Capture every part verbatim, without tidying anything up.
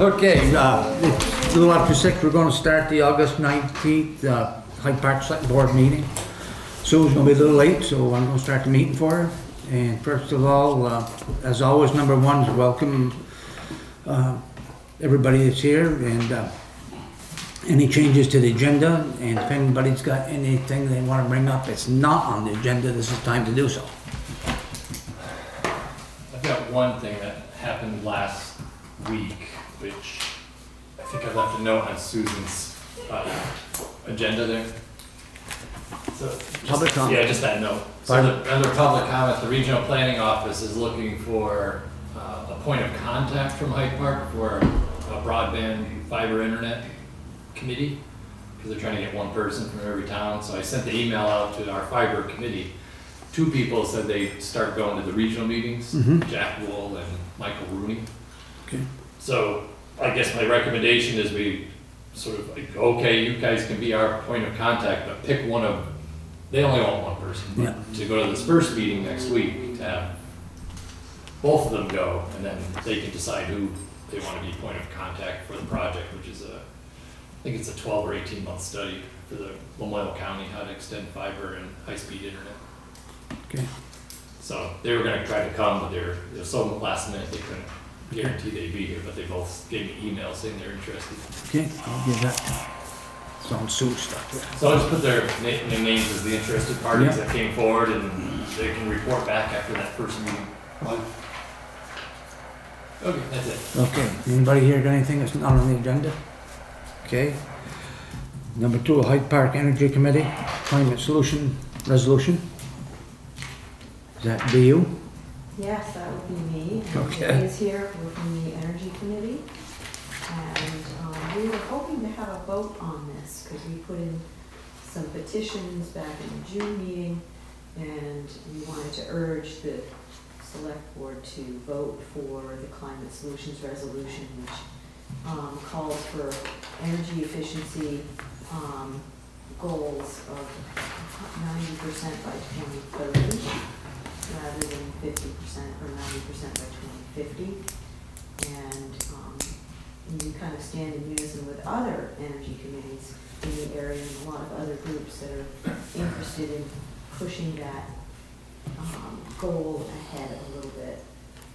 Okay, uh, it's a little after six. We're going to start the August nineteenth uh, Hyde Park Select Board meeting. Sue's going to be a little late, so I'm going to start the meeting for her. And first of all, uh, as always, number one is welcome uh, everybody that's here. And uh, any changes to the agenda, and if anybody's got anything they want to bring up, it's not on the agenda, this is time to do so. I've got one thing that happened last week, which I think I left a note on Susan's uh, agenda there. So just, public comment. Yeah, just that note. So the, under public comment, the Regional Planning Office is looking for uh, a point of contact from Hyde Park for a broadband fiber internet committee, because they're trying to get one person from every town. So I sent the email out to our fiber committee. Two people said they start going to the regional meetings, mm-hmm. Jack Wool and Michael Rooney. Okay. So I guess my recommendation is we sort of like, okay, you guys can be our point of contact, but pick one of, they only want one person, but yeah. to go to this first meeting next week, to have both of them go, and then they can decide who they want to be point of contact for the project, which is a, I think it's a twelve or eighteen month study for the Lamoille County, how to extend fiber and high-speed internet. Okay. So they were going to try to come, but they're, they're so last minute they couldn't guarantee they'd be here, but they both gave me emails saying they're interested. Okay, I'll give that. Sounds so stuff. So I'll just put their, na their names as the interested parties yeah. that came forward, and they can report back after that first meeting. Okay, that's it. Okay, anybody here got anything that's not on the agenda? Okay. Number two, Hyde Park Energy Committee, Climate Solution Resolution. Is that be you? Yes, that would be me. Okay. He is here working the Energy Committee. And um, we were hoping to have a vote on this because we put in some petitions back in the June meeting, and we wanted to urge the Select Board to vote for the Climate Solutions Resolution, which Um, calls for energy efficiency um, goals of ninety percent by twenty thirty rather than fifty percent or ninety percent by twenty fifty. And um, you kind of stand in unison with other energy committees in the area and a lot of other groups that are interested in pushing that um, goal ahead a little bit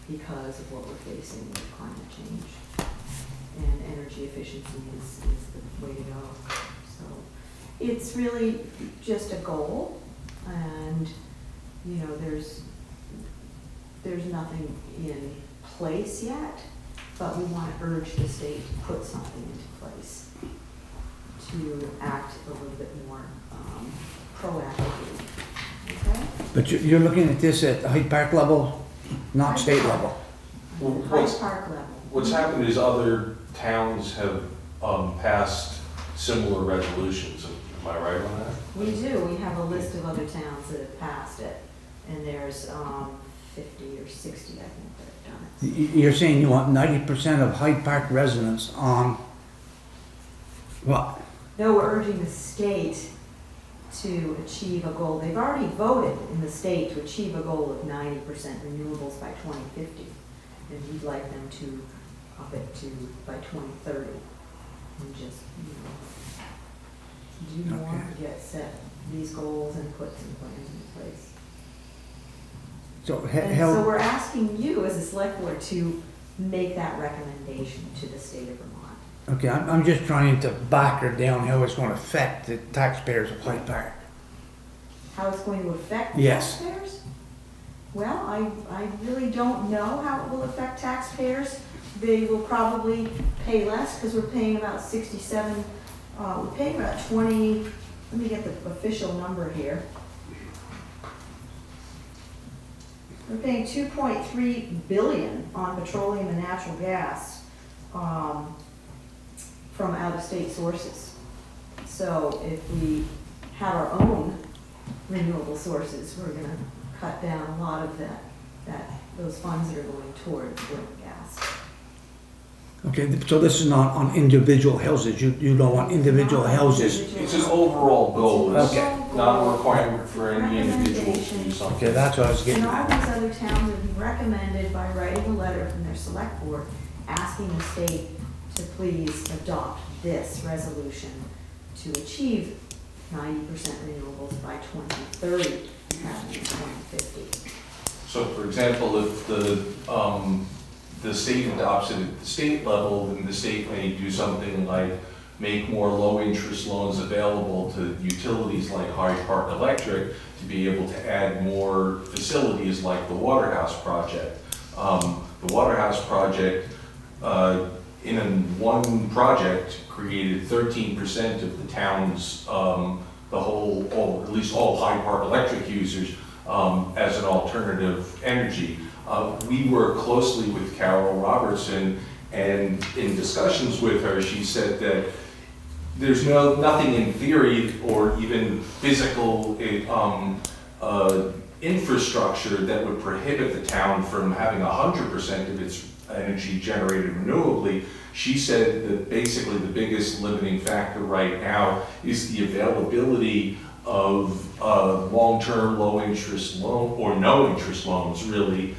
because of what we're facing with climate change. And energy efficiency is, is the way to go. So it's really just a goal, and you know there's there's nothing in place yet, but we want to urge the state to put something into place to act a little bit more um, proactively. Okay? But you're looking at this at Hyde Park level, not Hyde state Park. level. Well, Hyde Park level. What's happened is other towns have um, passed similar resolutions. Am I right on that? We do. We have a list of other towns that have passed it, and there's um, fifty or sixty, I think, that have done it. You're saying you want ninety percent of Hyde Park residents on what? No, we're urging the state to achieve a goal. They've already voted in the state to achieve a goal of ninety percent renewables by twenty fifty, and we'd like them to up it to by twenty thirty, and just you know, do more okay. to get set these goals and put some plans in place. So, and so we're asking you as a select board to make that recommendation to the state of Vermont. Okay, I'm, I'm just trying to back her down how it's going to affect the taxpayers of Hyde Park. How it's going to affect the yes. taxpayers? Well, I, I really don't know how it will affect taxpayers. They will probably pay less because we're paying about sixty-seven, uh, we're paying about twenty, let me get the official number here. We're paying two point three billion dollars on petroleum and natural gas um, from out-of-state sources. So if we had our own renewable sources, we're going to cut down a lot of that, that those funds that are going towards oil and gas. Okay, so this is not on individual houses. You, you don't want individual houses. Individual. It's an overall goal. It's okay. not a requirement for any individual to do something. Okay, that's what I was getting at. And all these other towns have been recommended by writing a letter from their select board asking the state to please adopt this resolution to achieve ninety percent renewables by twenty thirty and twenty fifty. So, for example, if the um, the state adopts it at the state level, then the state may do something like make more low-interest loans available to utilities like Hyde Park Electric to be able to add more facilities like the Waterhouse Project. Um, the Waterhouse Project, uh, in one project, created thirteen percent of the town's, um, the whole, all, at least all Hyde Park Electric users um, as an alternative energy. Uh, we work closely with Carol Robertson, and in discussions with her, she said that there's no nothing in theory or even physical um, uh, infrastructure that would prohibit the town from having one hundred percent of its energy generated renewably. She said that basically the biggest limiting factor right now is the availability of uh, long-term low-interest loan or no-interest loans, really,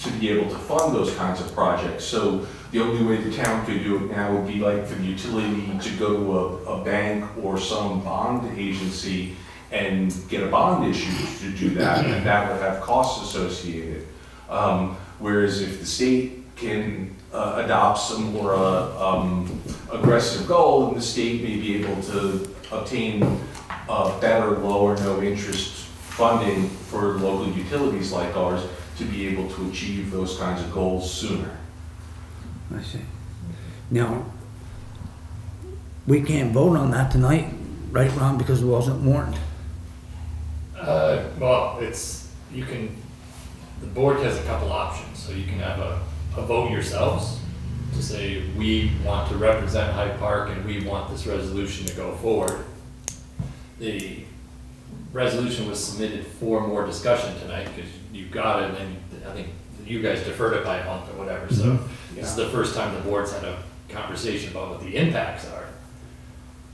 to be able to fund those kinds of projects. So the only way the town could do it now would be like for the utility to go to a, a bank or some bond agency and get a bond issued to do that, and that would have costs associated. Um, whereas if the state can uh, adopt some more uh, um, aggressive goal, then the state may be able to obtain uh, better, low or no interest funding for local utilities like ours to be able to achieve those kinds of goals sooner. I see. Now, we can't vote on that tonight, right, Ron, because it wasn't warned. Uh, well, it's, you can, the board has a couple options. So you can have a, a vote yourselves to say, we want to represent Hyde Park and we want this resolution to go forward. The resolution was submitted for more discussion tonight because you got it, and I think you guys deferred it by a month or whatever. So mm-hmm. yeah. This is the first time the board's had a conversation about what the impacts are.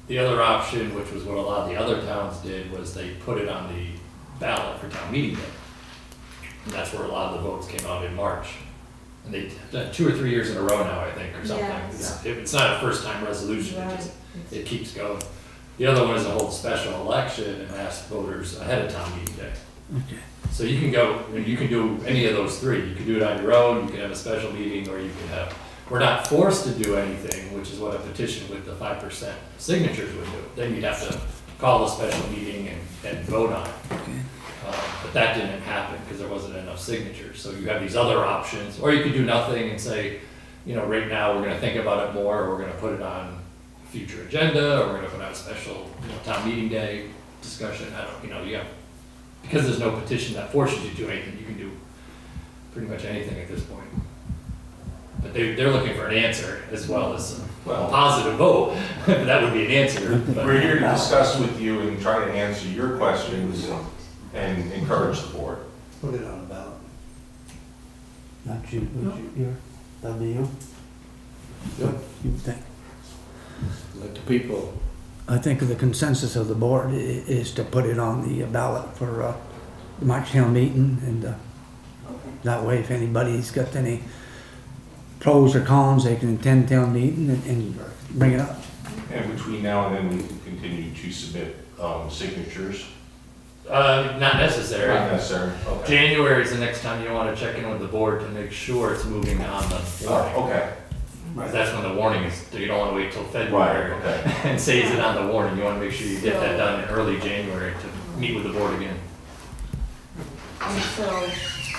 The other option, which was what a lot of the other towns did, was they put it on the ballot for town meeting day. And that's where a lot of the votes came out in March. And they done two or three years in a row now, I think, or something. Yeah. It's, yeah. it's not a first-time resolution. Right. It just it keeps going. The other one is to hold special election and ask voters ahead of town meeting day. Okay. So you can go, you can do any of those three. You can do it on your own, you can have a special meeting, or you can have, we're not forced to do anything, which is what a petition with the five percent signatures would do. Then you'd have to call a special meeting and, and vote on it. Okay. Uh, but that didn't happen because there wasn't enough signatures. So you have these other options, or you could do nothing and say, you know, right now we're gonna think about it more, or we're gonna put it on a future agenda, or we're gonna put on a special, you know, town meeting day discussion. I don't, you know, you have, because there's no petition that forces you to do anything, you can do pretty much anything at this point. But they, they're looking for an answer as well as a, well, a positive vote. That would be an answer. But we're here to discuss with you and try to answer your questions and encourage the board. Put it on a ballot. Not you, no. you that'd be you. Yep. You think? Let the people. I think the consensus of the board is to put it on the ballot for uh, the March town meeting, and uh, okay. that way if anybody's got any pros or cons, they can attend town meeting and, and bring it up. And between now and then we can continue to submit um, signatures? Uh, not necessary. Not necessary. Okay. January is the next time you want to check in with the board to make sure it's moving on the warning. Oh, okay. Right. That's when the warning is, so you don't want to wait till February right, okay. and say is it on the warning. You want to make sure you get so, that done in early January to meet with the board again. And so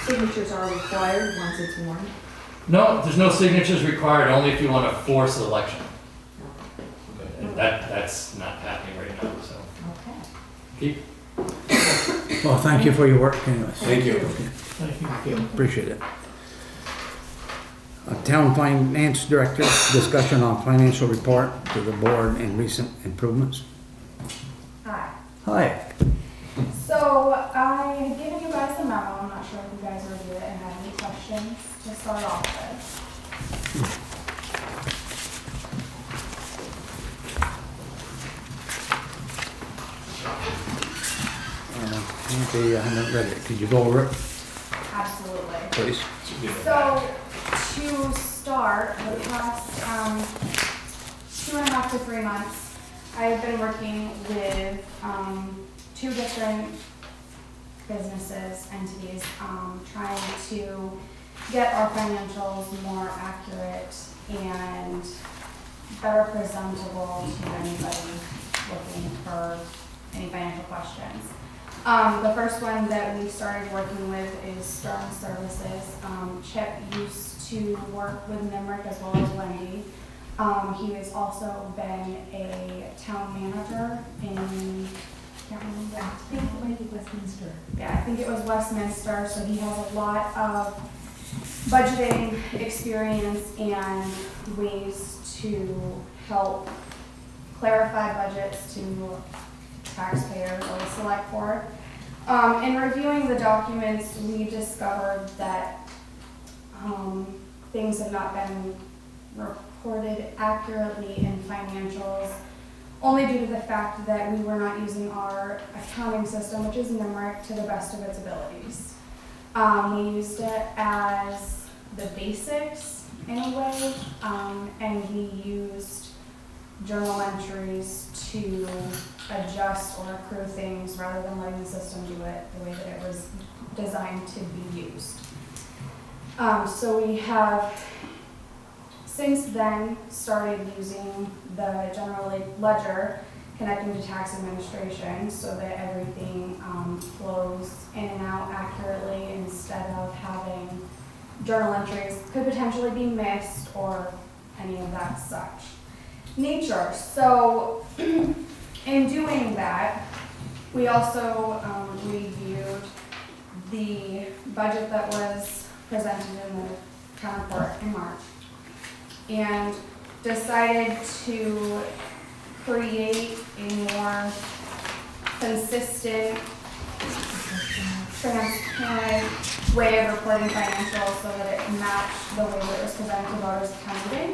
signatures are required once it's warned? No, there's no signatures required, only if you want to force an election. Okay. And that, that's not happening right now, so. Okay. Keep. Well, thank you for your work anyways. Thank you. Thank you. Appreciate it. A town finance director discussion on financial report to the board and recent improvements. Hi. Hi. So I had given you guys the memo. I'm not sure if you guys reviewed it and had any questions to start off with. Uh, okay, I haven't read it. Could you go over it? Absolutely. Please. So. To start, the past um, two and a half to three months, I've been working with um, two different businesses, entities, um, trying to get our financials more accurate and better presentable to anybody looking for any financial questions. Um, the first one that we started working with is Stern Services. Um, Chip used to work with Nimrick as well as Wendy. Um, he has also been a town manager in, I can't remember, I think it was Westminster. Yeah, I think it was Westminster, so he has a lot of budgeting experience and ways to help clarify budgets to taxpayers or the select board. Um, in reviewing the documents, we discovered that um, things have not been reported accurately in financials, only due to the fact that we were not using our accounting system, which is Nimrick, to the best of its abilities. Um, we used it as the basics anyway, um, and we used journal entries to adjust or accrue things rather than letting the system do it the way that it was designed to be used. Um, so we have since then started using the general ledger connecting to tax administration so that everything um, flows in and out accurately instead of having journal entries could potentially be missed or any of that such nature. So in doing that, we also um, reviewed the budget that was presented in the town report in March and decided to create a more consistent, transparent way of reporting financials so that it matched the way that it was presented to voters at town meeting.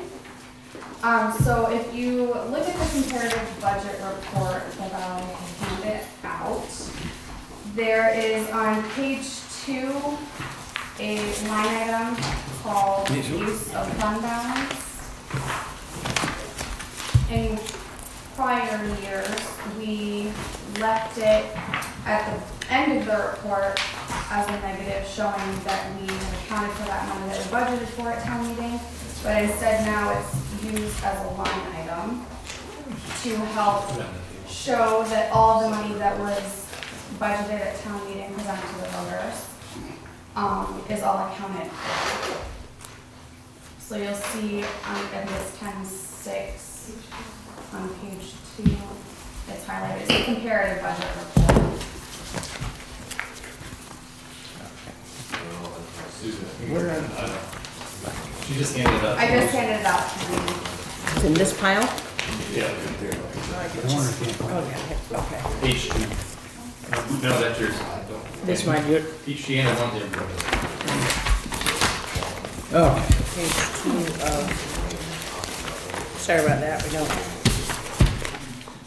Um, so if you look at the comparative budget report that I'll hand it out, there is on page two a line item called use of fund balance. In prior years, we left it at the end of the report as a negative, showing that we accounted for that money that we budgeted for at town meeting, but instead now it's used as a line item to help show that all the money that was budgeted at town meeting presented to the voters um, is all accounted for. So you'll see on appendix ten six on page two, it's highlighted. It's a comparative budget report. We're on. You just handed it up. I just handed it out. It's in this pile? Yeah. Oh, okay. Each. No, that's yours. This one. Each Deanna one's in. Oh. Page two of. Sorry about that. We don't.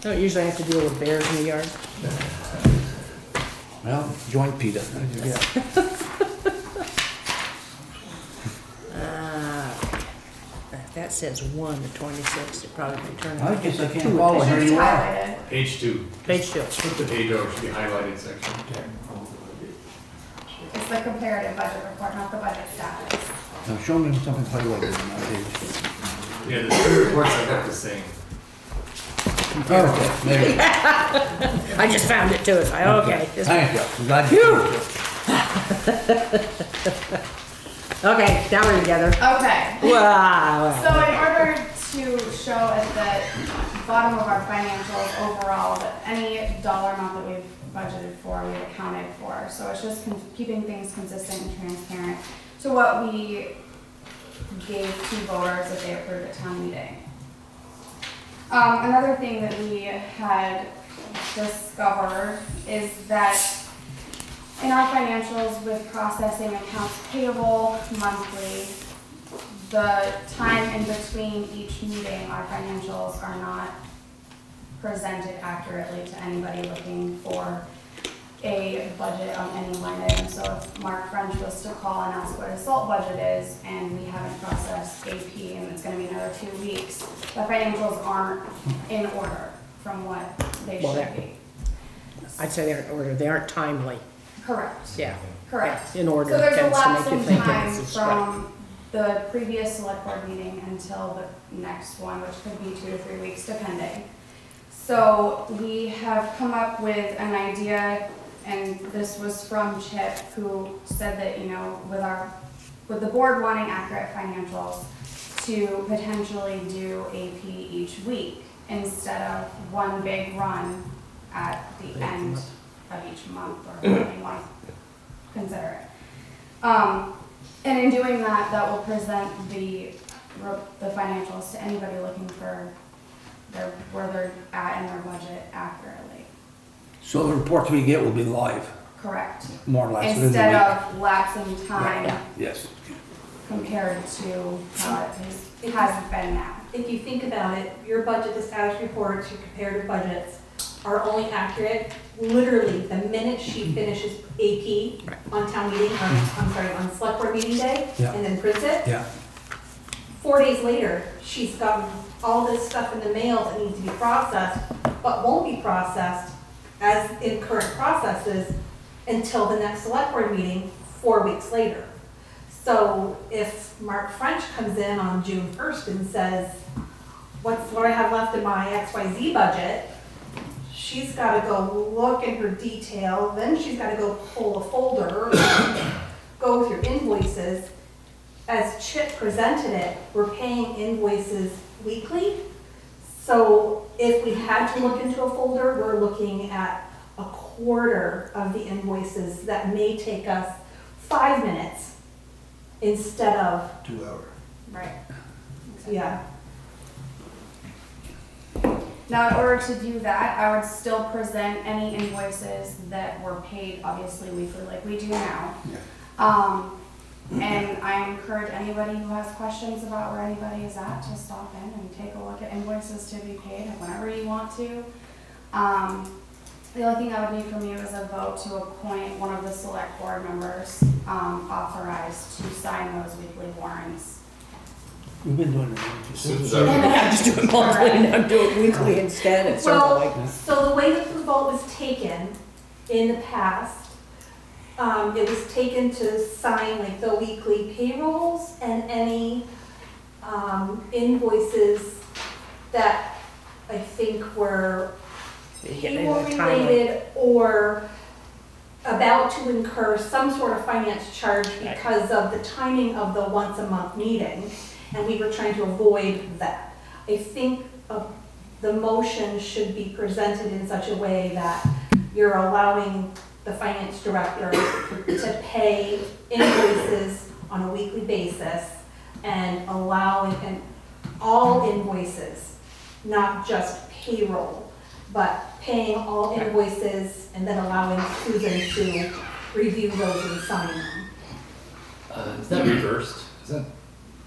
Don't usually have to deal with bears in the yard. Well, joint PETA. Yeah. That says one to twenty-six. It probably turned out. I guess I can't follow her anymore. Page two. Page two. Put the page over to the highlighted section. Okay. It's the comparative budget report, not the budget status. Now show me something highlighted on that page. Yeah, the reports I got the same. Oh, okay. There you go. I just found it too. I okay. okay. Thank you. Glad you. Okay, now we're together. Okay. Wow. So in order to show at the bottom of our financials overall that any dollar amount that we've budgeted for, we've accounted for. So it's just keeping things consistent and transparent to what we gave to voters that they approved at town meeting. Um, another thing that we had discovered is that in our financials with processing accounts payable monthly, the time in between each meeting, our financials are not presented accurately to anybody looking for a budget on any line item. So if Mark French was to call and ask what his salt budget is and we haven't processed A P and it's going to be another two weeks, the financials aren't in order from what they well, should be. I'd say they're in order. They aren't timely. Correct. Yeah. Correct. Yeah. In order. So there's a lapse in time from right. the previous select board meeting until the next one, which could be two to three weeks depending. So we have come up with an idea, and this was from Chip, who said that, you know, with our with the board wanting accurate financials, to potentially do A P each week instead of one big run at the end of each month, or whatever you want to consider it. Um, and in doing that, that will present the the financials to anybody looking for their, where they're at in their budget accurately. So the reports we get will be live. Correct. More or less. Instead of lapsing time. Yeah. Yes. Compared to how it has been now. If you think about it, your budget, the status reports, your comparative budgets are only accurate literally the minute she finishes A P right. on town meeting, or, I'm sorry, on select board meeting day, yeah. and then prints it. Yeah. Four days later, she's got all this stuff in the mail that needs to be processed, but won't be processed as in current processes until the next select board meeting four weeks later. So if Mark French comes in on June first and says, what's what I have left in my X Y Z budget, she's got to go look in her detail, then she's got to go pull a folder, go through invoices. As Chip presented it, we're paying invoices weekly. So if we had to look into a folder, we're looking at a quarter of the invoices that may take us five minutes instead of two hours. Right. Exactly. Yeah. Now, in order to do that, I would still present any invoices that were paid, obviously, weekly, like we do now. Yeah. Um, and I encourage anybody who has questions about where anybody is at to stop in and take a look at invoices to be paid whenever you want to. Um, The only thing I would need from you is a vote to appoint one of the select board members um, authorized to sign those weekly warrants. We've been doing it. I'm just doing monthly, and I'm doing weekly instead. It's well, sort of like so the way that the vote was taken in the past, um, it was taken to sign like the weekly payrolls and any um, invoices that I think were people related or about to incur some sort of finance charge because of the timing of the once a month meeting, and we were trying to avoid that. I think uh, the motion should be presented in such a way that you're allowing the finance director to pay invoices on a weekly basis and allowing an, all invoices, not just payroll, but paying all invoices and then allowing Susan to review those and sign them. Uh, is that reversed? Is that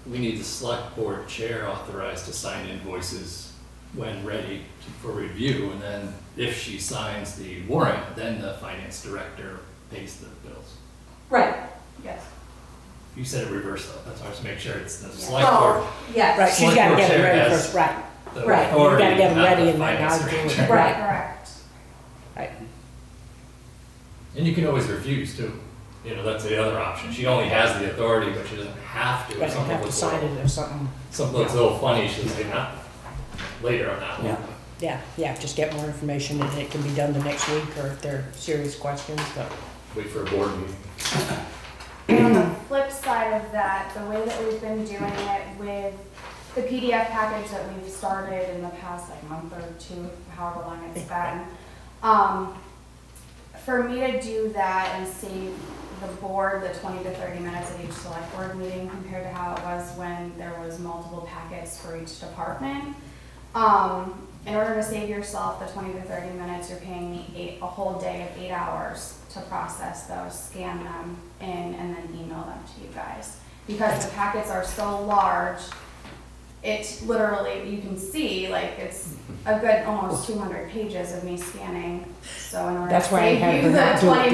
we need the select board chair authorized to sign invoices when ready to, for review, and then if she signs the warrant, then the finance director pays the bills. Right. Yes. You said it reversed though. That's why I just make sure it's the select oh, board. Yes. Right. She's got to get it ready first. Right. Right, you've got to get ready and then I'll do it. Right, correct. Right. And you can always refuse too. You know, that's the other option. She only has the authority, but she doesn't have to. Doesn't have to sign it or something. Something looks a little funny, she'll say no later on that one. Yeah, yeah, just get more information and it can be done the next week, or if there are serious questions, but. Wait for a board meeting. And on the flip side of that, the way that we've been doing it with the P D F package that we've started in the past like month or two, however long it's been, um, for me to do that and save the board the twenty to thirty minutes at each select board meeting compared to how it was when there was multiple packets for each department, um, in order to save yourself the twenty to thirty minutes, you're paying me eight, a whole day of eight hours to process those, scan them in, and then email them to you guys. Because the packets are so large, It's literally, you can see, like, it's a good almost two hundred pages of me scanning. So in order that's to why save I had you the twenty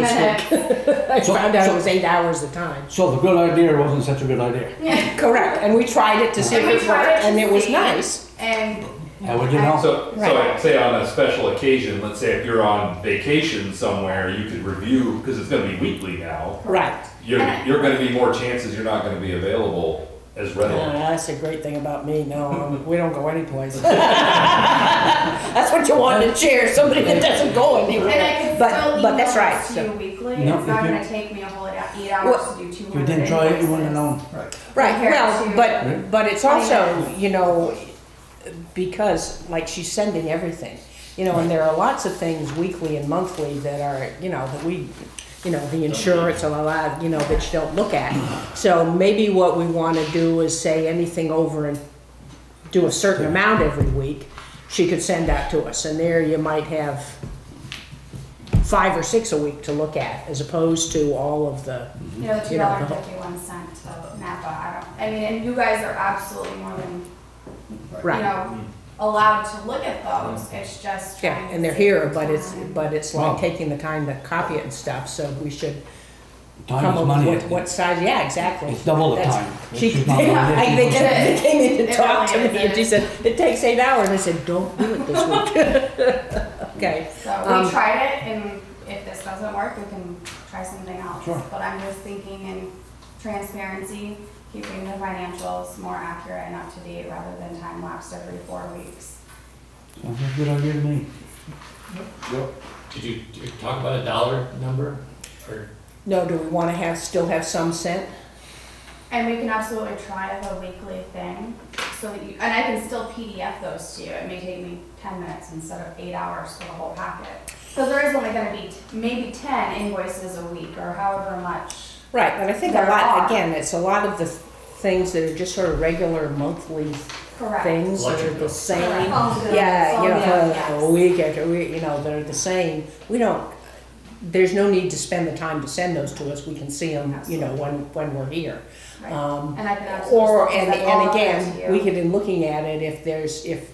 minutes. I so, found out so, it was eight hours of time. So the good idea wasn't such a good idea. Yeah. Correct. And we tried it to see if it worked, and it was nice. And how would you know? So, right. so I'd say on a special occasion, let's say if you're on vacation somewhere, you could review, because it's going to be weekly now. Right. You're, you're going to be more chances you're not going to be available as readily. Yeah, that's a great thing about me. No, um, we don't go anyplace. That's what you want to share, somebody that doesn't go anywhere. And I can but, still but that's right. To so. Weekly. No, it's not going to take me a whole eight hours well, to do two hundred. You didn't try it, you wouldn't have known. Right. Right. Well, but, but it's also, you know, because like she's sending everything, you know, and there are lots of things weekly and monthly that are, you know, that we, you know, the insurance and a lot, you know, that you don't look at. So maybe what we want to do is say anything over and do a certain amount every week, she could send out to us. And there you might have five or six a week to look at, as opposed to all of the, you know, the two dollars and fifty-one cent of Napa. I don't, I mean, and you guys are absolutely more than, right. You know, allowed to look at those. It's just yeah, and they're here, but time. it's but it's like wow. taking the time to copy it and stuff. So we should time come up with what size. Yeah, exactly. It's double the That's, time. She, she, yeah, I, they, they came in to it talk really to me, and she said it takes eight hours. I said, don't do it this week. Okay. So um, we tried it, and if this doesn't work, we can try something else. Sure. But I'm just thinking in transparency, keeping the financials more accurate and up to date rather than time lapsed every four weeks. Sounds like a good idea to me. Yep. Yep. Did you, did you talk about a dollar number? Or? No, do we want to have still have some cent? And we can absolutely try the weekly thing. So that you, and I can still P D F those to you. It may take me ten minutes instead of eight hours for the whole packet. So there is only going to be maybe ten invoices a week or however much. Right, but I think there a lot, are. again, it's a lot of the things that are just sort of regular monthly Correct. things that are the same. Correct. Yeah, you know, yeah, yes. week after week, you know, they're the same. We don't, there's no need to spend the time to send those to us. We can see them, absolutely. you know, when, when we're here. Right. Um, and I can absolutely or, and, and again, we could be looking at it if there's, if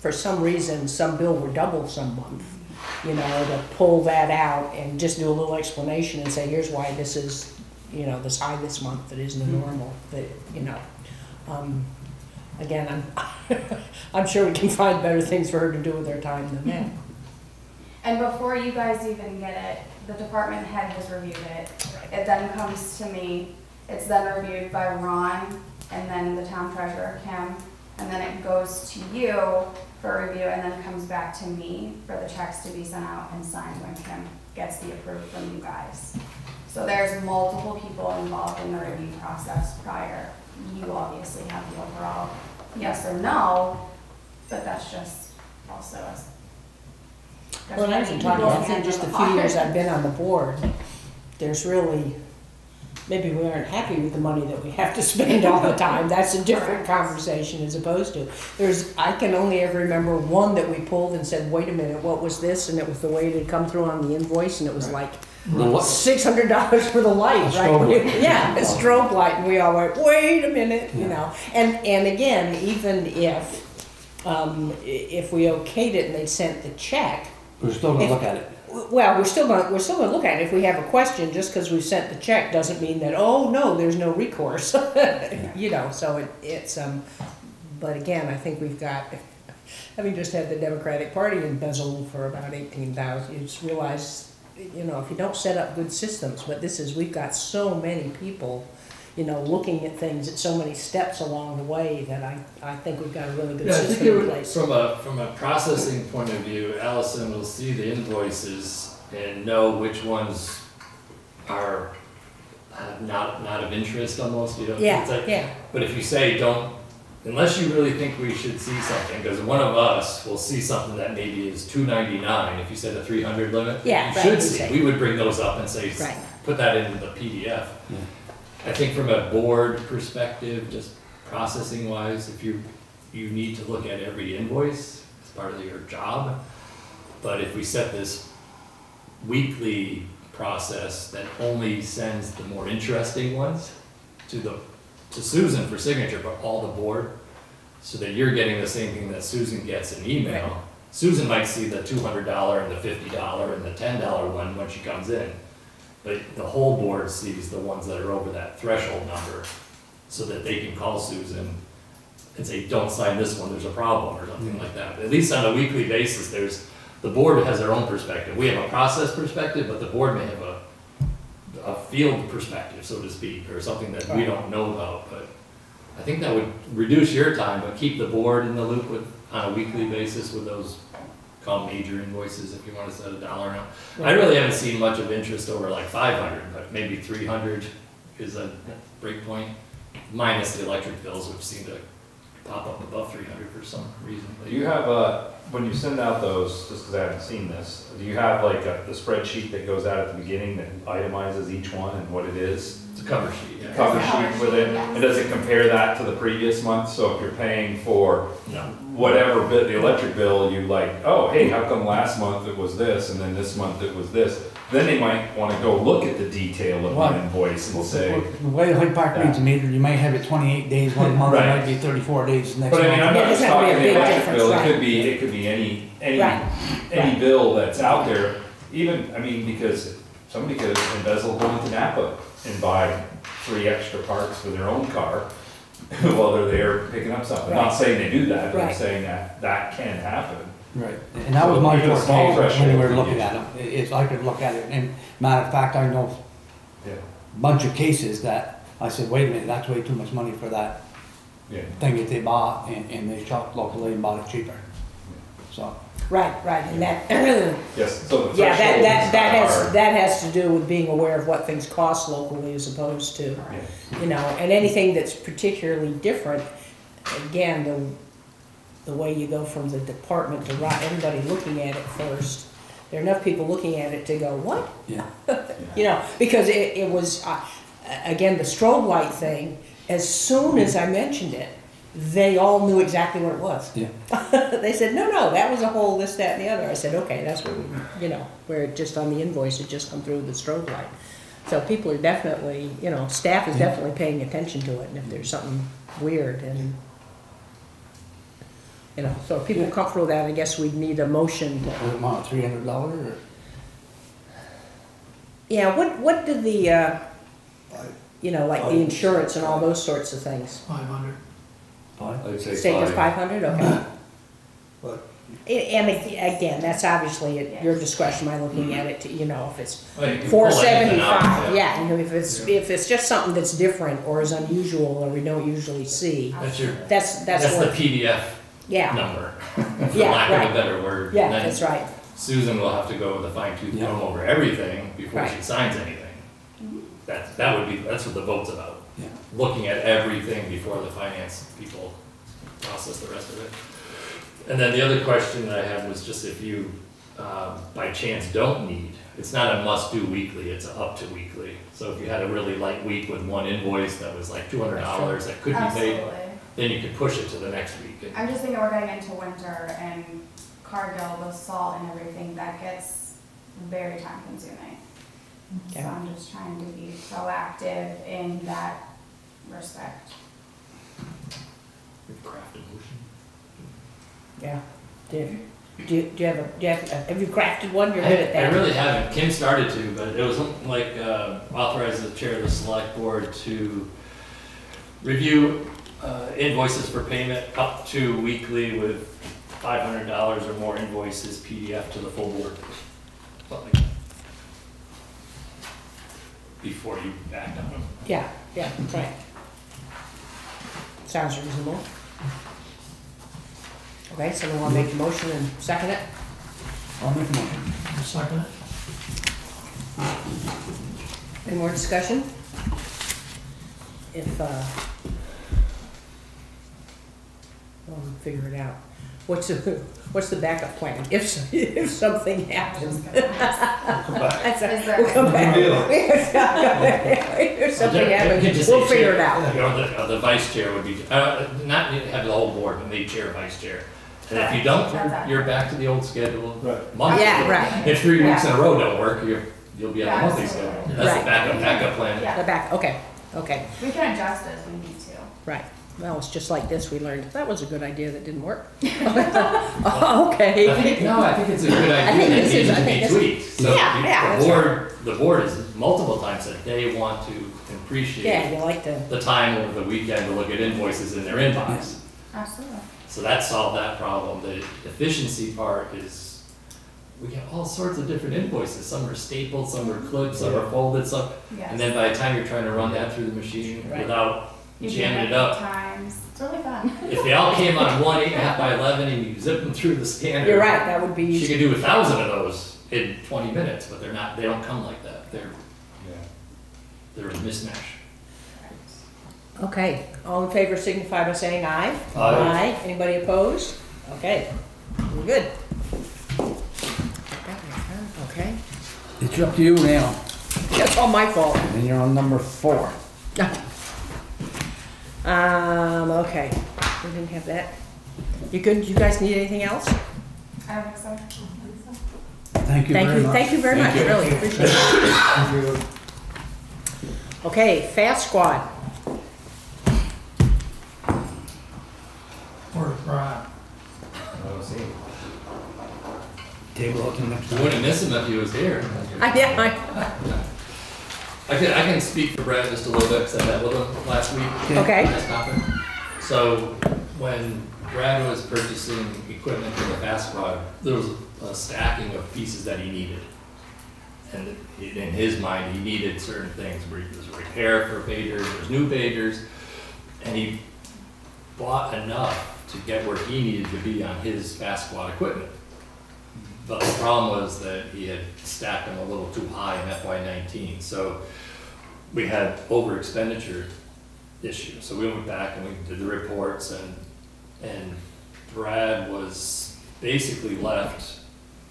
for some reason some bill were double some month. You know, to pull that out and just do a little explanation and say, here's why this is, you know, this high this month that isn't mm-hmm. normal. That, you know, um, again, I'm I'm sure we can find better things for her to do with her time than that. And before you guys even get it, the department head has reviewed it. Right. It then comes to me. It's then reviewed by Ron and then the town treasurer, Kim, and then it goes to you for review and then comes back to me for the checks to be sent out and signed when Kim gets the approval from you guys. So there's multiple people involved in the review process prior. You obviously have the overall yes or no, but that's just also a... Well, I can talk about it just a few years I've been on the board. There's really, maybe we aren't happy with the money that we have to spend all the time. That's a different conversation as opposed to. There's, I can only ever remember one that we pulled and said, wait a minute, what was this? And it was the way it had come through on the invoice, and it was right. like, six hundred dollars for the light, right? Yeah, a strobe light, and we all went, wait a minute, yeah. you know. And and again, even if um, if we okayed it and they sent the check, we're still going to look at it. Well, we're still going we're still going to look at it. If we have a question, just because we've sent the check doesn't mean that oh no, there's no recourse, yeah. you know. So it, it's um, but again, I think we've got. Having just had the Democratic Party embezzle for about eighteen thousand, you just realize. You know, if you don't set up good systems, but this is, we've got so many people, you know, looking at things at so many steps along the way that I, I think we've got a really good yeah, system I think in would, place. From a, from a processing point of view, Allison will see the invoices and know which ones are not not of interest almost. You know, yeah, it's like, yeah. But if you say don't, unless you really think we should see something, because one of us will see something that maybe is two ninety-nine. If you said a three hundred limit, yeah, you right, should see. Say. We would bring those up and say, right. put that in the P D F. Yeah. I think from a board perspective, just processing wise, if you you need to look at every invoice as part of your job, but if we set this weekly process that only sends the more interesting ones to the to Susan for signature, but all the board, so that you're getting the same thing that Susan gets in email. Right. Susan might see the two hundred dollar and the fifty dollar and the ten dollar one when she comes in, but the whole board sees the ones that are over that threshold number so that they can call Susan and say, don't sign this one, there's a problem, or something mm-hmm. like that. But at least on a weekly basis, there's the board has their own perspective. We have a process perspective, but the board may have a, a field perspective, so to speak, or something that we don't know about. But I think that would reduce your time, but keep the board in the loop with, on a weekly basis with those call major invoices, if you want to set a dollar amount. Right. I really haven't seen much of interest over like five hundred, but maybe three hundred is a break point, minus the electric bills, which seem to pop up above three hundred for some reason. Do you have a, when you send out those, just because I haven't seen this, do you have like a, the spreadsheet that goes out at the beginning that itemizes each one and what it is? It's a cover sheet. Yeah. Cover sheet with it. And does it compare that to the previous month? So if you're paying for no. whatever bit the electric bill, you like, oh, hey, how come last month it was this and then this month it was this? Then they might want to go look at the detail of well, an invoice and say. The way the Hyde Park reads a meter, you might have it twenty-eight days one month, right. It might be thirty-four days the next month. But I mean, month. I'm not yeah, just talking the electric bill. Right. It could be, it could be any any right. any right. bill that's out there. Even I mean, because somebody could embezzle going to Napa and buy three extra parts for their own car while they're there picking up something. Right. I'm not saying they do that, but right. I'm saying that that can happen. Right, and that so was my first case when we were looking at them. It's, I could look at it, and matter of fact, I know yeah. a bunch of cases that I said, wait a minute, that's way too much money for that yeah. thing that they bought, and, and they shopped locally and bought it cheaper. Yeah. So right, right, and that yes, so yeah, that that that has hard. that has to do with being aware of what things cost locally as opposed to yeah. you know, and anything that's particularly different. Again, the. the way you go from the department to everybody looking at it first. There are enough people looking at it to go, what? Yeah. yeah. You know, because it, it was, uh, again, the strobe light thing, as soon yeah. as I mentioned it, they all knew exactly what it was. Yeah. They said, no, no, that was a whole this, that, and the other. I said, okay, that's where, we, you know, where it just on the invoice, it just come through the strobe light. So people are definitely, you know, staff is yeah. definitely paying attention to it, and if there's something weird and, you know, so if people are comfortable with that, I guess we'd need a motion. What, three hundred dollars? Yeah, what, what did the, uh, you know, like five, the insurance and all those sorts of things? five hundred. Five? I'd say State five. five hundred, okay. But, and again, that's obviously at your discretion by looking mm-hmm. at it, to, you know, if it's well, four seventy-five, yeah, you know, if it's yeah. if it's just something that's different or is unusual or we don't usually see. That's your, that's, that's, that's the P D F. Yeah. Number, for yeah, lack right. of a better word. Yeah, that's right. Susan will have to go with a fine tooth comb yeah. over everything before right. she signs anything. That that would be that's what the vote's about. Yeah. Looking at everything before the finance people process the rest of it. And then the other question that I had was just if you, uh, by chance, don't need. It's not a must-do weekly. It's a up to weekly. So if you had a really light week with one invoice that was like two hundred dollars that could Absolutely. be paid. Then you can push it to the next week. I'm just thinking we're getting into winter and Cargill, the salt and everything, that gets very time consuming. Yeah. So I'm just trying to be proactive in that respect. Crafted motion. Yeah. Do, do, do you have a, do you have, have you crafted one? You're I, good at that. I really haven't. Kim started to, but it was like uh, authorized the chair of the select board to review Uh, invoices for payment up to weekly with five hundred dollars or more invoices P D F to the full board. Something like that. Before you act on them. Yeah, yeah, right. Sounds reasonable. Okay, so we want to make the motion and second it? I'll make the motion. I'll second it. Any more discussion? If, uh, We'll figure it out. What's the what's the backup plan if if something happens? We'll come back. We'll come back. If something happens, we'll figure it out. You know, the, uh, the vice chair would be uh, not have the whole board, but the chair, vice chair. And if you don't, you're, you're back to the old schedule. Right. Monthly. Yeah, right. If three weeks yeah. in a row don't work, you're, you'll be on yeah, the monthly schedule. That's right. the backup backup plan. Yeah. The back. Okay. Okay. We can adjust as we need to. Right. well, it's just like this, we learned that was a good idea that didn't work. Okay. I think, no, I think it's a good idea I think that this needs is, to I think be tweaked. So yeah, the, yeah, the board, right. the board has multiple times said they want to appreciate yeah, they like the, the time over the weekend to look at invoices in their inbox. Absolutely. So that solved that problem. The efficiency part is we get all sorts of different invoices. Some are stapled, some are clipped, some are folded, some, yes. and then by the time you're trying to run that through the machine right. without you jamming it up. Times. It's really fun. If they all came on one eight and a half by eleven and you zip them through the scanner, you're right. That would be. Easy. She could do a thousand of those in twenty minutes, but they're not. They don't come like that. They're yeah. They're a mismatch. Okay. All in favor signify by saying aye. Aye. Aye. Anybody opposed? Okay. We're good. Okay. It's up to you now. That's all my fault. And you're on number four. Um. Okay. We didn't have that. You good? You guys need anything else? I think so. Thank you thank very you, much. Thank you very thank much. You. Really appreciate it. Thank you. Okay. Fast Squad. Brian. Oh, see. Dave Wilton next time. I wouldn't miss him if he was here. I did. Yeah, I, I can I can speak for Brad just a little bit because I met with him last week. Okay. okay. So when Brad was purchasing equipment for the Fast Squad, there was a stacking of pieces that he needed, and in his mind, he needed certain things. There's a repair for pagers. There's new pagers, and he bought enough to get where he needed to be on his Fast Squad equipment. But the problem was that he had stacked them a little too high in F Y nineteen. So we had over expenditure issue. So we went back and we did the reports and and Brad was basically left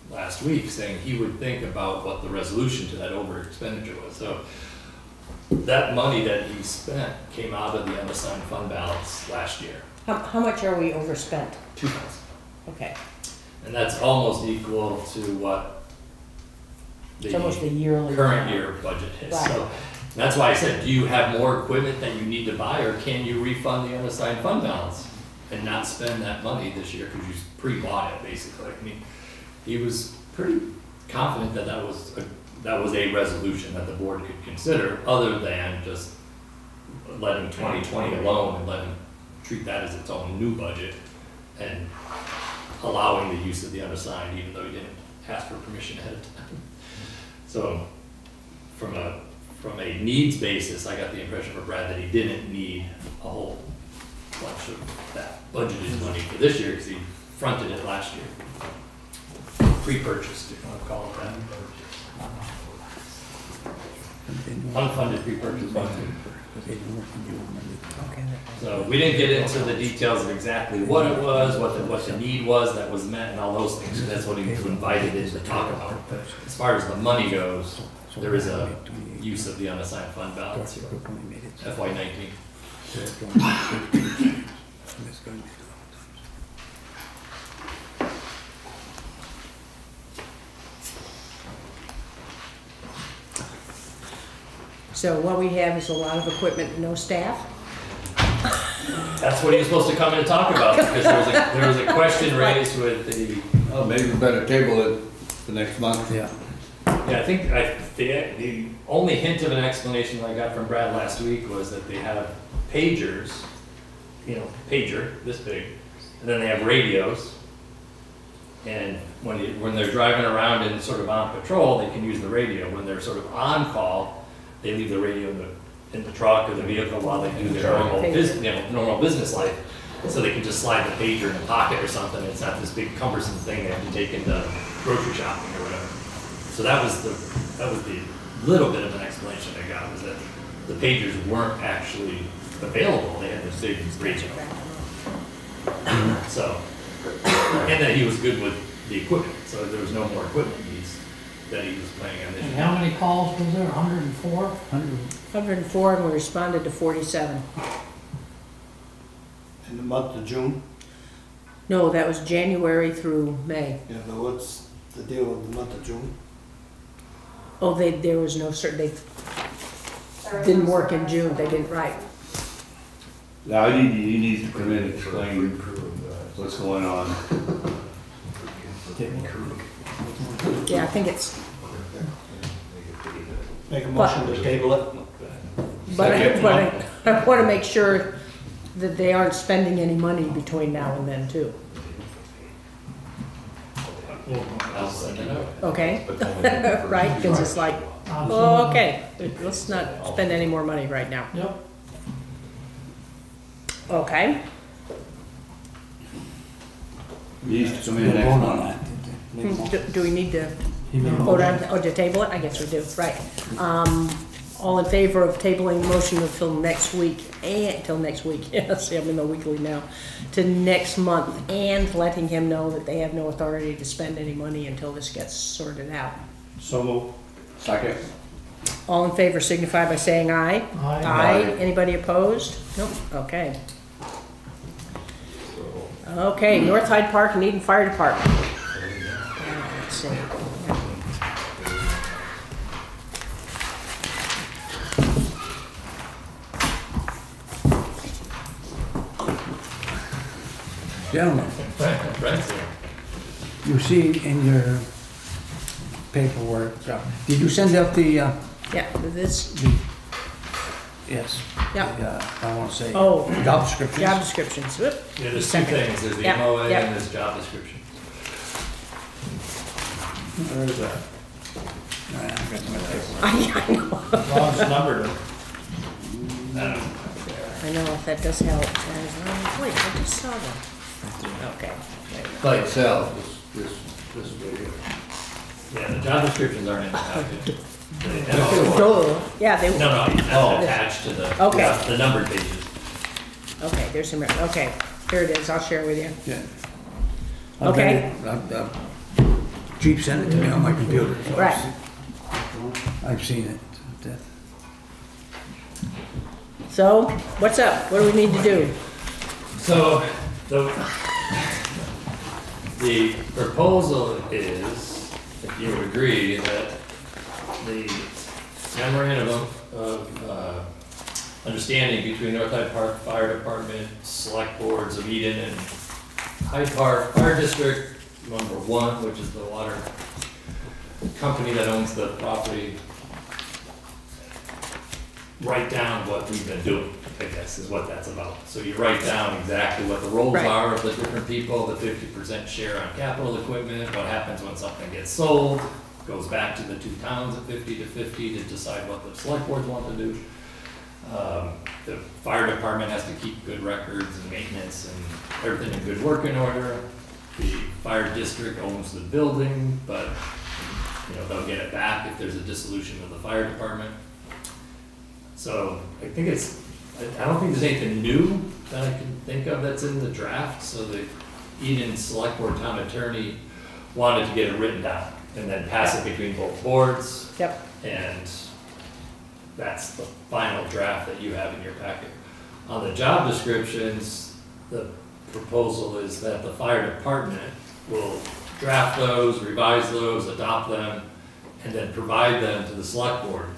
last week saying he would think about what the resolution to that over expenditure was. So that money that he spent came out of the unassigned fund balance last year. How, how much are we overspent? Two thousand. Okay. And that's almost equal to what the, the yearly current year budget is. Right. So that's why I said, do you have more equipment that you need to buy, or can you refund the unassigned fund balance and not spend that money this year because you pre-bought it basically? I mean, he was pretty confident that that was a, that was a resolution that the board could consider, other than just letting twenty twenty alone and letting. Treat that as its own new budget and allowing the use of the unassigned, even though you didn't ask for permission ahead of time. So from a from a needs basis, I got the impression from Brad that he didn't need a whole bunch of that budgeted money for this year because he fronted it last year. Pre-purchased, if you want to call it that. Unfunded pre-purchase budget. So we didn't get into the details of exactly what it was, what the, what the need was that was met, and all those things. So that's what he was invited in to talk about. But as far as the money goes, there is a use of the unassigned fund balance here, F Y nineteen. So what we have is a lot of equipment and no staff. That's what he was supposed to come in and talk about, because there was a, there was a question raised with the... Oh, maybe we better table it for next month. Yeah. Yeah, I think I, the, the only hint of an explanation I got from Brad last week was that they have pagers, you know, pager, this big, and then they have radios. And when, you, when they're driving around and sort of on patrol, they can use the radio. When they're sort of on call, they leave the radio in the, in the truck or the vehicle while they do their normal, you know, normal business life. So they can just slide the pager in a pocket or something. It's not this big cumbersome thing they have to take into grocery shopping or whatever. So that was the that was the little bit of an explanation I got, was that the pagers weren't actually available. They had this big radio. So, and that he was good with the equipment. So there was no more equipment needs that he was playing on this. And how many calls was there? one hundred and four? one hundred and four, and we responded to forty-seven. In the month of June? No, that was January through May. Yeah, but what's the deal with the month of June? Oh, they, there was no certain, they didn't work in June, they didn't write. Now, I need, he needs to come in and explain what's going on. Yeah, I think it's. Make a motion but, to table it. But, I, but I, I want to make sure that they aren't spending any money between now and then, too. Okay. Right, because it's like, oh, okay, let's not spend any more money right now. Yep. Okay. Needs to come in next month. Do, do we need to vote on or to table it? I guess we do. Right. Um, all in favor of tabling the motion until next week and till next week? Yes, I'm in the weekly now. To next month and letting him know that they have no authority to spend any money until this gets sorted out. So moved. Second. All in favor signify by saying aye. Aye. Aye. Anybody opposed? Nope. Okay. Okay, North Hyde Park and Eden Fire Department. Let's see. Gentlemen, you see in your paperwork, did you send out the... Uh, yeah, this... The, yes. Yeah. The, uh, I want to say oh, job descriptions. Job descriptions. Whoop. Yeah, there's two things. There's the yep. M O A yep. and there's job description. Where is that? All right, I've got my paperwork. I know. Long's numbered. No. I know if that does help. Oh, wait, I just saw that. Okay. By itself, this, this, this video. Yeah, the job descriptions aren't in the package. Yeah, they were. No, no, no, attached to the, okay. yeah, the numbered pages. Okay, there's some, okay, here it is, I'll share it with you. Yeah. I'll okay. Jeep sent it to me on my computer. So right. I've seen it. So, what's up? What do we need to do? So, the, the proposal is, if you would agree, that the memorandum of uh, understanding between North Hyde Park Fire Department, select boards of Eden and Hyde Park Fire District number one, which is the water company that owns the property, write down what we've been doing, I guess, is what that's about. So you write down exactly what the roles right. are of the different people, the fifty percent share on capital equipment, what happens when something gets sold, goes back to the two towns at fifty to fifty to decide what the select boards want to do. Um, the fire department has to keep good records and maintenance and everything in good working order. The fire district owns the building, but you know they'll get it back if there's a dissolution of the fire department. So I think it's, I don't think there's anything new that I can think of that's in the draft. So the Eden Select Board Town Attorney wanted to get it written down and then pass it between both boards. Yep. And that's the final draft that you have in your packet. On the job descriptions, the proposal is that the fire department will draft those, revise those, adopt them, and then provide them to the select board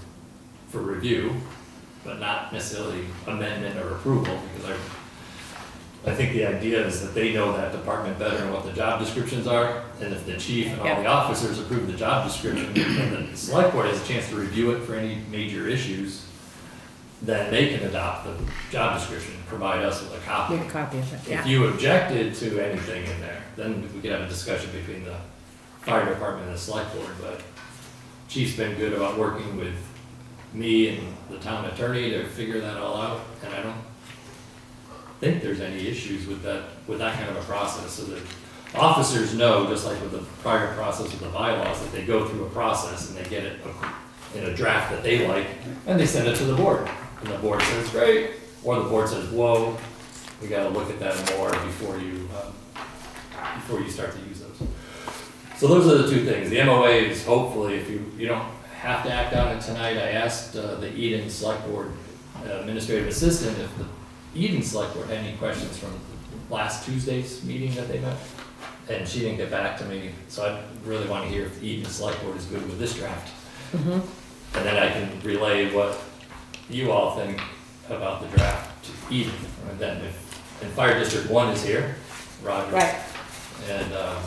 for review, but not necessarily amendment or approval, because I, I think the idea is that they know that department better and what the job descriptions are, and if the chief and all yep. the officers approve the job description, and the select board has a chance to review it for any major issues, then they can adopt the job description and provide us with a copy. With a copy of it, yeah. If you objected to anything in there, then we could have a discussion between the fire department and the select board, but chief's been good about working with me and the town attorney to figure that all out, and I don't think there's any issues with that with that kind of a process. So that officers know, just like with the prior process with the bylaws, that they go through a process and they get it in a draft that they like, and they send it to the board, and the board says great, or the board says whoa, we got to look at that more before you um, before you start to use those. So those are the two things. The M O A is hopefully if you you don't. have to act on it tonight. I asked uh, the Eden Select Board uh, Administrative Assistant if the Eden Select Board had any questions from last Tuesday's meeting that they met, and she didn't get back to me. So I really want to hear if the Eden Select Board is good with this draft. Mm-hmm. And then I can relay what you all think about the draft Eden, and then if, and Fire District One is here, Roger. Right. And um,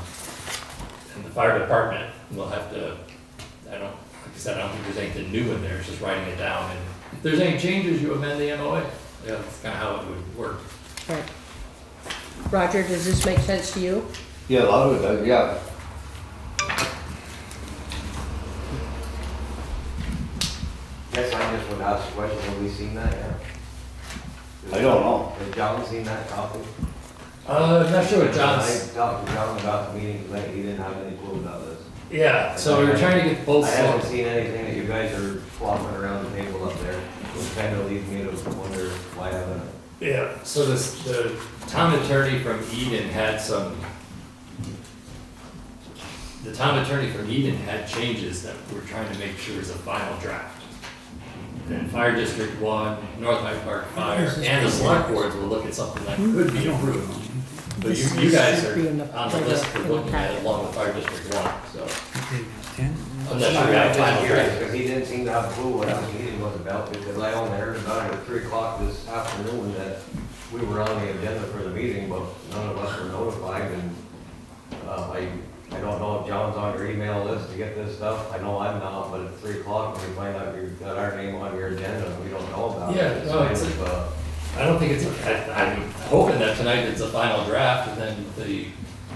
and the fire department will have to. I don't. Like I said, I don't think there's anything new in there. It's just writing it down. And if there's any changes, you amend the M O A. Yeah, that's kind of how it would work. Right. Roger, does this make sense to you? Yeah, a lot of it does. Yeah. Yes, I just would ask a question. Have we seen that yet? I don't know. Has John seen that copy? Uh, I'm not sure what John's... I talked to John about the meeting tonight. He didn't have any clue about this. Yeah, so we were trying to get both... I haven't seen anything that you guys are flopping around the table up there. It kind of leads me to wonder why I haven't... Yeah, so this, the town attorney from Eden had some... The town attorney from Eden had changes that we're trying to make sure is a final draft. And Fire District One, North Hyde Park Fire, and the select boards will look at something that could be approved. But you, you guys are on the list for looking at it along with Fire District One, so. I'm not sure we have final draft. Because he didn't seem to have a clue what I was meeting was about, because I only heard about it at three o'clock this afternoon that we were on the agenda for the meeting, but none of us were notified, and uh, I, I don't know if John's on your email list to get this stuff. I know I'm not, but at three o'clock we might not be got our name on your agenda and we don't know about yeah, it. Yeah, no, it's a, uh, I don't think it's a, I, I'm hoping that tonight it's a final draft and then the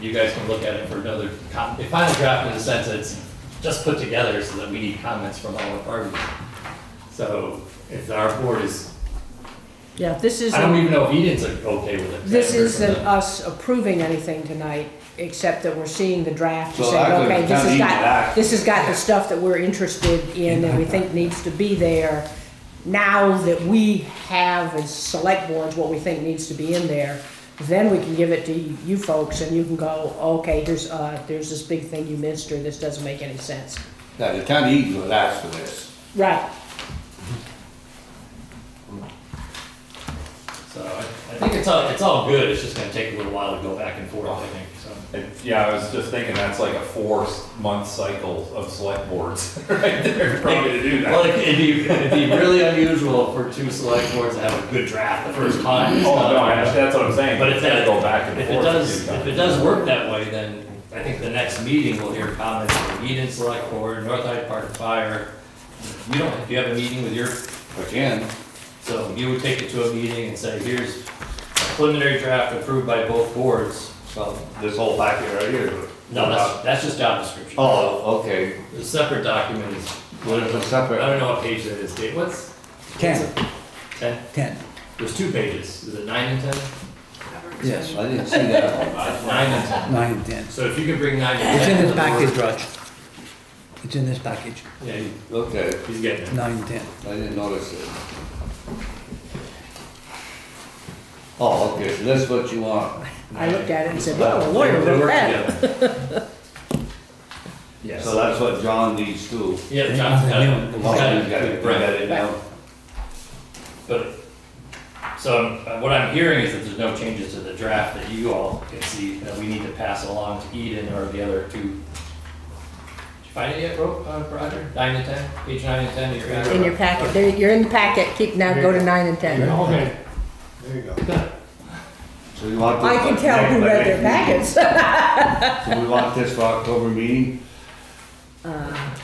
you guys can look at it for another copy. Final draft in the sense that it's just put together so that we need comments from all the parties. So if our board is yeah, this is I don't a, even know if Eden's okay with it. This isn't us approving anything tonight. Except that we're seeing the draft to so say, okay, this has got this has got the stuff that we're interested in and we think needs to be there. Now that we have as select boards what we think needs to be in there, then we can give it to you folks and you can go, okay, here's uh, there's this big thing you missed or this doesn't make any sense. No, the county eating would ask for this. Right. So I, I think it's all it's all good. It's just going to take a little while to go back and forth. I think. It, yeah, I was just thinking that's like a four-month cycle of select boards right there for me to do that. Well, it'd be, it'd be really unusual for two select boards to have a good draft the first time. Oh, uh, no, I, that's what I'm saying. But if that go back and if forth, it does, if it does work that way, then I think the next meeting we'll hear comments from Eden Select Board, North Hyde Park Fire. You don't if you have a meeting with your again. So you would take it to a meeting and say, here's a preliminary draft approved by both boards. Well, this whole packet right here. No, that's, that's just job description. Oh, okay. The separate document is what is a separate. I don't know what page that is. Dave, what's ten? What's ten. Ten. There's two pages. Is it nine and ten? Yes, I didn't see that. uh, nine and ten. Nine and ten. So if you could bring nine and it's ten. It's in this package, Roger. It's in this package. Yeah. You, okay. He's getting it. Nine and ten. I didn't notice it. Oh, okay. So that's what you want. I looked at it and said, "Well, lawyer wrote that." Yeah. So that's what John needs too. Yeah, John's got it. He's got it. Bring that in now. But so uh, what I'm hearing is that there's no changes to the draft that you all can see that we need to pass along to Eden or the other two. Did you find it yet, uh, Roger? Nine and ten, page nine and ten. You're in, in your packet. Okay. There, you're in the packet. Keep now. Go to nine and ten. Okay. There you go. Good. So we want this I can tell who read their packets. So we want this for October meeting? Uh,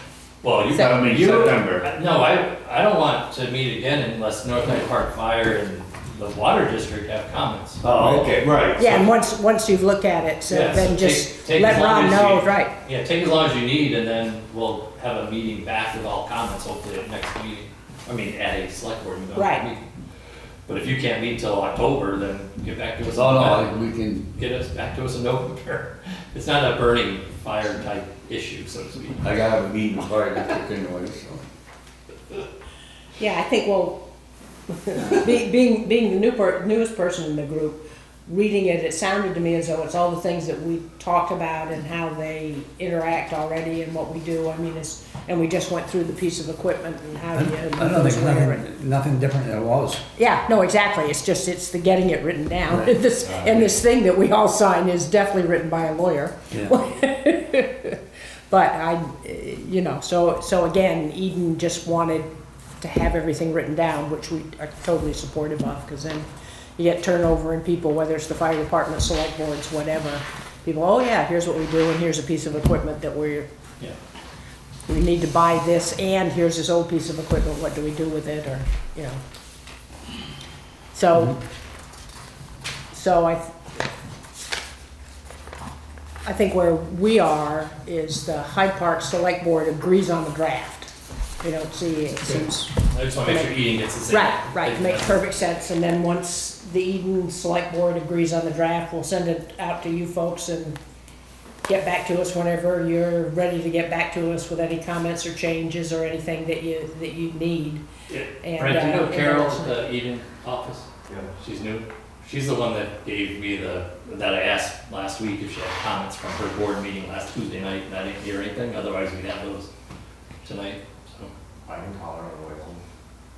well, you got to meet September. No, I, I don't want to meet again unless North Hyde Park Fire and the Water District have comments. Oh, okay, right. Yeah, so, and once once you've looked at it, so yeah, then so just take, take let Ron know, you, right. Yeah, take as long as you need, and then we'll have a meeting back with all comments, hopefully at next meeting. I mean, at a select board meeting. Right. But if you can't meet till October, then get back to us. Oh, no, we can get us back to us in November. It's not a burning fire type issue, so to speak. I gotta have a meeting before I get to anyway. So. Yeah, I think well, be, being being the new per, newest person in the group, reading it, it sounded to me as though it's all the things that we talked about and how they interact already and what we do. I mean, it's and we just went through the piece of equipment and how do you. I don't think nothing, nothing different than it was. Yeah, no, exactly. It's just it's the getting it written down. Right. this uh, and yeah. this thing that we all sign is definitely written by a lawyer. Yeah. But I, you know, so so again, Eden just wanted to have everything written down, which we are totally supportive of, because then. you get turnover in people, whether it's the fire department, select boards, whatever. People, oh yeah, here's what we do, and here's a piece of equipment that we're, yeah. we need to buy this, and here's this old piece of equipment, what do we do with it, or, you know. So, mm-hmm. so I, th I think where we are is the Hyde Park Select Board agrees on the draft. We don't see it seems. I just want to make sure Eden gets the same. Right, right, makes perfect sense. And then once the Eden Select Board agrees on the draft, we'll send it out to you folks and get back to us whenever you're ready to get back to us with any comments or changes or anything that you that you need. Yeah. And Brad, do you know uh, Carol at the Eden office? Yeah, she's new. She's the one that gave me the that I asked last week if she had comments from her board meeting last Tuesday night, and I didn't hear anything. Otherwise, we'd have those tonight. I can call her on the way home.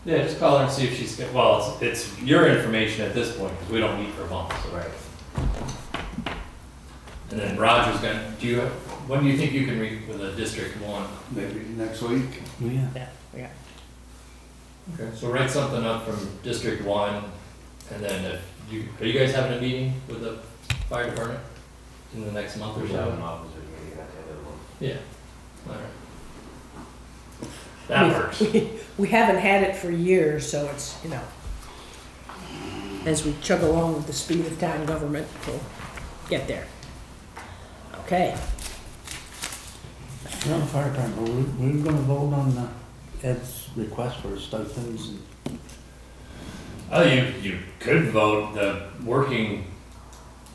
Yeah, just call her and see if she's good. Well, it's, it's your information at this point because we don't meet for a month, so right. And then Roger's gonna. Do you? Have, when do you think you can meet with a district one? Maybe next week. Yeah. Yeah. Yeah. Okay. So write something up from district one, and then if you are you guys having a meeting with the fire department in the next month or so? An officer meeting at the end of the month. Yeah. All right. That works. We, we haven't had it for years, so it's, you know, as we chug along with the speed of town government, we'll get there. Okay. No, fire department, we, we were going to vote on uh, Ed's request for stipends. And... Oh, you, you could vote. The working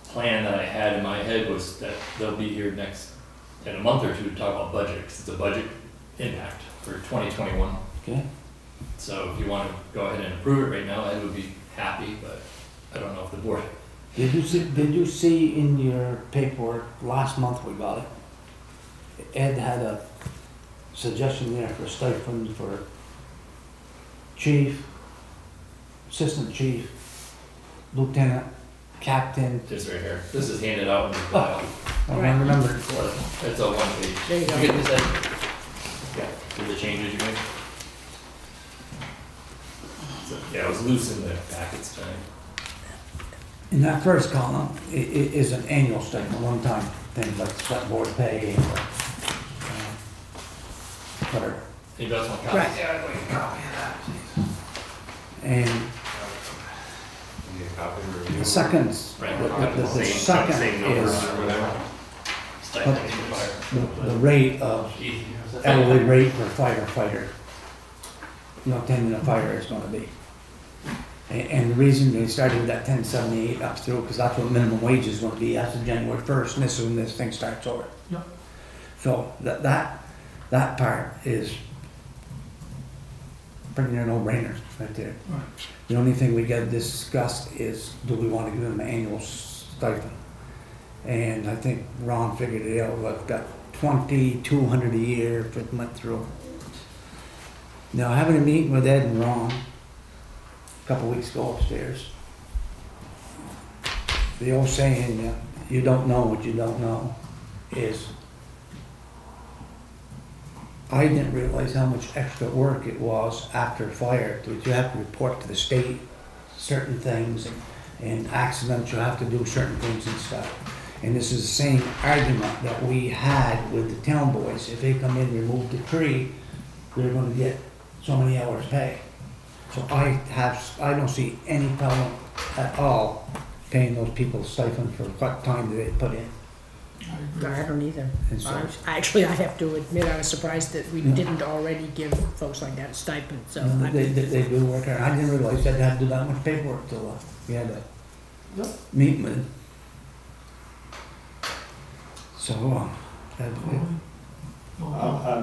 plan that I had in my head was that they'll be here next, in a month or two, to talk about budget, because it's a budget impact. For twenty twenty-one. Okay. So if you want to go ahead and approve it right now, Ed would be happy, but I don't know if the board. Did you see? Did you see in your paperwork last month we got it? Ed had a suggestion there for stipends for chief, assistant chief, lieutenant, captain. Just right here. This is handed out in the file. Oh, I right. remember it for it. It's a one page. There you go. You get this, Ed? The changes you made? So, yeah, I was loose in the packets tonight. In that first column, it, it is an annual statement, one time thing like select board pay or uh, whatever. He does want copies. Right. Yeah, I'd like a copy of that. And the seconds, right. the, the, the, the second is the, the rate of. Hourly rate for firefighter, not ten in a fire is going to be. And, and the reason they started that ten seventy-eight up through, because that's what minimum wage is going to be after January first, and this is when this thing starts over. Yeah. So that that that part is pretty near no-brainer right there. Right. The only thing we get discussed is do we want to give them an annual stipend? And I think Ron figured it out. I've got twenty-two hundred a year for the month through. Now, having a meeting with Ed and Ron a couple weeks ago upstairs, the old saying, you don't know what you don't know, is I didn't realize how much extra work it was after fire. That you have to report to the state certain things, and accidents, you have to do certain things and stuff. And this is the same argument that we had with the town boys. If they come in and remove the tree, they're going to get so many hours pay. So I have, I don't see any problem at all paying those people stipend for what time they put in. I don't either. So, I was, actually, I have to admit I was surprised that we no. didn't already give folks like that a stipend. So no, they, they, they do work hard. I didn't realize that they had to do that much paperwork until uh, we had a yep. meeting with. So um, uh,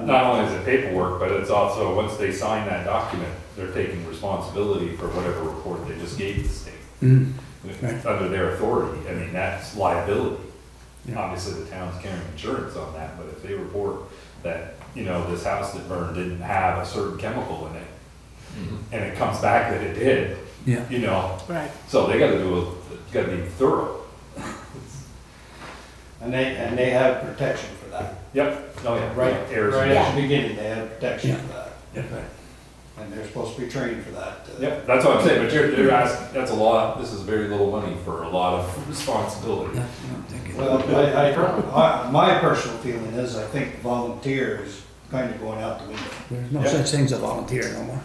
not only is it paperwork, but it's also once they sign that document, they're taking responsibility for whatever report they just gave the state. Mm. Right. Under their authority. I mean, that's liability. Yeah. Obviously, the town's carrying insurance on that, but if they report that, you know, this house that burned didn't have a certain chemical in it, mm-hmm. and it comes back that it did, yeah. you know, right. so they got to do a, got to be thorough. And they and they have protection for that. Yep. Oh yeah. Right. Right at the beginning, they have protection yeah. for that. Yeah. Right. and they're supposed to be trained for that. Uh, yep, that's what I'm saying, but you're, you're asking, that's a lot, this is very little money for a lot of responsibility. Yeah, I well, I, I, I, my personal feeling is I think volunteer is kind of going out the window. There's no yep. such thing as a volunteer no more.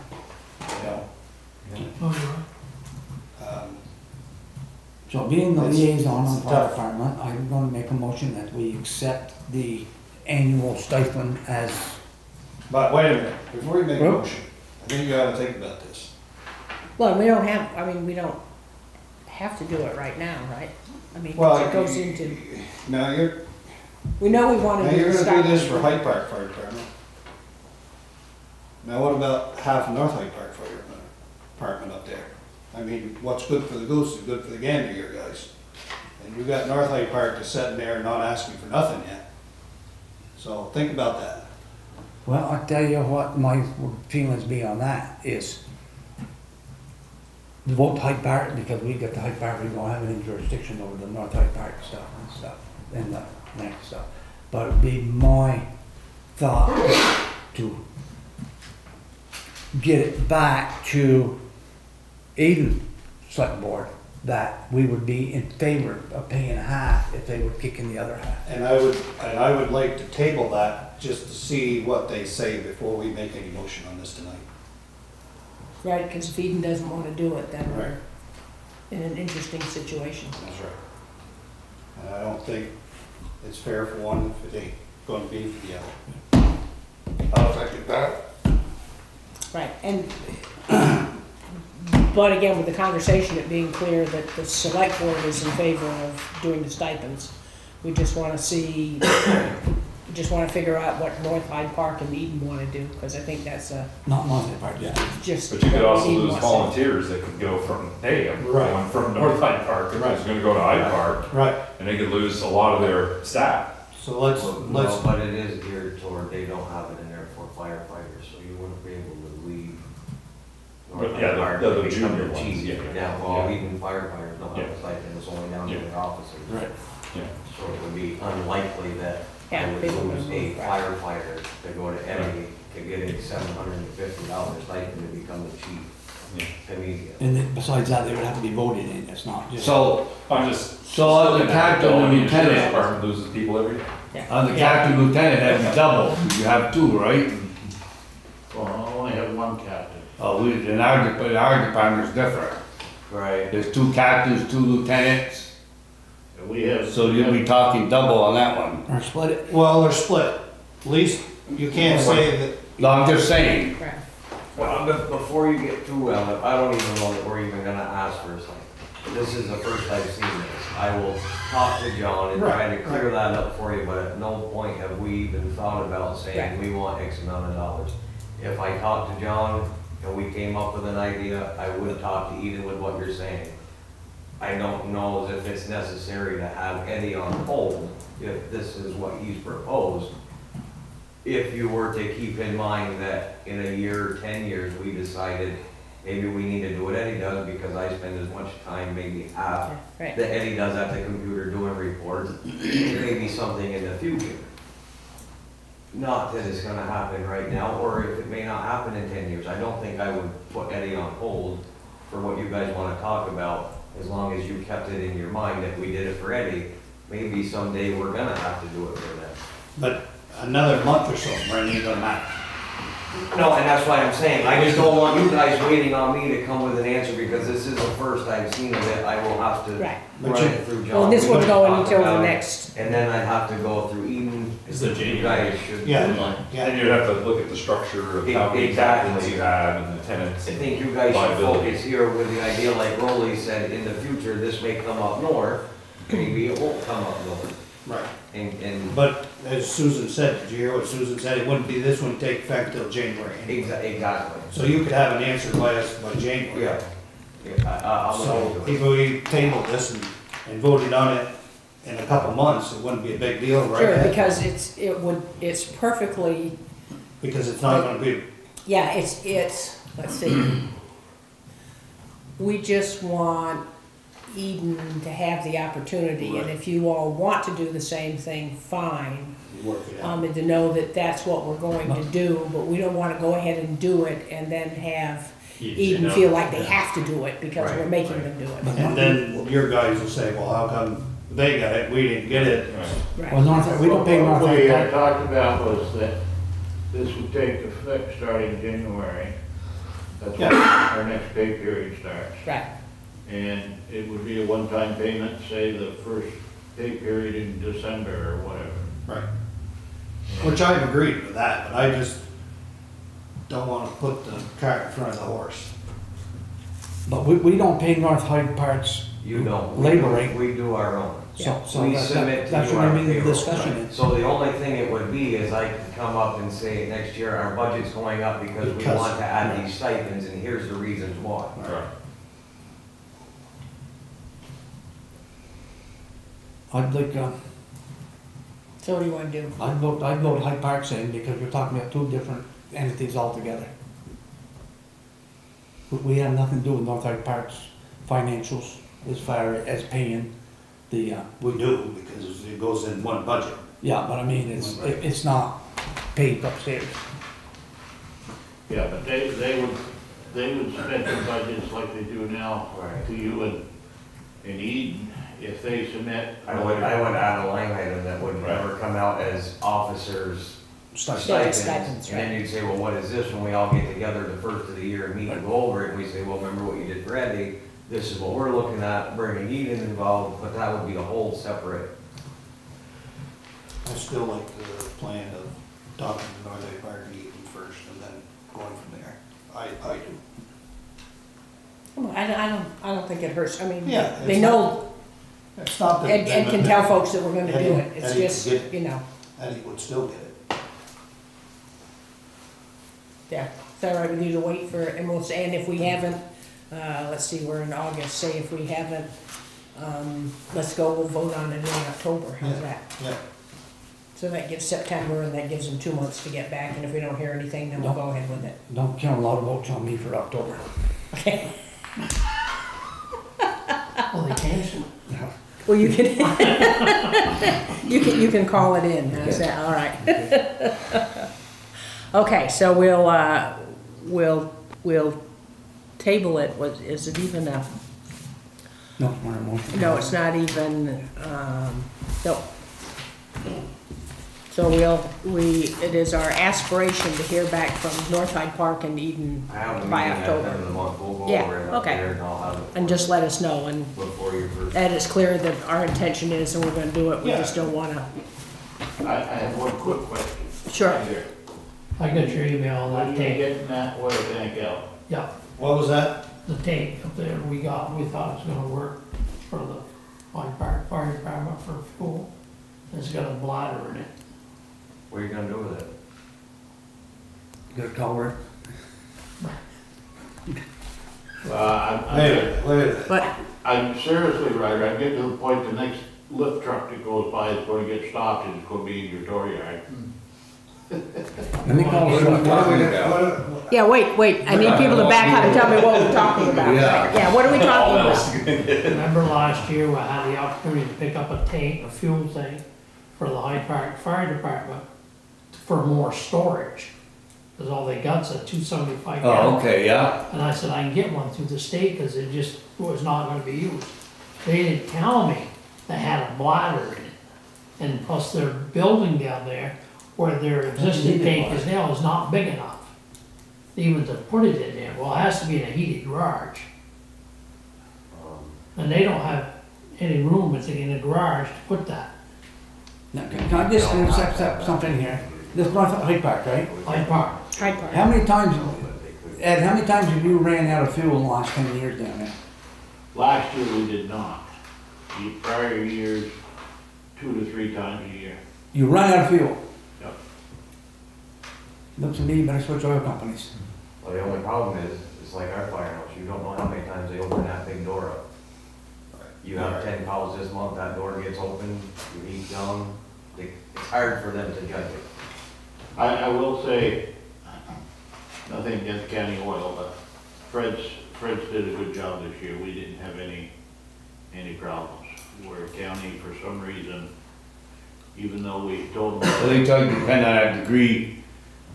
You know, yeah. Oh, yeah. Um, so being the liaison on the fire department, I'm going to make a motion that we accept the annual stipend as... But wait a minute, before you make a motion, I think you ought to think about this. Well, we don't have, I mean, we don't have to do it right now, right? I mean, well, it goes you, into... No, you're... We know we want to do you're going to do this for Hyde Park Fire Department. Now what about half North Hyde Park Fire Department up there? I mean, what's good for the goose is good for the gander here, guys. And you've got North Hyde Park just sitting there and not asking for nothing yet. So think about that. Well, I'll tell you what my feelings be on that is, the vote Hyde Park, because we got the Hyde Park, we don't have any jurisdiction over the North Hyde Park stuff and stuff, and the land stuff. But it'd be my thought to get it back to Eden Select Board that we would be in favor of paying half if they were kicking the other half. And I would, and I would like to table that just to see what they say before we make any motion on this tonight. Right, because if Eden doesn't want to do it, then right. we're in an interesting situation. That's right. And I don't think it's fair for one if it ain't going to be for the other. I'll second that. Right, and but again, with the conversation, it being clear that the select board is in favor of doing the stipends, we just want to see, we just want to figure out what North Hyde Park and Eden want to do, because I think that's a not North Hyde Park, yeah. Just but you could also Eden lose volunteers that could go from hey, I'm right. from North Hyde Park, and right. going to go to Hyde Park, right? And they could lose a lot of their staff. So let's well, let's. No, but it is geared toward they don't have it in there for firefighters, so you wouldn't be able to leave. But yeah, the, the, the junior ones. Yeah, yeah. yeah, well, yeah. even firefighters don't have a stipend. It's only down to yeah. the officers. Right. Yeah. So it would be unlikely that yeah, I would lose a firefighter to go to Eddie to get a seven hundred fifty dollar stipend to become the chief yeah. immediately. And then, besides that, they would have to be voted in. It's not. Just so I'm just. So on the captain and lieutenant department loses people every day. Yeah. On the yeah. captain lieutenant, that's double. You have two, right? Well, I only have one captain. Oh, we, and our, our department is different. Right. There's two captains, two lieutenants. And we have. So you'll be talking double on that one. Or split it. Well, they're split. At least you can't well, say that. No, I'm just saying. Right. Well, but before you get too well, I don't even know that we're even going to ask for a second. This is the first I've seen this. I will talk to John and right. try to clear that up for you, but at no point have we even thought about saying right. we want X amount of dollars. If I talk to John, and we came up with an idea, I would talk to Eden with what you're saying. I don't know if it's necessary to have Eddie on hold if this is what he's proposed. If you were to keep in mind that in a year, ten years, we decided maybe we need to do what Eddie does because I spend as much time, maybe half, yeah, right. that Eddie does at the computer doing reports, maybe something in the future. Not that it's going to happen right now, or if it may not happen in ten years. I don't think I would put Eddie on hold for what you guys want to talk about, as long as you kept it in your mind that we did it for Eddie. Maybe someday we're going to have to do it for them. But another month or so, Brendan, it doesn't matter. No, and that's why I'm saying, I just don't want you guys waiting on me to come with an answer, because this is the first I've seen of it. I will have to right. run you, it through John. Well, this will go until the next. And then I have to go through Eden. It's the J guys should yeah. yeah. And you'd have to look at the structure of it, how many exactly you have and the tenants. I think you guys should focus here with the idea, like Rolly said, in the future this may come up north, maybe it won't come up north. Right. And, and but as Susan said, did you hear what Susan said? It wouldn't be this wouldn't take effect till January. Anyway. Exactly. So you could have an answer by us by January. Yeah. yeah. I, I, so if we tabled this and, and voted on it in a couple months, it wouldn't be a big deal, right? Sure, because it's it would it's perfectly because it's not going to be. Yeah, it's it's. Let's see. We just want Eden to have the opportunity, right. and if you all want to do the same thing, fine. work it out. Um, and to know that that's what we're going to do, but we don't want to go ahead and do it and then have Each Eden feel like they have to do it because right, we're making right. them do it. And then your guys will say, well, how come they got it, we didn't get it? Right. Right. Well, North, we don't pay North What we uh, talked about was that this would take effect starting January. That's yeah. when our next pay period starts. Right. And it would be a one-time payment, say the first pay period in December or whatever. Right. Yeah. Which I've agreed with that, but I just don't want to put the cart in front of the horse. But we, we don't pay North Hyde Park's you don't. labor rate. We do our own. Yeah. So, so we that, submit that, to that's what I mean the discussion is. So the only thing it would be is I could come up and say next year our budget's going up because, because we want to add right. these stipends and here's the reasons why. Right. I'd like uh, so what do you want to do? I'd vote, I'd vote Hyde Park's in because we're talking about two different entities altogether. We have nothing to do with North Hyde Park's financials as far as paying the. Uh, we do because it goes in one budget. Yeah, but I mean it's it, it's not paid upstairs. Yeah, but they they would they would spend their budgets like they do now right. to you and and Eden. If they submit, I would I would add a line item that would right. never come out as officers. Stipends. Stipends, stipends, and right. then you'd say, well, what is this? When we all get together the first of the year and meet and go over it, and we say, well, remember what you did for Ed Day? This is what we're looking at, bringing Eden involved, but that would be a whole separate. I still like the plan of talking to North Hyde Park and Eden first and then going from there. I, I do. Well, I, I, don't, I don't think it hurts. I mean, yeah, they know, not, it's not that Ed, Ed can tell folks that we're going to Eddie, do it. It's Eddie just, it. you know. Eddie would still get it. Yeah, is that right? We need to wait for, and we'll say, and if we haven't, uh, let's see, we're in August, say if we haven't, um, let's go, we'll vote on it in October, how's yeah, that? Yeah. So that gives September, and that gives them two months to get back, and if we don't hear anything, then we'll don't, go ahead with it. Don't count a lot of votes on me for October. Okay. Well, they can. No. Well, you can, you can, you can call it in, how's that? All right. Okay, so we'll uh, we'll we'll table it. What is it even a? No, it's not a motion. No, it's not even. Um, no. So we'll we it is our aspiration to hear back from North Hyde Park and Eden by October. We'll yeah. Over okay. And, I'll and just let us know and that it's clear that our intention is and we're going to do it. We yeah. just don't want to. I, I have one quick question. Sure. Right here. I got your email on that tape. You get Matt Water Tank out. Yeah. What was that? The tank up there we got, we thought it was going to work for the fire, fire department for fuel. It's got a bladder in it. What are you going to do with it? You got a culvert? Well, I'm, I'm, wait, wait. But, I'm seriously right. I'm getting to the point the next lift truck that goes by is going to get stopped and it's going to be in your door yard. Mm. Yeah, wait, wait. I need people to back up and tell me what we're talking about. Yeah, yeah what are we talking about? Remember last year we had the opportunity to pick up a tank, a fuel tank, for the Hyde Park Fire Department for more storage. Because all they got's a two seventy-five. Oh, okay, yeah. And I said, I can get one through the state because it just was not going to be used. They didn't tell me they had a bladder in it. And plus their building down there where their existing tank is now is not big enough even to put it in there. Well, it has to be in a heated garage. And they don't have any room in the garage to put that. Now, can I just intercept something here? This is Hyde Park, right? Hyde Park. Hyde Park. How many times, Ed, how many times have you ran out of fuel in the last ten years down there? Last year we did not. The prior years, two to three times a year. You run out of fuel? Looks to me, you better switch oil companies. Well, the only problem is, it's like our firehouse. You don't know how many times they open that big door up. You have ten calls this month, that door gets open, you heat down. They, it's hard for them to judge it. I, I will say, nothing against county oil, but Fred's, Fred's did a good job this year. We didn't have any, any problems. Where county, for some reason, even though we told them. I think it depends on our degree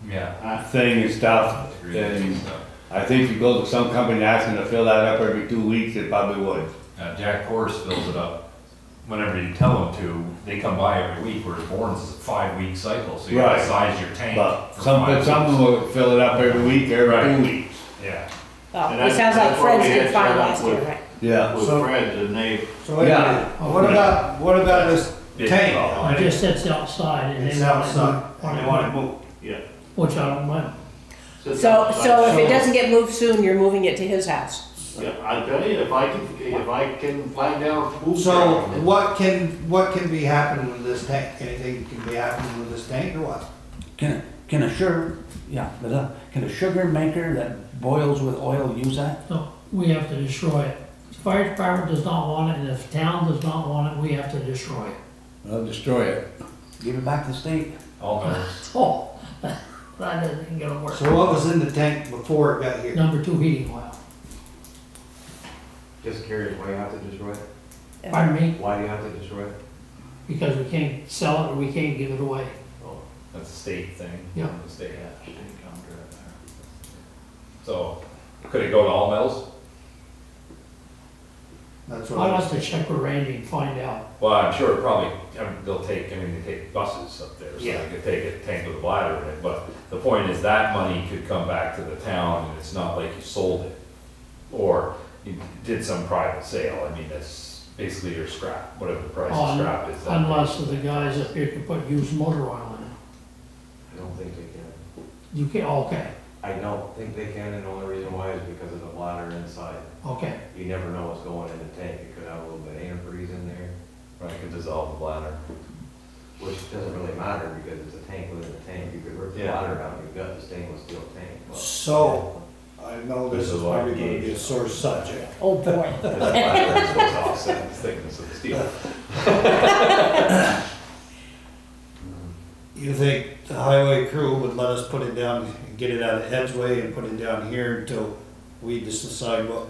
yeah. thing and stuff. And stuff. I think if you go to some company and ask them to fill that up every two weeks, they probably would. Uh, Jack Horse fills it up whenever you tell them to. They come by every week, whereas Bourne's is a five-week cycle, so you right. have to size your tank. But some, some of them will fill it up every week, every right. two weeks. Yeah. Well, and it sounds like Fred's did fine last year, right? Yeah. With so, Fred, and they, so yeah. Oh, what about what about this tank? I just sits outside, and it's they outside. Want it moved. Want it moved. Yeah. Which I don't mind. So so, so if so, it doesn't get moved soon, you're moving it to his house. Yeah, I tell you, if I can, if I can find out. Who so can, what can what can be happening with this tank? Anything can be happening with this tank, or what? Can can a sugar yeah uh, can a sugar maker that boils with oil use that? No, we have to destroy it. The fire department does not want it, and if the town does not want it, we have to destroy it. Well, destroy it. Give it back to the state. All goes. Oh, that isn't gonna work. So what was in the tank before it got here? Number two heating oil. Just curious, why do you have to destroy it? Pardon me? Why do you have to destroy it? Because we can't sell it or we can't give it away. Oh, that's a state thing. Yeah. The state has contract there. So, could it go to all mills? That's what I'll have to check with Randy and find out. Well, I'm sure probably I mean, they'll take, I mean, they take buses up there, so yeah. they could take a tank with a bladder in it. But the point is that money could come back to the town and it's not like you sold it. Or you did some private sale. I mean, that's basically your scrap, whatever the price um, of scrap is. Unless the guys up here can put used motor oil in it. I don't think they can. You can't? Okay. I don't think they can, and the only reason why is because of the bladder inside. Okay. You never know what's going in the tank. It could have a little bit of antifreeze in there, or it could dissolve the bladder, which doesn't really matter because it's a tank within a tank. You could rip the yeah. bladder out, you've got the stainless steel tank. Well, so. I know this, this is probably going to be a sore subject. Oh boy. Thickness of the steel. You think the highway crew would let us put it down, get it out of Edgeway and put it down here until we just decide what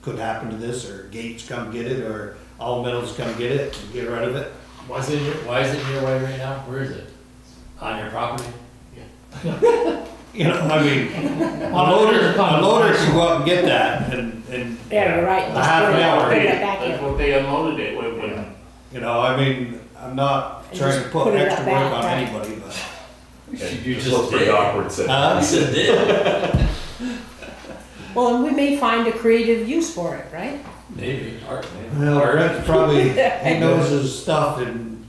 could happen to this, or Gates come get it, or All Metals come get it and get rid of it? Why is it, why is it your way right now? Where is it? On your property? Yeah. You know, I mean, a loader, a loader can go out and get that, and, and yeah, you're right. A half an hour. That's what they unloaded it with. Yeah. You know, I mean, I'm not and trying to put, put extra work on right. anybody, but yeah, you just look pretty awkward. Huh? You just did. Well, and we may find a creative use for it, right? Maybe art. Maybe. Well, Brett probably he knows his stuff, and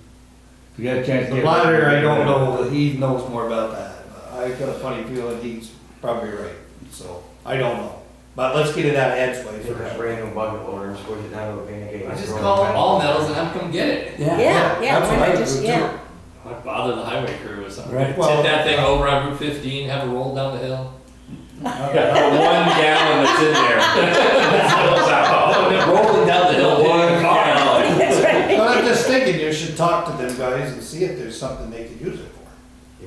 if you got a chance. The bladder, I don't know. He knows more about that. I got a funny feeling he's probably right, so I don't know. But let's get it out of Ed's way. Take a brand new bucket loader and squish it down to a pancake. I just call All Metals and I'm come get it. Yeah, yeah, yeah. That's what I just yeah. I'd bother the highway crew with something. Right. Well, tip that thing uh, over on Route fifteen, have a roll down the hill. I've got one gallon that's in there. That's rolling down the hill. One gallon. That's right. But I'm just thinking you should talk to them guys and see if there's something they could use it for.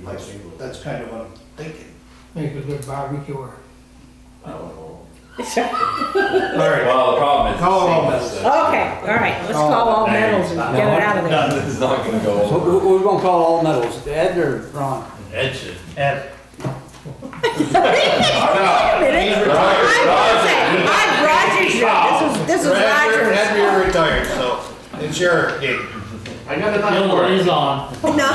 That's, that's kind of what I'm thinking. Make a good barbecue. Or I don't know. All right. Well, the problem is call all metals. Okay. All right. Let's call, call all metals and get it out of there. This is not going to go. So we're, we're going to call all metals. Ed or Ron? Ed should. Ed. Wait a minute. Retired. I'm Roger. I'm Roger. This is this is Roger. Ed, you're retired, so it's your gig. I got another one. He's on. No.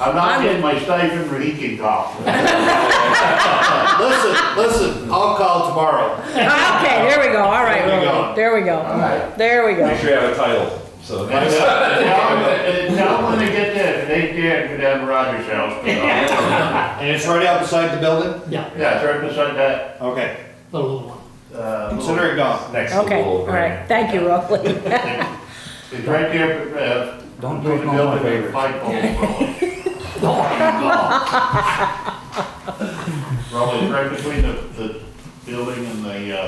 I'm not I'm getting my stipend for heating cough. Listen, listen, I'll call tomorrow. Okay, there we go. All right, there we go. There we go. All right. There we go. Make sure you have a title. So that's now when they get this, they can't go down to Roger's house. And it's right outside the building? Yeah. Yeah, it's right beside that. Okay. The little one. Uh, Consider it gone. Next to the little one. Okay, all right. Thank you, Rob. It's right there. Uh, Don't do it on my favorite. Probably right between the, the building and the uh,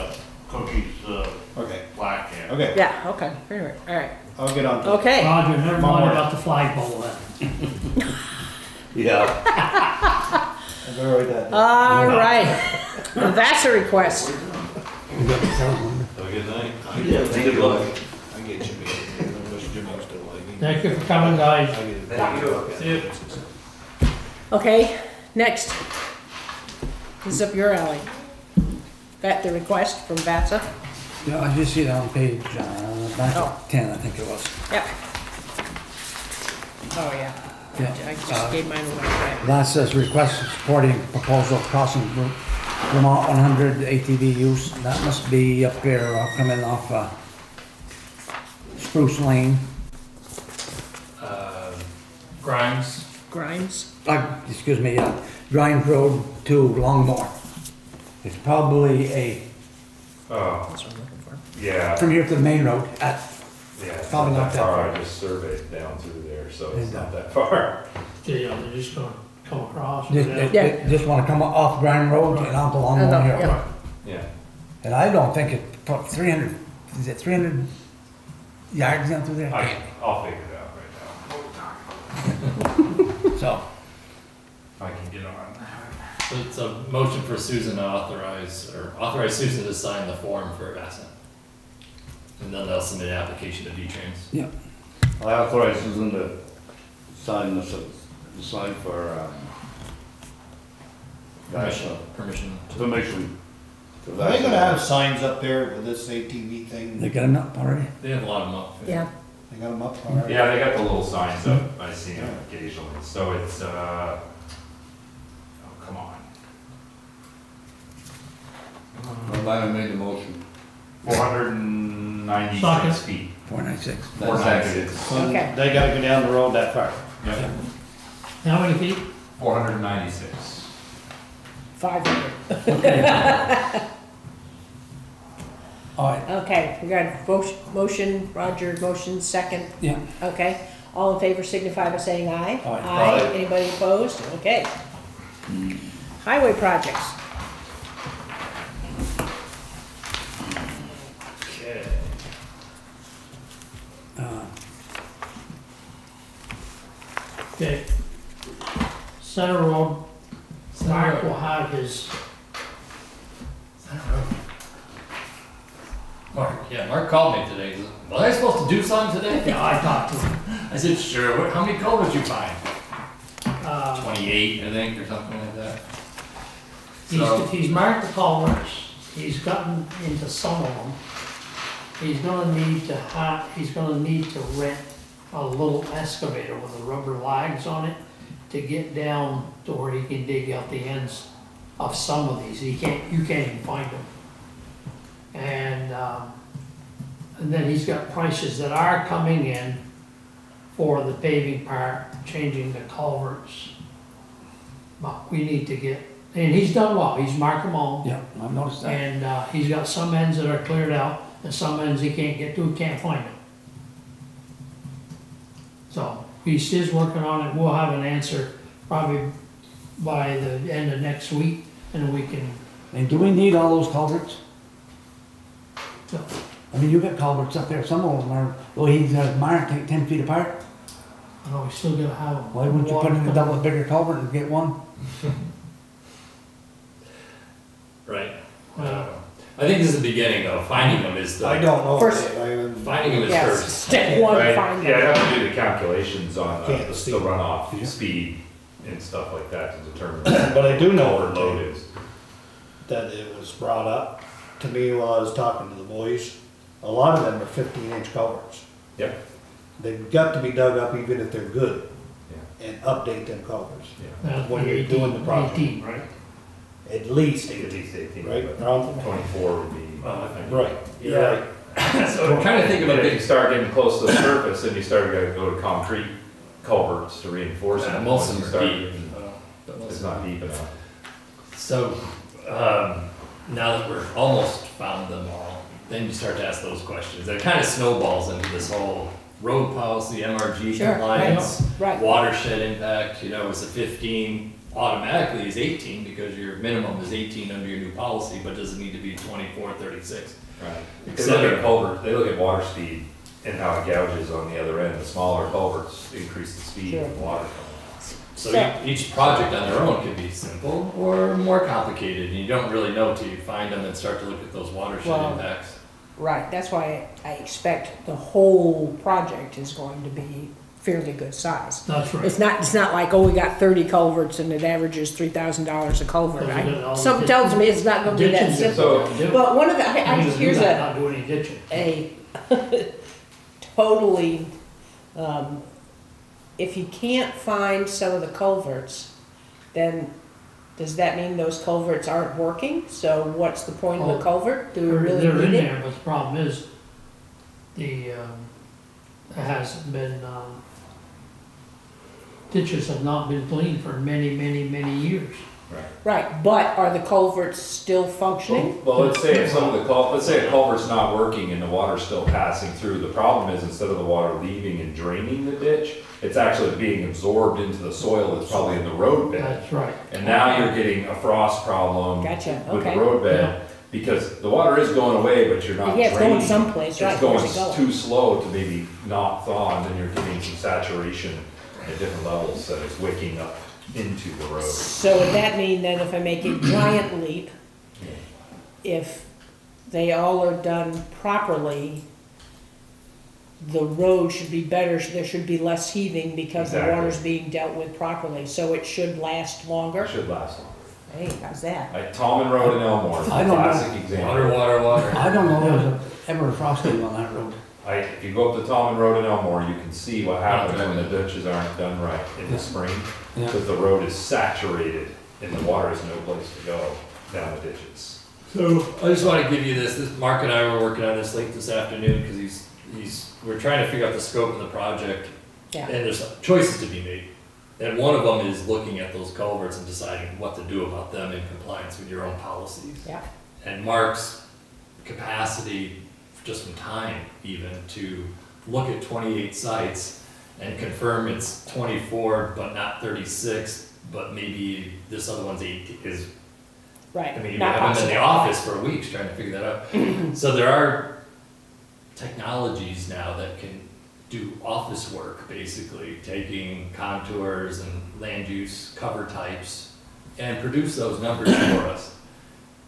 cookies uh, okay. black can. Okay. Yeah, okay. Anyway, all right. I'll get on to okay. it. Roger, never mind about the flagpole then. Yeah. I'm going to write that down. All yeah. right. Well, that's a request. Have a good night. Good luck. I get you, man. Thank you for coming, guys. Thank you. See you. Okay, next. This is up your alley. That the request from VATSA. No, I just see that on page uh, back oh. ten, I think it was. Yeah. Oh yeah. Yeah. I just uh, gave mine away. That says request supporting proposal crossing Vermont one hundred A T V use. That must be up here uh, coming off uh, Spruce Lane. Uh, Grimes. Grimes. Uh, excuse me. Uh, Grimes Road to Longmore. It's probably a. Oh. That's what I'm looking for. Yeah. From here to the main road at. Yeah, it's probably not that, that far. far. I just surveyed down through there, so it's, it's not that far. Yeah, they're just going to come across. Just, they, yeah. they just want to come off Grand Road right. and out along the hill. Yeah. yeah. And I don't think it put three hundred, is it three hundred yards down through there? I, I'll figure it out right now. So. I can get on. So it's a motion for Susan to authorize, or authorize Susan to sign the form for VATSA. And then they'll submit an application to V-Trans. Yeah. I authorize Susan to sign this, the sign for um, permission. Permission. Permission. Are they going to have signs up there with this A T V thing? They got them up already. They have a lot of them up. Yeah. yeah. They got them up already. Yeah, they got the little signs up. I see them yeah. occasionally. So it's, uh, oh, come on. I'm glad I made the motion. four hundred ninety-six feet. four ninety-six. four ninety-six. Okay. They gotta go down the road that far. Yep. How many feet? four hundred ninety-six. five hundred. Okay. All right. Okay, we got motion, Roger, motion, second. Yeah. Okay. All in favor signify by saying aye. Aye. Aye. Aye. Anybody opposed? Okay. Mm. Highway projects. Okay, Center Road, Center Mark Road. will have his. Center Road. Mark, yeah, Mark called me today. He said, was I supposed to do something today? Yeah, I talked to him. I said, sure, what, how many culverts you find? Uh, twenty-eight, I think, or something like that. So, he's, he's marked the culverts, he's gotten into some of them. He's gonna need to have, he's gonna need to rent a little excavator with the rubber lags on it to get down to where he can dig out the ends of some of these. He can't, you can't even find them. And, um, and then he's got prices that are coming in for the paving part, changing the culverts. But we need to get, and he's done well, he's marked them all. Yeah, I've noticed that. And uh, he's got some ends that are cleared out and some ends he can't get to, can't find them. So he's is working on it. We'll have an answer probably by the end of next week, and we can. And do we need all those culverts? No. I mean, you got culverts up there. Some of them are. Well, he's uh, marked ten feet apart. No, we still gotta have them. Why wouldn't you put in a double bigger culvert and get one? Right. Uh, I think this is the beginning though. Finding them is the. I don't know. First, I finding them is yes, first. Step one, right? Find them. Yeah, I have to do the calculations on uh, the, the runoff yeah. speed and stuff like that to determine. But I do know what load is. That it was brought up to me while I was talking to the boys. A lot of them are fifteen inch culverts. Yep. They've got to be dug up even if they're good. Yeah. And update them culverts. Yeah. When you're doing the project, eighteen, right? At least eighteen, at least eighteen, right? Around twenty-four would be uh, right. Yeah. Right. So I'm trying to think about it. If you start getting close to the surface, and you start to go to concrete culverts to reinforce yeah, it. Most of them are deep. But it's not deep enough. So um, now that we're almost found them all, then you start to ask those questions. It kind of snowballs into this whole road policy, M R G sure, compliance, right. Right. watershed impact. You know, it's a fifteen. Automatically is eighteen because your minimum is eighteen under your new policy, but doesn't need to be twenty-four, thirty-six. Right. They look at culvert, they look at water speed and how it gouges on the other end. The smaller culverts increase the speed sure. of water. So, so each project on their own could be simple or more complicated, and you don't really know till you find them and start to look at those watershed well, impacts. Right, that's why I expect the whole project is going to be fairly good size. That's right. It's not, it's not like, oh, we got thirty culverts and it averages three thousand dollars a culvert. Right? Something tells me it's not going to be that simple. So, well, one of the, I, I just, here's not, a, not doing any ditching. a totally, um, if you can't find some of the culverts, then does that mean those culverts aren't working? So what's the point oh, of the culvert? Do we really they're need in it? There, but the problem is the um, it hasn't been um, ditches have not been cleaned for many, many, many years. Right. Right. But are the culverts still functioning? Well, well let's say if some of the cul let's say a culvert's not working and the water's still passing through. The problem is instead of the water leaving and draining the ditch, it's actually being absorbed into the soil that's probably in the road bed. That's right. And now you're getting a frost problem gotcha. with okay. the road bed yeah. because the water is going away, but you're not yeah, it's draining. Going someplace, it's right. going, it going too slow to maybe not thaw, and then you're getting some saturation at different levels, so it's wicking up into the road. So would that mean then if I make a giant leap, if they all are done properly, the road should be better, there should be less heaving because exactly. the water's being dealt with properly, so it should last longer? It should last longer. Hey, how's that? Like Tallman Road in Elmore, I don't classic know. example. Water, water, water. I don't know if there's ever frosting on that road. I, if you go up the Tallman Road in Elmore, you can see what happens when the ditches aren't done right in yeah. the spring, because yeah. the road is saturated and the water is no place to go down the ditches. So I just want to give you this. this Mark and I were working on this late this afternoon because he's He's, we're trying to figure out the scope of the project, yeah. and there's choices to be made. And one of them is looking at those culverts and deciding what to do about them in compliance with your own policies. Yeah. And Mark's capacity, just in time even, to look at twenty-eight sites and confirm it's twenty-four, but not thirty-six, but maybe this other one's eight is. Right. I mean, we haven't been in the office for weeks trying to figure that out. So there are technologies now that can do office work, basically taking contours and land use cover types and produce those numbers for us.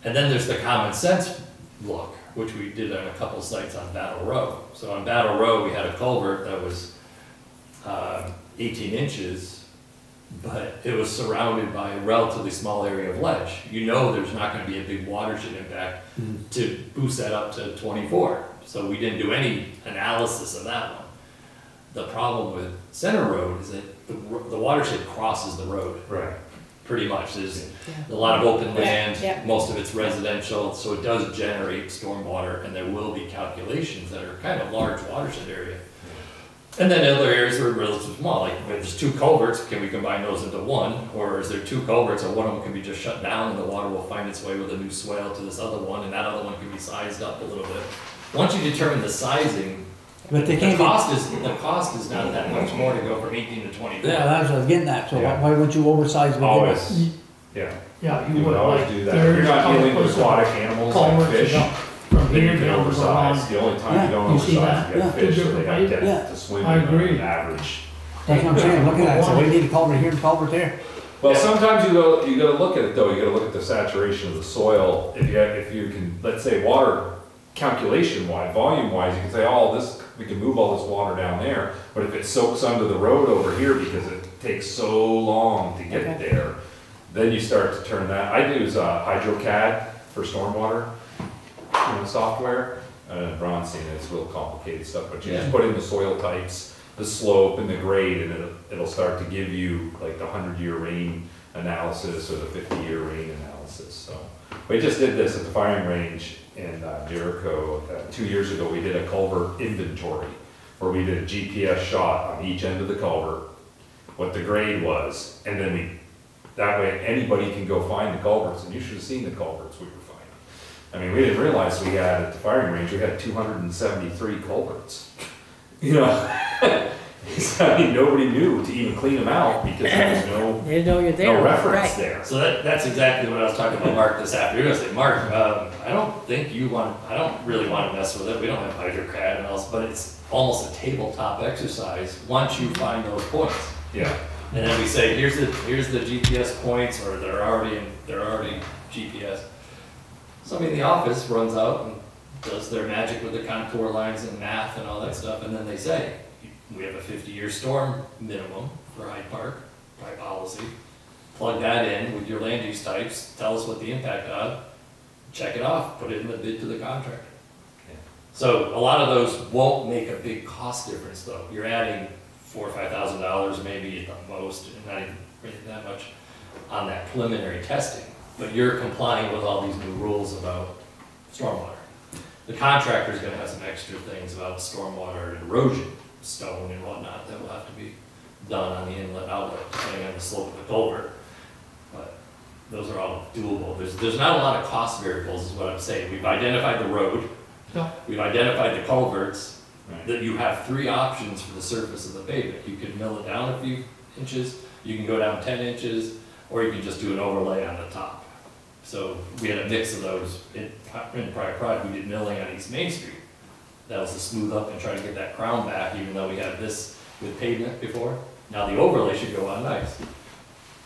And then there's the common sense look, which we did on a couple sites on Battle Row. So on Battle Row, we had a culvert that was uh, eighteen inches, but it was surrounded by a relatively small area of ledge. You know there's not going to be a big watershed impact mm-hmm. to boost that up to twenty-four. So we didn't do any analysis of that one. The problem with Center Road is that the, the watershed crosses the road. Right. Pretty much. There's yeah. a lot of open land, yeah. Yeah. most of it's residential, so it does generate stormwater, and there will be calculations that are kind of large watershed area. And then other areas are relatively small, like if there's two culverts, can we combine those into one? Or is there two culverts and one of them can be just shut down and the water will find its way with a new swale to this other one, and that other one can be sized up a little bit. Once you determine the sizing, but they the, can't cost be, is, the cost is not that much more to go from eighteen to twenty-four. Yeah, that's what I was getting at. So yeah. why would you oversize? Always. Yeah. Yeah, you, you would always like do that. You're not dealing with aquatic animals like fish. From here to oversize. The only time yeah, you don't you oversize is you get yeah. fish, so they have depth yeah. to swim I agree. average. That's what I'm saying. Look at that. So we need a culvert here and culvert there. Well, yeah. sometimes you go, you got to look at it though. You got to look at the saturation of the soil. If you have, if you can, let's say water. Calculation wise, volume wise, you can say, oh, this, we can move all this water down there, but if it soaks under the road over here because it takes so long to get okay. there, then you start to turn that. I use uh, HydroCAD for stormwater you know, software. Uh, Ron's seen it, it's real complicated stuff, but you yeah. just put in the soil types, the slope, and the grade, and it'll, it'll start to give you like the hundred-year rain analysis or the fifty-year rain analysis. So we just did this at the firing range in uh, Jericho uh, two years ago. We did a culvert inventory where we did a G P S shot on each end of the culvert, what the grade was, and then we, that way anybody can go find the culverts, and you should have seen the culverts we were finding. I mean, we didn't realize we had, at the firing range, we had two hundred seventy-three culverts. You know, I mean, nobody knew to even clean them out because there was no, you know you're there, no reference right. there. So that, that's exactly what I was talking about Mark this afternoon. I said, Mark, um, I don't think you want, I don't really want to mess with it. We don't have HydroCAD and else, but it's almost a tabletop exercise once you find those points. Yeah. And then we say, here's the here's the G P S points, or they're already in, they're already G P S. Somebody in the office runs out and does their magic with the contour lines and math and all that stuff, and then they say, we have a fifty-year storm minimum for Hyde Park by policy. Plug that in with your land use types, tell us what the impact of, check it off, put it in the bid to the contractor. Okay. So a lot of those won't make a big cost difference though. You're adding four or five thousand dollars maybe at the most, not even really that much on that preliminary testing. But you're complying with all these new rules about stormwater. The contractor's gonna have some extra things about stormwater and erosion, stone and whatnot that will have to be done on the inlet outlet, depending on the slope of the culvert. But those are all doable. There's, there's not a lot of cost variables is what I'm saying. We've identified the road. No. We've identified the culverts. Right. That you have three options for the surface of the pavement. You can mill it down a few inches, you can go down ten inches, or you can just do an overlay on the top. So we had a mix of those. In, in prior project, we did milling on East Main Street. That was to smooth up and try to get that crown back, even though we had this with pavement before. Now the overlay should go on nice.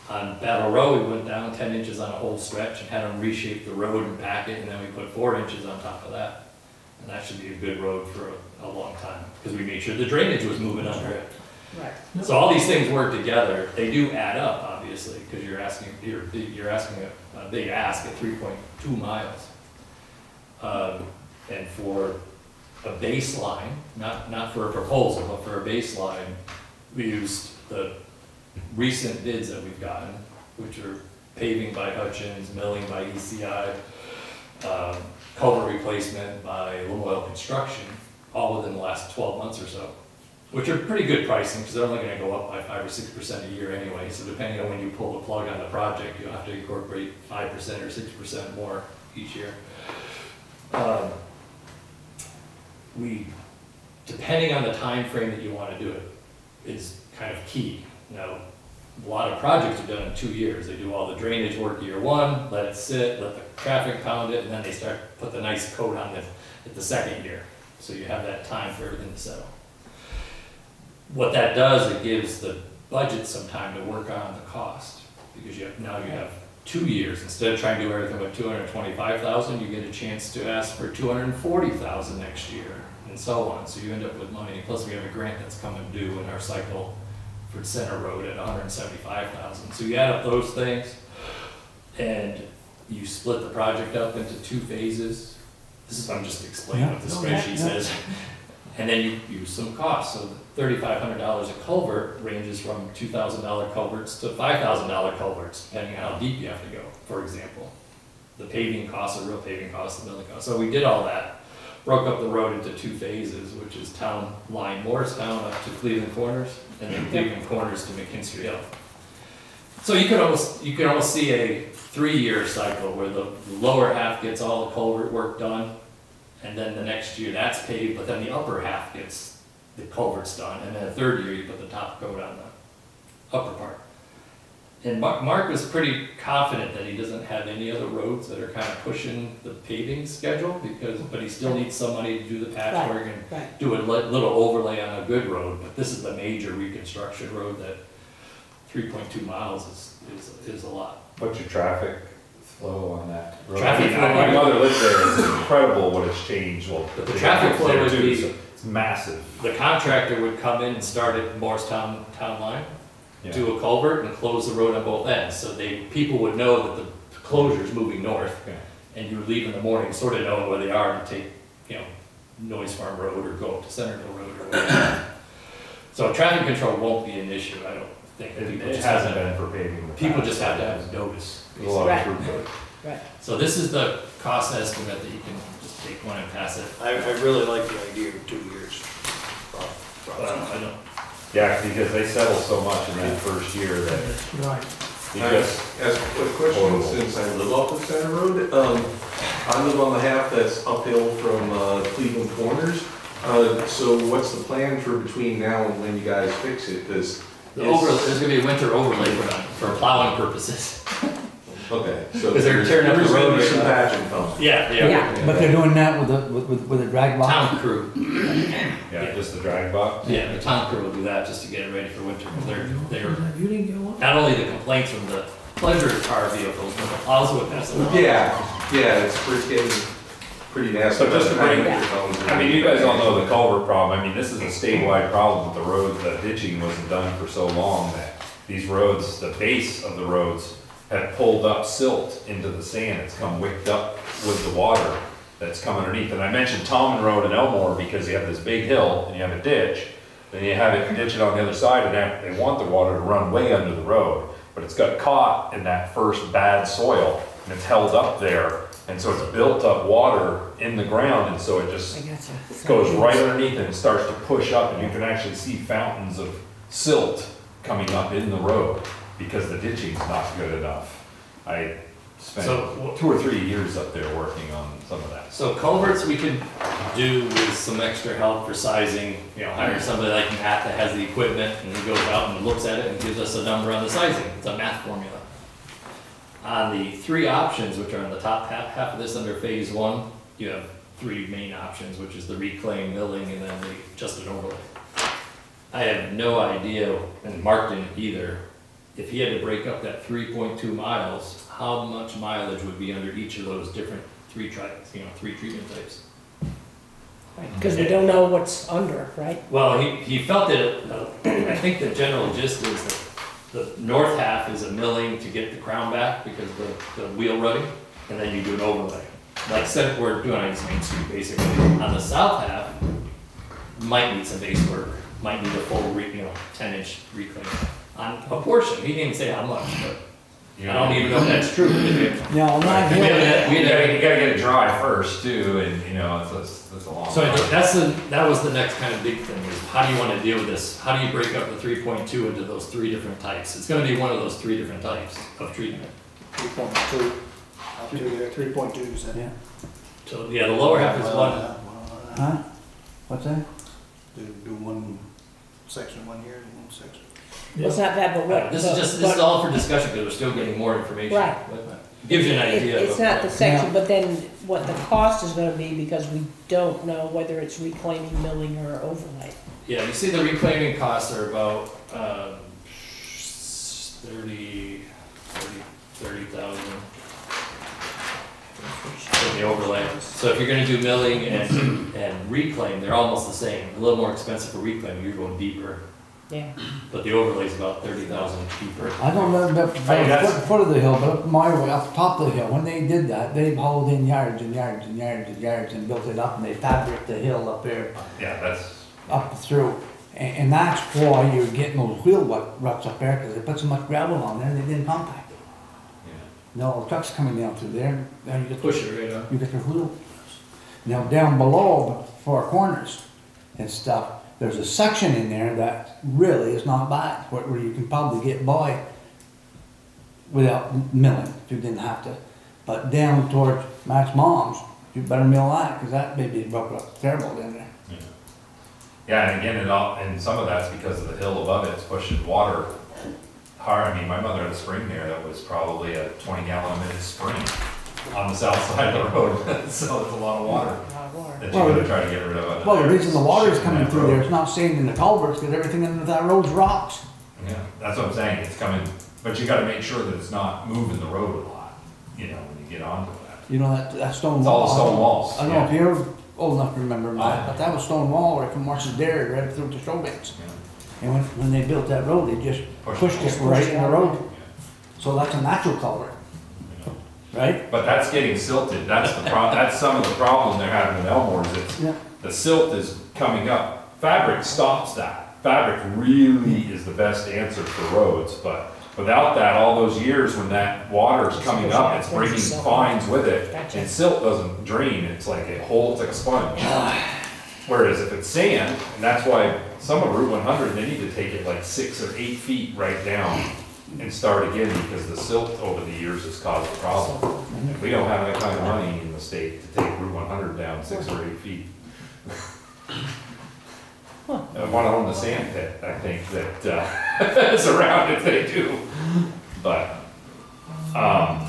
On Battle Row, we went down ten inches on a whole stretch and had them reshape the road and pack it, and then we put four inches on top of that. And that should be a good road for a, a long time, because we made sure the drainage was moving under it. Right. So all these things work together. They do add up, obviously, because you're asking, you're, you're asking a, a big ask at three point two miles. Um, and for a baseline, not, not for a proposal, but for a baseline, we used the recent bids that we've gotten, which are paving by Hutchins, milling by E C I, um, culvert replacement by Low-Oil Construction, all within the last twelve months or so, which are pretty good pricing because they're only going to go up by five or six percent a year anyway. So depending on when you pull the plug on the project, you'll have to incorporate five percent or six percent more each year. Um, we, depending on the time frame that you want to do it, is kind of key. Now, a lot of projects are done in two years. They do all the drainage work year one, let it sit, let the traffic pound it, and then they start put the nice coat on it at the second year. So you have that time for everything to settle. What that does, it gives the budget some time to work on the cost, because you have, now you have two years. Instead of trying to do everything with two hundred twenty-five thousand dollars, you get a chance to ask for two hundred forty thousand dollars next year, and so on. So you end up with money. Plus, we have a grant that's coming due in our cycle for Center Road at one hundred seventy-five thousand dollars. So you add up those things, and you split the project up into two phases. This is, I'm just explaining yeah, what the no, spreadsheet yeah. says. And then you use some costs. So thirty-five hundred dollars a culvert ranges from two thousand dollar culverts to five thousand dollar culverts, depending on how deep you have to go, for example. The paving costs are real paving costs, the building costs. So we did all that, broke up the road into two phases, which is town line Morristown up to Cleveland Corners, and then Cleveland Corners to McKinstry Hill. So you could almost, you could almost see a three-year cycle where the lower half gets all the culvert work done, and then the next year that's paved, but then the upper half gets the culverts done, and then the third year you put the top coat on the upper part. And Mark was pretty confident that he doesn't have any other roads that are kind of pushing the paving schedule, because, but he still needs somebody to do the patchwork and right, right. do a little overlay on a good road, but this is the major reconstruction road that three point two miles is, is, is a lot. What's your traffic flow on that road? Traffic flow. My mother lived there. It's incredible what has changed. Well, the, the traffic flow would be, so it's massive. The contractor would come in and start at Morristown town line, yeah. do a culvert, and close the road on both ends. So they people would know that the closure is moving north, yeah. and you would leave in the morning, sort of knowing where they are, and take you know Noise Farm Road or go up to Centerville Road or whatever. So traffic control won't be an issue. I don't. Thing. It, it hasn't been for paving. People just have to have notice. Right. Right. So this is the cost estimate that you can just take one and pass it. I, I really like the idea of two years. Well, I don't. Yeah, because they settle so much in that first year that. Right. You I just ask a quick question horrible. Since I live off the Center Road. Um, I live on the half that's uphill from uh, Cleveland Corners. Uh, so what's the plan for between now and when you guys fix it? Because The overlay, there's going to be a winter overlay put on for plowing purposes. Okay. So because they're tearing up the road. Some patching foam. Yeah, yeah. yeah. But they're doing that with a with with a drag box. Town crew. yeah, yeah, just the drag box. Yeah, the town crew will do that just to get it ready for winter. They're they're you didn't get one? Not only the complaints from the pleasure car vehicles, but the plows would pass along. Yeah, yeah, it's pretty. pretty nasty. So just to bring, I mean, you guys all know the culvert problem. I mean, this is a statewide problem with the roads. The ditching wasn't done for so long that these roads, the base of the roads, have pulled up silt into the sand. It's come wicked up with the water that's come underneath. And I mentioned Tallman Road and Elmore because you have this big hill and you have a ditch. Then you have it ditch it on the other side, and they want the water to run way under the road. But it's got caught in that first bad soil, and it's held up there. And so it's built up water in the ground, and so it just goes right underneath and it starts to push up, and you can actually see fountains of silt coming up in the road because the ditching's not good enough. I spent so, two or three years up there working on some of that. So culverts we could do with some extra help for sizing, you know, hire somebody like Matt that has the equipment and he goes out and looks at it and gives us a number on the sizing. It's a math formula. On the three options, which are on the top half, half of this under phase one, you have three main options, which is the reclaim, milling, and then the adjusted overlay. I have no idea, and Mark didn't either, if he had to break up that three point two miles, how much mileage would be under each of those different three trials, you know, three treatment types. Because we don't know what's under, right? Well, he, he felt that, uh, I think the general gist is that the north half is a milling to get the crown back because of the, the wheel rutting, and then you do an overlay. Like said, we're doing on East Main Street, basically. On the south half, might need some base work, might need a full, re, you know, ten inch reclaim. On a portion, he didn't even say how much, but you know, I don't even know if that's true. No, I'm not here. You gotta, you gotta get it dry first, too, and you know, it's, it's, it's a long So time. that's the, that was the next kind of big thing, is how do you want to deal with this? How do you break up the three point two into those three different types? It's going to be one of those three different types of treatment. three point two, up to there, three point two, you said. Yeah. So, yeah, the lower half is one. Uh, one huh? What's that? Do, do one section one year and one section. Well, it's not bad, but what? This, but, is, just, this but, is all for discussion because we're still getting more information. Right. It gives you an idea. It, it's not the section, but then what the cost is going to be because we don't know whether it's reclaiming, milling, or overlay. Yeah, you see the reclaiming costs are about um, thirty thousand. The overlay. So if you're going to do milling and, and reclaim, they're almost the same. A little more expensive for reclaim. You're going deeper. Yeah. But the overlay is about thirty thousand cheaper. I don't know about the foot, foot of the hill, but up my way, off the top of the hill, when they did that, they hauled in yards and yards and yards and yards and built it up and they fabricated the hill up there. Yeah, that's... Up through. And, and that's why you're getting those wheel ruts up there, because they put so much gravel on there and they didn't pump it. Yeah. No, trucks coming down through there. Now you get Push the, it right up. You get your wheel. Now down below, for corners and stuff, there's a section in there that really is not bad, where you can probably get by without milling, if you didn't have to. But down towards Matt's mom's, you better mill that, because that may be broken up terrible down there. Yeah, yeah, and again, it all, and some of that's because of the hill above it, it's pushing water hard. I mean, my mother had a spring there that was probably a twenty gallon a minute spring on the south side of the road, so it's a lot of water. That you well, would have tried to get rid of. Well, the reason the water is coming through road. there, it's not sand in the culverts because everything under that road's rocks. Yeah, that's what I'm saying. It's coming, but you got to make sure that it's not moving the road a lot. You know, when you get onto that. You know that, that stone it's wall. All the stone walls. I don't yeah. know if you're old enough to remember, Matt, but that was stone wall right from Marsh's Dairy right through the show beds. Yeah. And when, when they built that road, they just pushed, pushed it right pushed in the road. Yeah. So that's a natural culvert. Right? But that's getting silted. That's the pro that's some of the problem they're having in Elmore. Is it's, yeah. the silt is coming up. Fabric stops that. Fabric really is the best answer for roads. But without that, all those years when that water is coming up, it's bringing fines with it, gotcha. and silt doesn't drain. It's like it holds like a sponge. Whereas if it's sand, and that's why some of Route one hundred, they need to take it like six or eight feet right down and start again, because the silt over the years has caused a problem. If we don't have that kind of money in the state to take Route one hundred down six or eight feet. Huh. I want to own the sand pit, I think, that uh, is around if they do. But, um,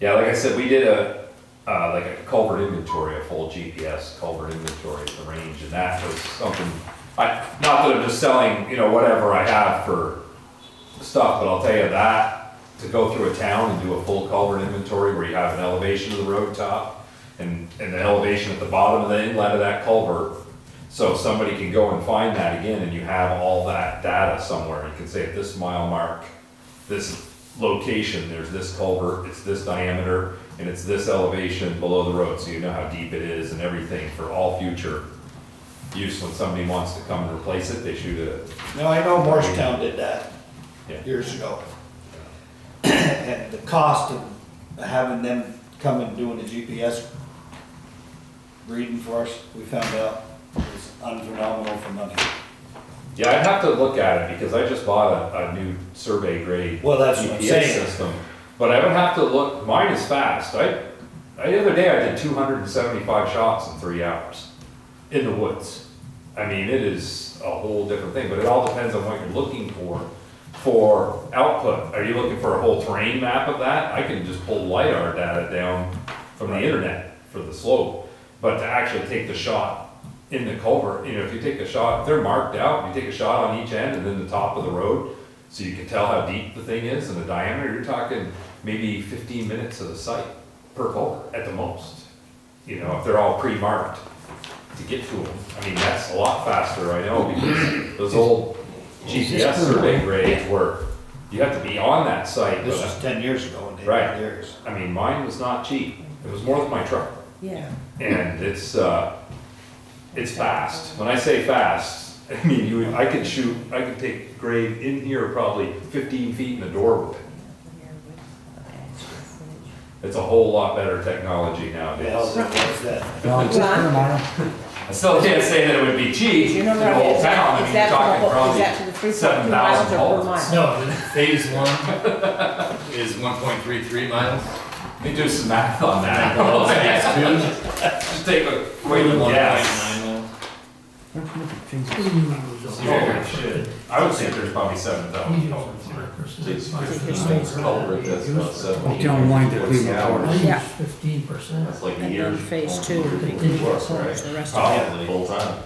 yeah, like I said, we did a, uh, like a culvert inventory, a full G P S culvert inventory at the range, and that was something I, not that I'm just selling, you know, whatever I have for stuff, but I'll tell you that to go through a town and do a full culvert inventory where you have an elevation of the road top and, and the elevation at the bottom of the inlet of that culvert. So somebody can go and find that again, and you have all that data somewhere. You can say at this mile mark, this location, there's this culvert, it's this diameter, and it's this elevation below the road, so you know how deep it is and everything for all future use. When somebody wants to come and replace it, they shoot it. No, I know Morristown did that yeah. years ago. And the cost of having them come and doing the G P S reading for us, we found out, was unphenomenal for money. Yeah, I'd have to look at it because I just bought a, a new survey grade well, that's G P S system. But I would have to look. Mine is fast. I, I the other day I did two hundred seventy-five shots in three hours in the woods. I mean, it is a whole different thing. But it all depends on what you're looking for for output. Are you looking for a whole terrain map of that? I can just pull LiDAR data down from the internet for the slope. But to actually take the shot in the culvert, you know, if you take a shot, if they're marked out, you take a shot on each end and then the top of the road, so you can tell how deep the thing is and the diameter. You're talking maybe fifteen minutes of the site per culvert at the most, you know, if they're all pre-marked to get to them. I mean, that's a lot faster, I know, because those old G P S survey grades were, you have to be on that site. This was ten years ago. And right. Years. I mean, mine was not cheap. It was more than my truck. Yeah. And it's, uh, it's fast. When I say fast, I mean, you, I could shoot, I could take grade in here probably fifteen feet in the door with it. It's a whole lot better technology nowadays. I still can't say that it would be cheap in the whole town. I mean, you're talking probably seven thousand volts. No, the phase one is one point three three miles. Let me do some math on that. Just take a quick one. I would say there's probably seven thousand culverts here. Down line to Cleveland Corners. Yeah. fifteen percent. That's like a year. And then phase two, they did work, right? The rest of it. Full time.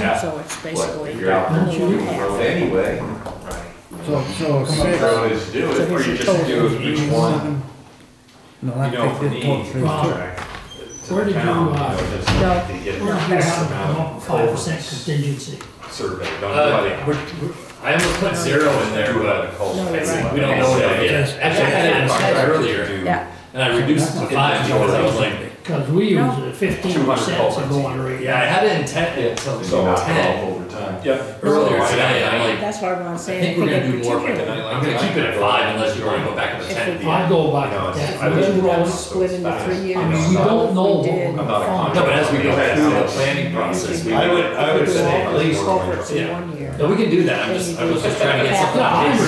Yeah. So it's basically. If you're out there, you can grow it anyway. Right. So, so. Some road is to do it, or you just do each one. No, I think they told three. Where did you, uh, five percent contingency? Survey, don't uh, we're, we're, I almost put zero in there, but we don't know that yet. Actually, I had it five earlier, yeah. and I reduced it to five because I was like, because we use a fifteen percent to go on rate. Yeah, I had it in ten, yeah, so ten over time. Yeah, earlier today, I'm like, that's what everyone's saying. I think we're gonna do more. I'm gonna keep it at five unless you want to go back to ten. I go by that. We were all split into three years. I mean, we don't know. No, but as we go through the planning process, I would, I would say at least one year. No, we can do that. I'm just, I was just trying to get something out of it.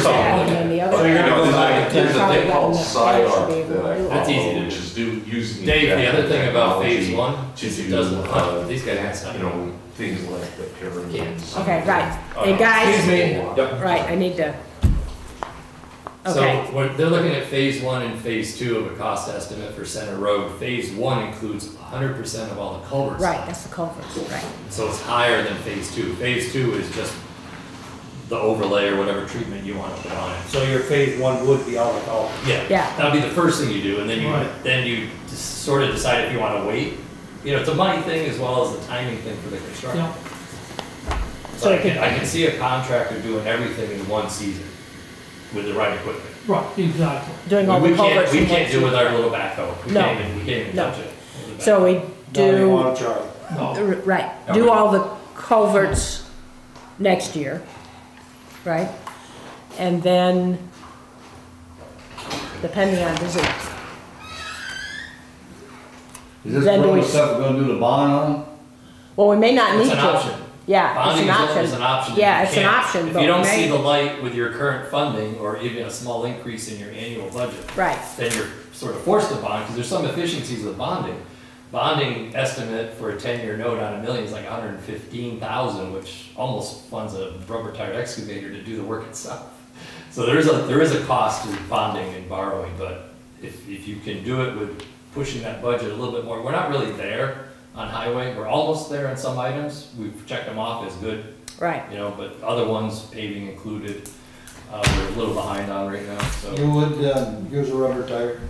So you're gonna go back. There's a thing called SIDAR that I. That's easy to just do. Use Dave. The other thing about phase one, just it doesn't uh, these guys have something. You know, things like the pyramids. Okay, right. Uh, hey guys. Excuse me. Yep. Right, I need to. Okay. So when they're looking at phase one and phase two of a cost estimate for Center Road. Phase one includes one hundred percent of all the culverts. Right, that's the culverts, right. So it's higher than phase two. Phase two is just the overlay or whatever treatment you want to put on it. So your phase one would be all the culverts. Yeah. Yeah. That would be the first thing you do, and then you right. then you just sort of decide if you want to wait. You know, it's a money thing as well as the timing thing for the construction. Yeah. So I can, I can see a contractor doing everything in one season with the right equipment. Right, exactly. Doing all we, the culverts. We can't, we can't do it with our little backhoe. We no. can't even, we can't even no. touch it. So we do. Want to try. No. Right. No, do all the culverts no. next year. Right, and then depending on visit. Is this then road we, stuff we're going to do the bond on? Well, we may not it's need an to. Option. Yeah, bonding it's an option. Is an option. Yeah, it's an option. If but you don't see the light with your current funding or even a small increase in your annual budget, right? Then you're sort of forced to bond because there's some efficiencies with bonding. Bonding estimate for a ten-year note on a million is like one hundred fifteen thousand, which almost funds a rubber-tired excavator to do the work itself. So there is a there is a cost to bonding and borrowing, but if if you can do it with pushing that budget a little bit more, we're not really there on highway. We're almost there on some items. We've checked them off as good, right? You know, but other ones, paving included, uh, we're a little behind on right now. So you would uh, use a rubber tire?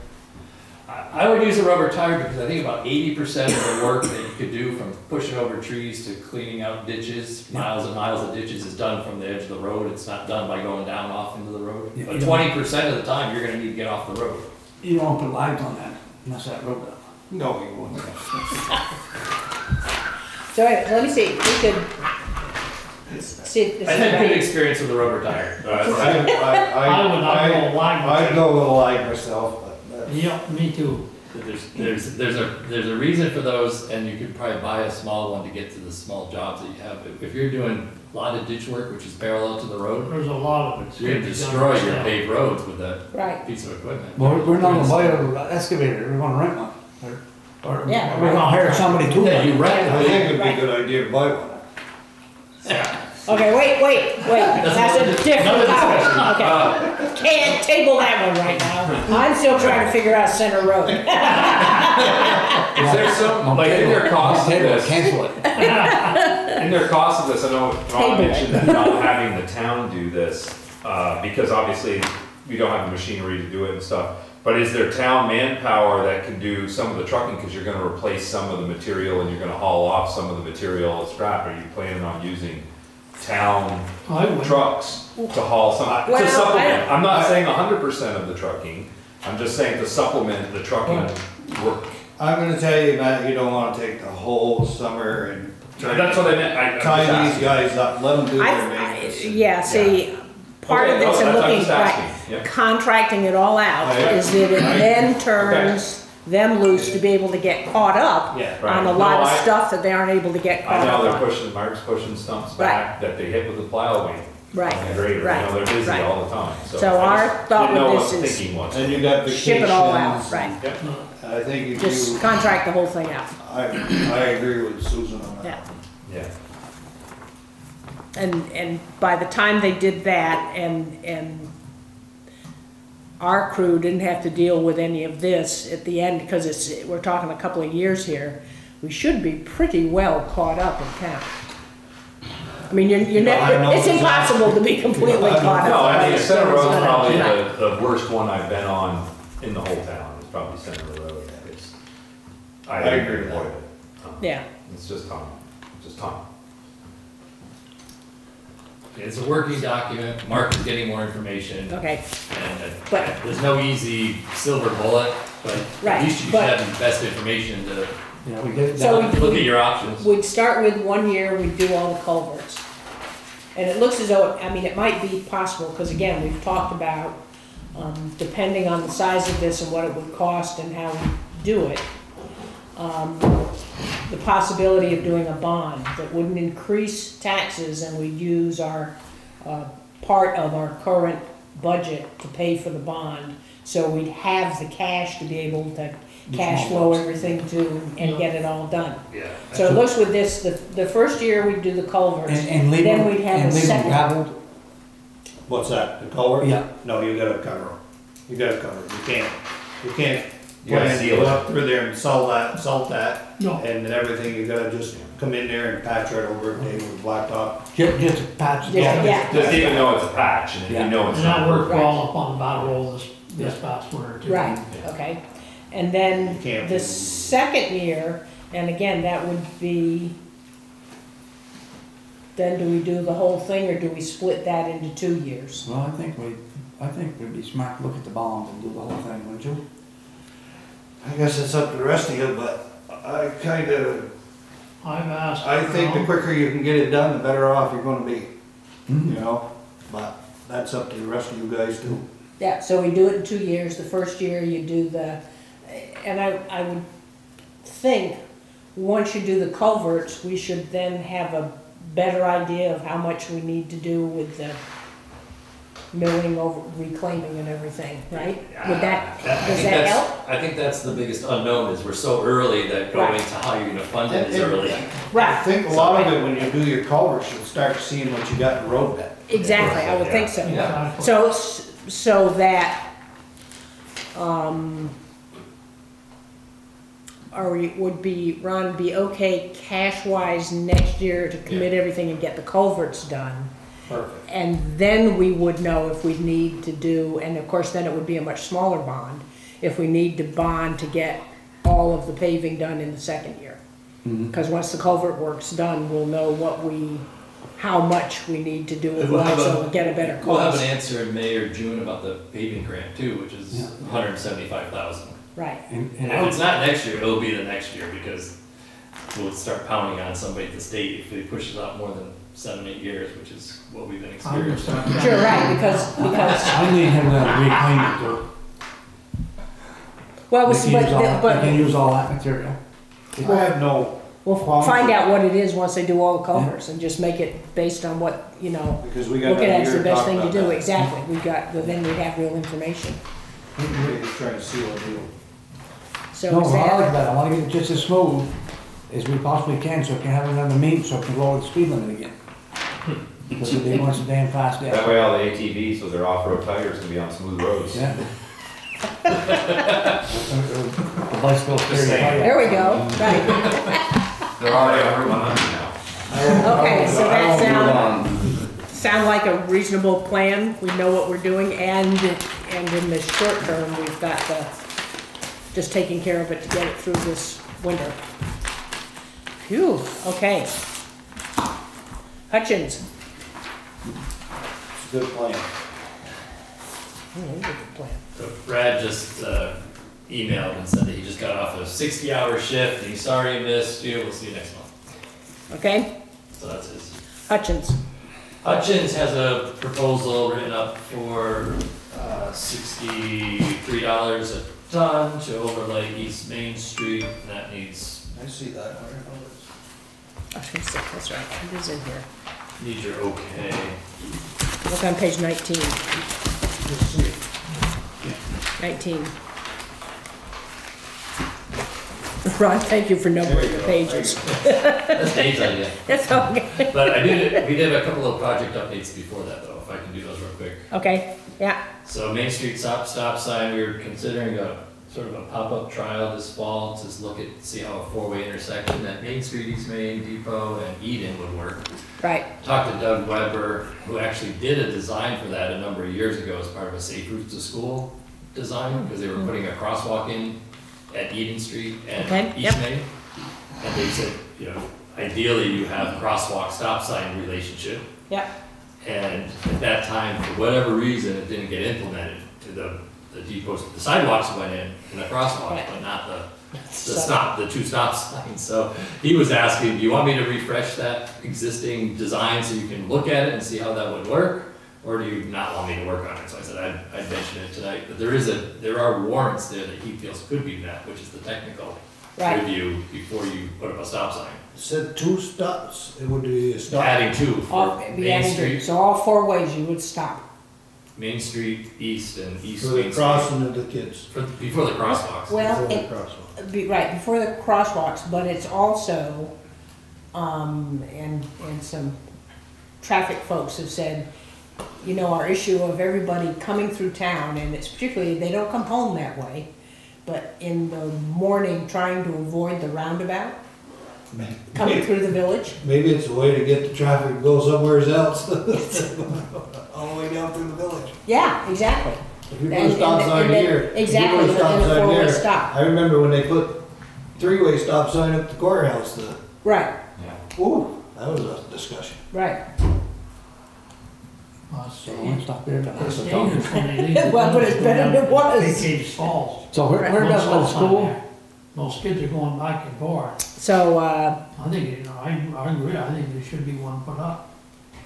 I, I would use a rubber tire because I think about eighty percent of the work that you could do, from pushing over trees to cleaning out ditches, miles and miles of ditches, is done from the edge of the road. It's not done by going down off into the road. Yeah, but twenty percent of the time, you're going to need to get off the road. You won't put lights on that unless that road up. No, you won't. So let me see. We could. See, I had a good experience with the rubber tire. I, I, I, I would not I, go with a line. I'd go with a line myself. But yeah, me too. There's, there's, there's a, there's a reason for those, and you could probably buy a small one to get to the small jobs that you have. If, if you're doing a lot of ditch work, which is parallel to the road, there's a lot of it. You're going to destroy your now. paved roads with that right. piece of equipment. Well, we're not going to buy an excavator. We're going to rent one. Or, or yeah. we're going to hire somebody to yeah, rent. I think it would be a good idea to buy one. Yeah. Okay, wait, wait, wait. That's a different topic. Okay. Can't table that one right now. I'm still trying to figure out Center Road. Is there some, like, in their cost of this? Cancel it. In their cost of this, I know Ron mentioned that not having the town do this, uh, because obviously we don't have the machinery to do it and stuff. But is there town manpower that can do some of the trucking, because you're going to replace some of the material and you're going to haul off some of the material as scrap? Are you planning on using town trucks to haul some? Well, to supplement. I'm not saying one hundred percent of the trucking. I'm just saying to supplement the trucking work. I'm going to tell you, Matt, you don't want to take the whole summer and try That's to what I meant. I, tie these guys up. Let them do I, their maintenance. I, yeah, see, yeah. part okay, of this no, and looking right. Yep. Contracting it all out oh, yeah. is that it right. then turns okay. them loose to be able to get caught up yeah, right. on a lot no, of I, stuff that they aren't able to get caught up on. I know they're on. pushing, Mark's pushing stumps back right. that they hit with the plow wing. Right. Right. right. You know, they're busy right. all the time. So, so our thought with this is once. And you got ship it all out. Right. Yep. I think you just do, contract the whole thing out. I, I agree with Susan on that. Yeah. Yeah. And, and by the time they did that, and, and our crew didn't have to deal with any of this at the end, because it's, we're talking a couple of years here, we should be pretty well caught up in town. I mean, you're, you're no, it's impossible to be completely no, caught no, up. No, I think Center Road's probably the, the worst one I've been on in the whole town. It's probably Center Road. It's, I, I agree with that. Um, yeah. It's just time. It's just time. It's a working document. Mark is getting more information. Okay. And uh, but, there's no easy silver bullet, but right, at least you but, have the best information to you know, we get so we, look we, at your options. We'd start with one year, we'd do all the culverts. And it looks as though, I mean, it might be possible, because again, we've talked about, um, depending on the size of this and what it would cost and how we do it, um, the possibility of doing a bond that wouldn't increase taxes, and we'd use our uh, part of our current budget to pay for the bond, so we'd have the cash to be able to cash flow everything to and yeah. get it all done. Yeah. So it looks with this, the, the first year we'd do the culverts, and, and leave then we'd have and a second. Gobbled. What's that? The culvert? Yeah. No, you got to cover them. You got to cover them. You can't. You can't. You gotta seal it up through there and salt that, salt that, no. and then everything. You gotta just come in there and patch right over it, Dave, with blacktop. Just, just patch it. Yeah, yeah. Just even know it's a patch, and yeah. you know it's and not working. We're all up on the bottom roll this this yeah. past winter too. Right. Yeah. Okay. And then the second year, and again, that would be. Then do we do the whole thing, or do we split that into two years? Well, I think we, I think we'd be smart to look at the bond and do the whole thing, wouldn't you? I guess it's up to the rest of you, but I kind of, I've asked. I think the quicker you can get it done, the better off you're going to be, mm-hmm. you know, but that's up to the rest of you guys too. Yeah, so we do it in two years. The first year you do the, and I, I would think once you do the culverts, we should then have a better idea of how much we need to do with the milling over, reclaiming and everything, right? Would that, that does that help? I think that's the biggest unknown, is we're so early that going right. to how you're going to fund it is early. Right. I think a so lot right. of it, when you do your culverts, you'll start seeing what you got in the road bed. Exactly, I would yeah. think so. Yeah. So, so that, um, are we, would be, Ron, be okay cash-wise next year to commit yeah. everything and get the culverts done? Perfect. And then we would know if we need to do, and of course then it would be a much smaller bond, if we need to bond to get all of the paving done in the second year. Because mm-hmm. once the culvert work's done, we'll know what we, how much we need to do with we'll life, so we'll get a better cost. We'll have an answer in May or June about the paving grant too, which is yeah. one hundred seventy-five thousand dollars. Right. And, and, and if it's not next year, it'll be the next year, because we'll start pounding on somebody at the state if they push it out more than seven, eight years, which is what we've been experiencing. You're right, because, because. I need him that reclaim it though. Well, we can, but, use all, the, but, we can use all that material. We'll uh, have no. We'll find out what it is once they do all the covers yeah. and just make it based on what, you know, because we got look at it's the best thing to do. That. Exactly. We've got, well, then we have real information. We're just trying to see what we do. So no, exactly. I like that. I want to get it just as smooth as we possibly can so it can have another meet so it can lower the speed limit again. Because if they want some damn fast gas. That way all the A T Vs with their off-road tires can be on smooth roads. Yeah. The bicycle the there we go. Right. They're already on Route one hundred now. Okay, so that sound, sound like a reasonable plan. We know what we're doing, and and in the short term, we've got the just taking care of it to get it through this winter. Phew. Okay. Hutchins. It's a good plan. Mm, good plan. So Brad just uh, emailed and said that he just got off a sixty hour shift and he's sorry he missed you. We'll see you next month. Okay. So that's his. Hutchins. Hutchins has a proposal written up for uh, sixty-three dollars a ton to overlay East Main Street. And that needs. I see that. I was going to say, that's right. It is in here. Need your okay. Look on page nineteen. Let's see. nineteen. Ron, thank you for numbering the pages. That's Dave's idea. That's okay. But I did, we did a couple of project updates before that though, if I can do those real quick. Okay, yeah. So Main Street stop, stop sign, we were considering a sort of a pop-up trial this fall to look at, see how a four-way intersection at Main Street, East Main, Depot, and Eden would work. Right. Talked to Doug Weber, who actually did a design for that a number of years ago as part of a Safe Routes to School design, because they were putting a crosswalk in at Eden Street and okay, East yep. Main. And they said, you know, ideally you have crosswalk stop sign relationship. Yeah. And at that time, for whatever reason, it didn't get implemented. To the the depots, the sidewalks went in and the crosswalks, right. but not the the stop, the two stop signs. So he was asking, do you want me to refresh that existing design so you can look at it and see how that would work? Or do you not want me to work on it? So I said I'd, I'd mention it tonight. But there is a there are warrants there that he feels could be met, which is the technical right. review before you put up a stop sign. Said two stops, it would be a stop. Adding two for all, Main adding Street. Two. So all four ways you would stop. Main Street, East, and East Main Street. For the crossing of the kids. For, before the crosswalks. Well, before it, the crosswalks. Be, right, before the crosswalks, but it's also, um, and and some traffic folks have said, you know, our issue of everybody coming through town, and it's particularly, they don't come home that way, but in the morning trying to avoid the roundabout, maybe, coming through the village. Maybe it's a way to get the traffic to go somewhere else, all the way down through the village. Yeah, exactly. If you put stops on here, exactly, if you put stops on here, stop. I remember when they put three-way stop sign up the courthouse. The, right. Yeah. Ooh, that was a discussion. Right. Well, so one stop there, but that's a dog. Well, but it's better than it was. So where, where does the school? Most kids are going back and forth. So, uh. I think, you know, I, I agree, I think there should be one put up.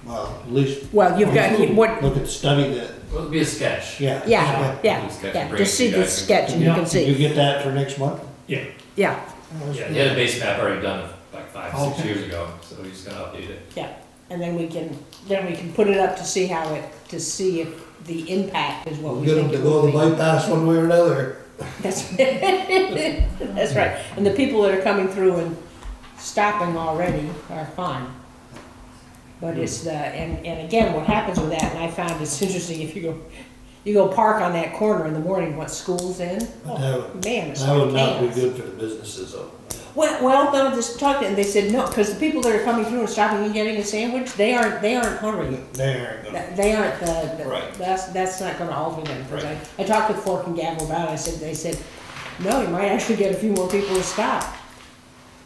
Well, at least. Well, you've got, you, what? Look at, study that. Well, it'll be a sketch. Yeah. Yeah, yeah, yeah, yeah. Just see the sketch and yeah. you can see. Did you get that for next month? Yeah. Yeah. Oh, yeah, he had a base map already done like five, okay. six years ago, so he's gonna update it. Yeah. And then we can, then we can put it up to see how it, to see if the impact is what we think it will be. Get them to go the bypass one way or another. That's right. That's right. And the people that are coming through and stopping already are fine. But it's the, and, and again, what happens with that, and I found it's interesting, if you go, you go park on that corner in the morning once school's in, oh, that would, man, it's that would not be good for the businesses though. well, well, they'll just talk to them. They said no, because the people that are coming through and stopping and getting a sandwich, they aren't, they aren't hungry. They aren't. Gonna, they aren't. The, the, right. That's that's not going to alter them. Right. I, I talked with Fork and Gavel about it. I said, they said, no, you might actually get a few more people to stop.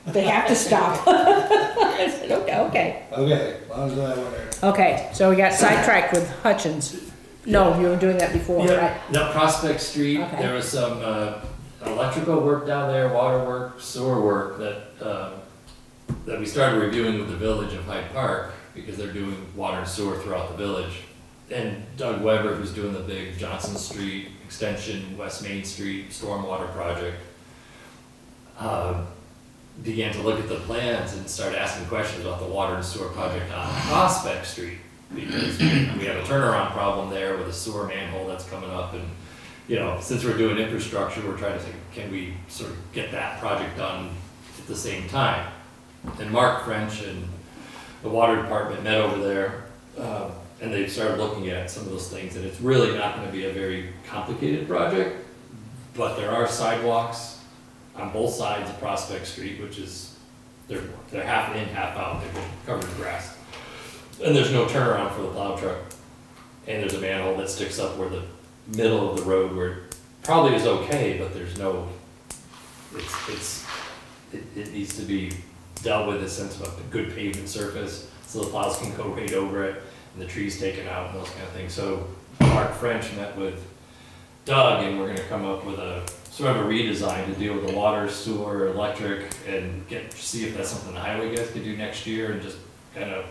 They have to stop. I said, okay, okay. Okay. Okay. So we got sidetracked with Hutchins. No, yeah. You were doing that before, yeah. Right? No, Prospect Street. Okay. There was some uh, electrical work down there, water work, sewer work that uh, that we started reviewing with the village of Hyde Park, because they're doing water and sewer throughout the village. And Doug Weber, who's doing the big Johnson Street extension, West Main Street stormwater project, uh, began to look at the plans and started asking questions about the water and sewer project on Prospect Street, because we have a turnaround problem there with a sewer manhole that's coming up, and you know, since we're doing infrastructure, we're trying to think, can we sort of get that project done at the same time? And Mark French and the water department met over there, uh, and they started looking at some of those things, and it's really not going to be a very complicated project, but there are sidewalks on both sides of Prospect Street, which is, they're, they're half in, half out, they're covered in grass. And there's no turnaround for the plow truck. And there's a manhole that sticks up where the middle of the road, where it probably is okay, but there's no, it's, it's it, it needs to be dealt with in a sense of a good pavement surface, so the plows can go right over it, and the trees taken out, and those kind of things. So Mark French met with Doug, and we're gonna come up with a sort of a redesign to deal with the water, sewer, electric, and get see if that's something the highway guys could do next year, and just kind of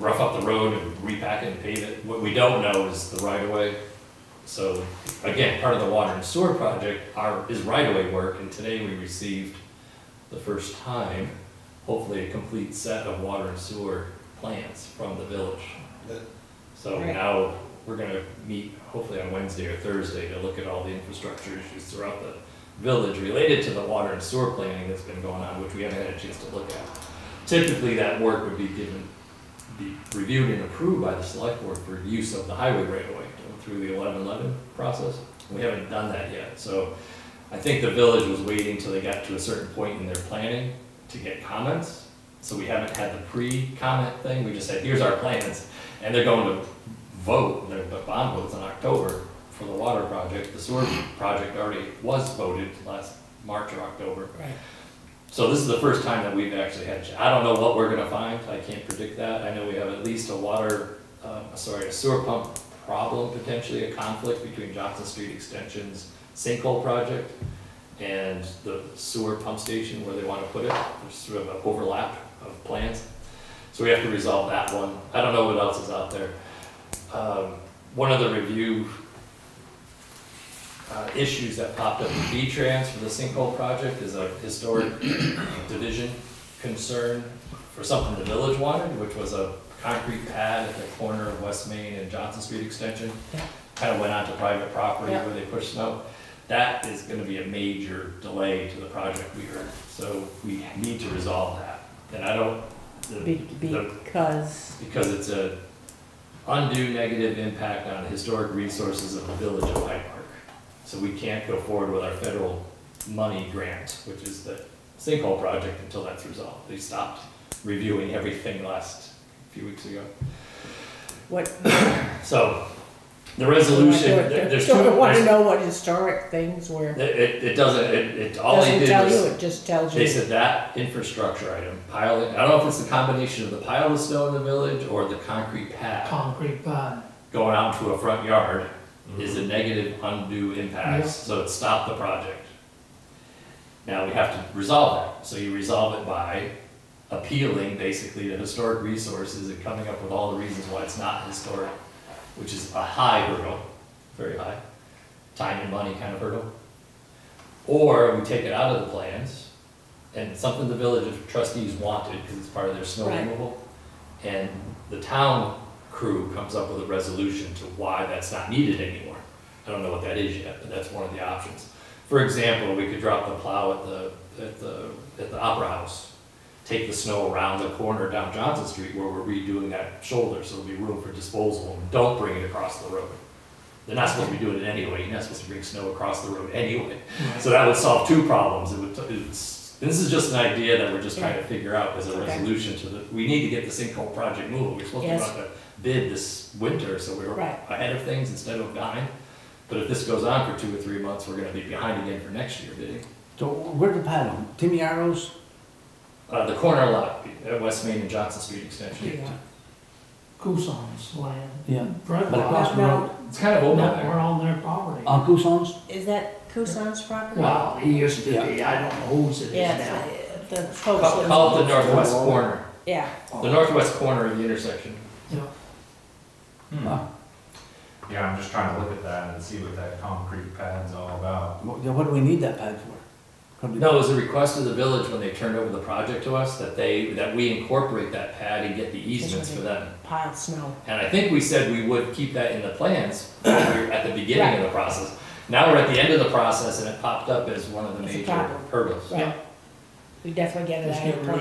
rough up the road and repack it and pave it. What we don't know is the right-of-way. So again, part of the water and sewer project are, is right-of-way work, and today we received the first time, hopefully, a complete set of water and sewer plans from the village. So right. Now we're going to meet hopefully on Wednesday or Thursday to look at all the infrastructure issues throughout the village related to the water and sewer planning that's been going on, which we haven't had a chance to look at. Typically that work would be given, be reviewed and approved by the select board for use of the highway right away through the eleven eleven process. We haven't done that yet. So I think the village was waiting until they got to a certain point in their planning to get comments. So we haven't had the pre-comment thing. We just said, here's our plans. And they're going to vote, their bond votes in October for the water project. The sewer project already was voted last March or October. Right. So this is the first time that we've actually had, I don't know what we're gonna find, I can't predict that. I know we have at least a water, uh, sorry, a sewer pump problem, potentially a conflict between Johnson Street Extension's sinkhole project and the sewer pump station where they wanna put it. There's sort of an overlap of plans. So we have to resolve that one. I don't know what else is out there. Um, one other review Uh, issues that popped up in V-Trans for the sinkhole project is a historic division concern for something the village wanted, which was a concrete pad at the corner of West Main and Johnson Street Extension. Yeah. Kind of went on to private property, yeah, where they pushed snow. That is going to be a major delay to the project, we heard. So we need to resolve that. And I don't... The, be because... The, because it's a undue negative impact on the historic resources of the village of Hyde Park. So we can't go forward with our federal money grant, which is the sinkhole project, until that's resolved. They stopped reviewing everything last few weeks ago. What? So the resolution, so they're, there's so two. I want to know what historic things were. It, it, it doesn't, it, it all doesn't they tell did was, you, it just tells you. They said that infrastructure item, pile, I don't know if it's the combination of the pile of snow in the village or the concrete pad. Concrete pad. Going out to a front yard. Mm-hmm. Is a negative undue impact, yeah. So it stopped the project. Now we have to resolve that. So you resolve it by appealing basically to historic resources and coming up with all the reasons why it's not historic, which is a high hurdle, very high, time and money kind of hurdle. Or we take it out of the plans, and something the village of trustees wanted because it's part of their snow right. removal, and the town crew comes up with a resolution to why that's not needed anymore. I don't know what that is yet, but that's one of the options. For example, we could drop the plow at the at the at the Opera House, take the snow around the corner down Johnson Street where we're redoing that shoulder, so there'll be room for disposal. And don't bring it across the road. They're not supposed to be doing it anyway. You're not supposed to bring snow across the road anyway. So that would solve two problems. It would, it would And this is just an idea that we're just trying to figure out as a resolution to the, we need to get the sinkhole project moving. We're supposed yes. to run a bid this winter, so we were right. ahead of things instead of behind. But if this goes on for two or three months, we're going to be behind again for next year bidding. So where's the pad on? Timmy Arrow's? Uh, the corner lot at West Main and Johnson Street extension. Yeah. Couson's land. Yeah. Brad, but across the road. It's kind of old no, there. We're on their property. On Couson's? Is that Couson's property? Well, he used to yeah. be. I don't know whose it yeah, is now. The, the call, call it the northwest oh. corner. Yeah. The northwest corner of the intersection. Yeah. Hmm. Wow. Yeah, I'm just trying to look at that and see what that concrete pad's all about. What, what do we need that pad for? No, it was a request of the village when they turned over the project to us that they that we incorporate that pad and get the easements for them. Pile snow. And I think we said we would keep that in the plans at the beginning right. of the process. Now we're at the end of the process, and it popped up as one of the it's major hurdles. Right. Yeah. We definitely get it Just out of the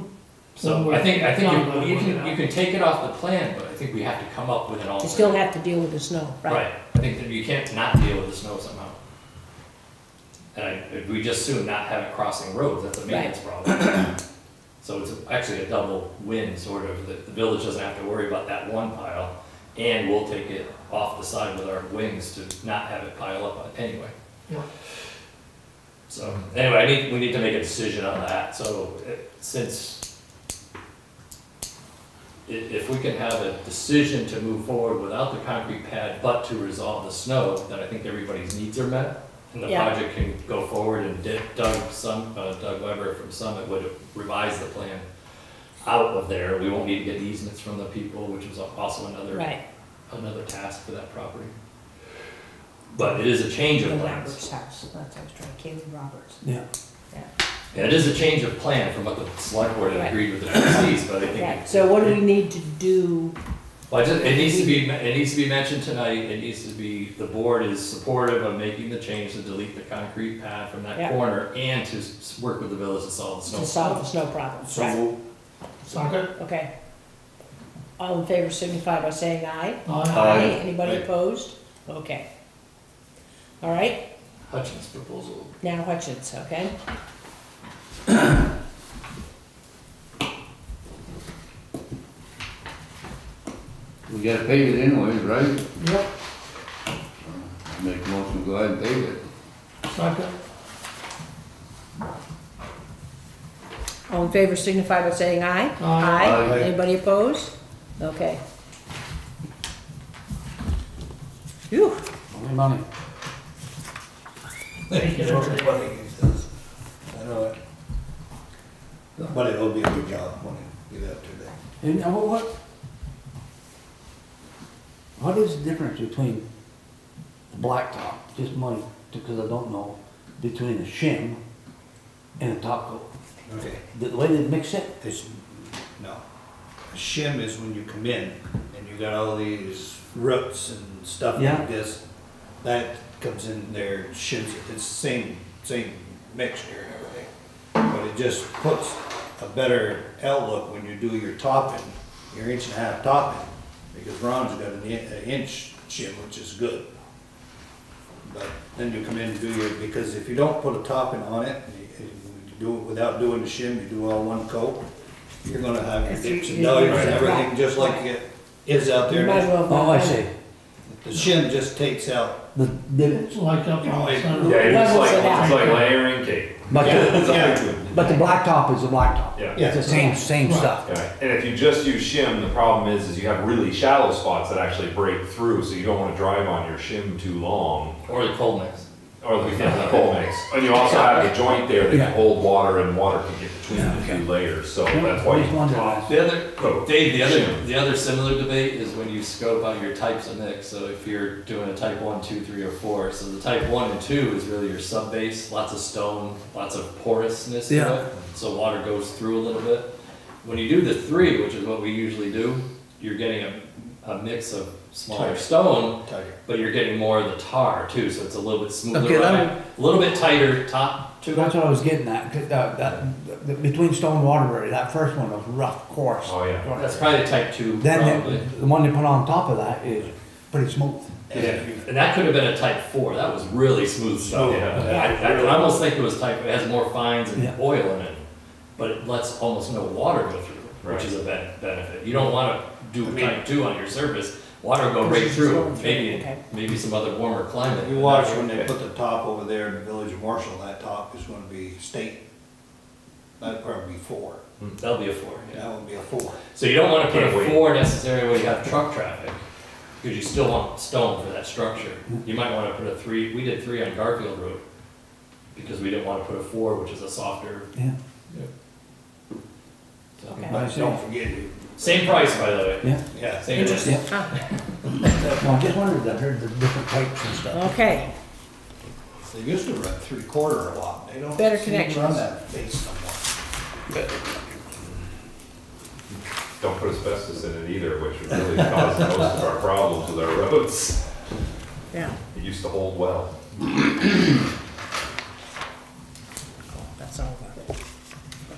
plan. So I think I think it, you can you can take it off the plan, but I think we have to come up with an alternative. You still have to deal with the snow, right? Right. I think that you can't not deal with the snow somehow. And I, we just soon not have it crossing roads. That's a maintenance right. problem. So it's a, actually a double win, sort of. The, the village doesn't have to worry about that one pile, and we'll take it off the side with our wings to not have it pile up anyway. Yeah. So anyway, I need, we need to make a decision on that. So it, since it, if we can have a decision to move forward without the concrete pad, but to resolve the snow, then I think everybody's needs are met. And the yeah. project can go forward, and Doug, some, uh, Doug Weber from Summit would revise the plan out of there. We won't need to get easements from the people, which was also another right. another task for that property. But it is a change the of plans. Roberts house. That's what I was trying to Kaylee Roberts. Yeah. yeah. And it is a change of plan from what the select board right. agreed with the trustees, but I think. Yeah. It, so what do we need to do? Well, just, it needs to be it needs to be mentioned tonight. It needs to be the board is supportive of making the change to delete the concrete pad from that yeah. corner and to work with the village to solve the snow. To solve the snow problem. So, right. so okay. okay. All in favor, signify by saying aye. Aye. aye. Anybody aye. opposed? Okay. All right. Hutchins proposal. Now Hutchins. Okay. We gotta pave it anyways, right? Yep. I make a motion to go ahead and pave it. Second. All in favor signify by saying aye. Aye. Aye. Aye. Anybody opposed? Okay. Phew. Only money. Thank you. Everybody gives this. I know it. But it'll be a good job when you get up today. And you know what? What is the difference between the blacktop, just money, because I don't know, between a shim and a top coat? Okay. The way they mix it? It's, no. A shim is when you come in and you got all these roots and stuff yeah. like this. That comes in there, shims it. It's the same, same mixture and everything. But it just puts a better outlook when you do your topping, your inch and a half topping. Because Ron's got an inch shim, which is good. But then you come in and do your, because if you don't put a topping on it, you, you do it without doing the shim, you do all one coat, you're going to have your dips and dollars and everything just like it is out there. Oh, I see. The shim just takes out. The, the, it's like up on the side. Yeah, it's like, it's like layering cake. But, yeah, the, yeah. but the black top is the black top. Yeah. It's the same same right. stuff. Right. And if you just use shim, the problem is is you have really shallow spots that actually break through, so you don't want to drive on your shim too long. Or the cold mix. Or the, yeah, the cold mix. And you also have the joint there that yeah. can hold water, and water can get between yeah, the okay. two layers. So yeah, that's why you top. The other oh, Dave, the other shim. the other similar debate is when you scope out your types of mix. So if you're doing a type one, two, three, or four, so the type one and two is really your sub base, lots of stone, lots of porousness yeah. to it. So water goes through a little bit. When you do the three, which is what we usually do, you're getting a a mix of smaller tighter. stone, tighter. but you're getting more of the tar too, so it's a little bit smoother. Okay, a little bit tighter top too. That's what I was getting at. That, that, that, between Stone and Waterbury, that first one was rough, coarse. Oh yeah, that's probably type two. Then the, the one they put on top of that is pretty smooth. And, yeah. and that could have been a type four. That was really smooth stuff. Oh, yeah. Yeah. I, I, I almost think it was type, it has more fines and yeah. oil in it, but it lets almost no water go through, right. which is a ben benefit. You don't want to do I mean, type two on your surface. Water will go right through, maybe okay. maybe some other warmer climate. You watch when they put the top over there in the Village of Marshall, that top is going to be state. That'd probably be four. Mm. That'll be a four. Yeah. That would be a four. So you don't want to put a four necessarily where you have truck traffic, because you still want stone for that structure. You might want to put a three. We did three on Garfield Road because we didn't want to put a four, which is a softer. Yeah. yeah. So, okay. But don't forget you. Same price, by the way. Yeah. Yeah. Same Interesting. Price. Yeah. Well, I just wondered. I heard the different types and stuff. Okay. They used to run three quarter a lot. They don't. Better connections. Run that base somewhat. Don't put asbestos in it either, which would really cause most of our problems with our roads. Yeah. It used to hold well. Oh, that's all about it.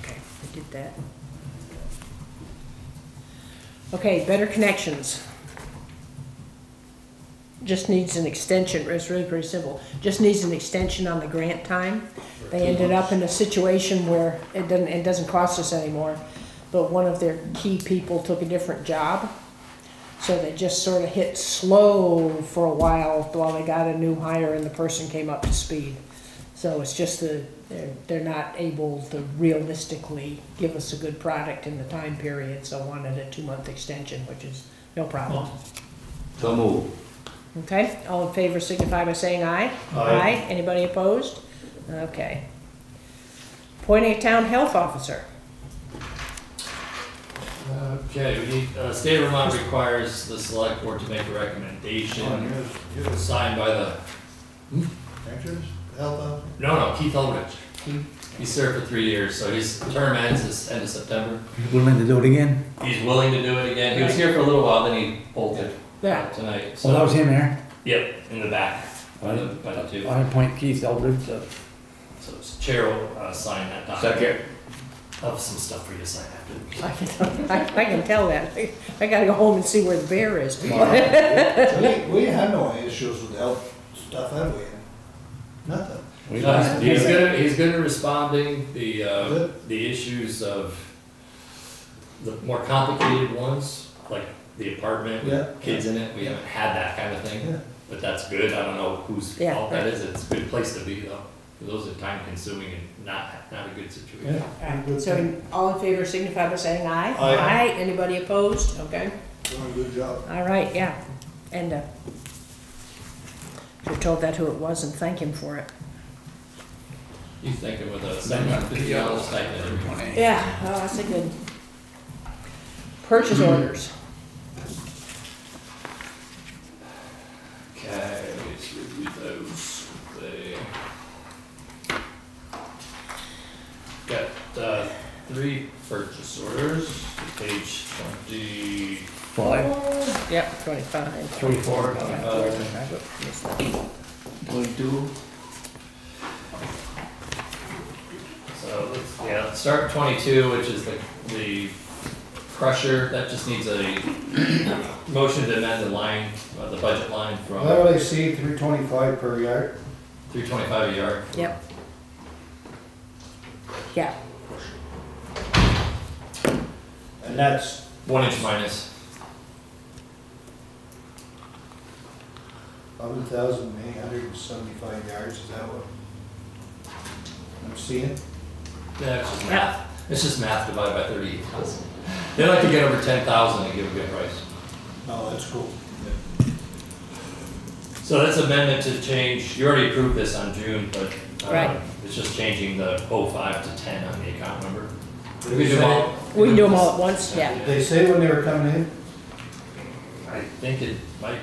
Okay, I did that. Okay, better connections. Just needs an extension. It's really pretty simple. Just needs an extension on the grant time. They ended up in a situation where it doesn't it doesn't cost us anymore, but one of their key people took a different job, so they just sort of hit slow for a while while they got a new hire and the person came up to speed. So it's just the they're, they're not able to realistically give us a good product in the time period, so I wanted a two-month extension, which is no problem. So move. Okay, all in favor signify by saying aye. Aye. Aye. Anybody opposed? Okay. Appointing a town health officer. Okay, we need, uh, state of Vermont requires the select board to make a recommendation oh, here's, here's signed by the... Hmm? Health officer? No, no, Keith Ulrich. Keith? He served for three years, so his term ends this end of September. He's willing to do it again? He's willing to do it again. He was here for a little while, then he bolted. Yeah. Tonight. So well, that was him there? Yep, in the back. By the, by the two. I appoint Keith Eldred. So, so it's chair will uh, sign that document. Second. I'll have some stuff for you to sign after. I can, I, I can tell that. I, I got to go home and see where the bear is. we, we had no issues with health stuff, have we? Nothing. We Just, he's good at he's good at responding the uh, the issues of the more complicated ones, like the apartment with yeah, kids yeah. in it. We haven't had that kind of thing, yeah. but that's good. I don't know whose yeah, fault right. that is. It's a good place to be, though. Those are time-consuming and not not a good situation. Yeah. All right. So, all in favor, signify by saying aye. Aye. Aye. Anybody opposed? Okay. Doing a good job. All right. Yeah. And uh, you're told that who it was, and thank him for it. You thank him with a seven hundred fifty dollar stipend every morning. Yeah. Oh, that's a good. Purchase orders. Okay, let's review those. They got uh, three purchase orders. Page twenty-five. Yep, twenty-five. twenty-four. twenty-two. So let's yeah, let's start twenty-two, which is the the crusher. That just needs a motion to amend the line, uh, the budget line from. How do they see three twenty-five per yard? Three twenty-five a yard. Yep. Yeah. And that's one inch minus. Eleven thousand eight hundred and seventy-five yards. Is that what I'm seeing? Yeah, it's just math. It's just math divided by thirty-eight thousand. They like to get over ten thousand and give a good price. Oh, that's cool. Yeah. So that's amendment to change. You already approved this on June, but uh, right. it's just changing the oh five to ten on the account number. Did we do them all. We can do them all at once. Yeah. Did they say when they were coming in? I think it might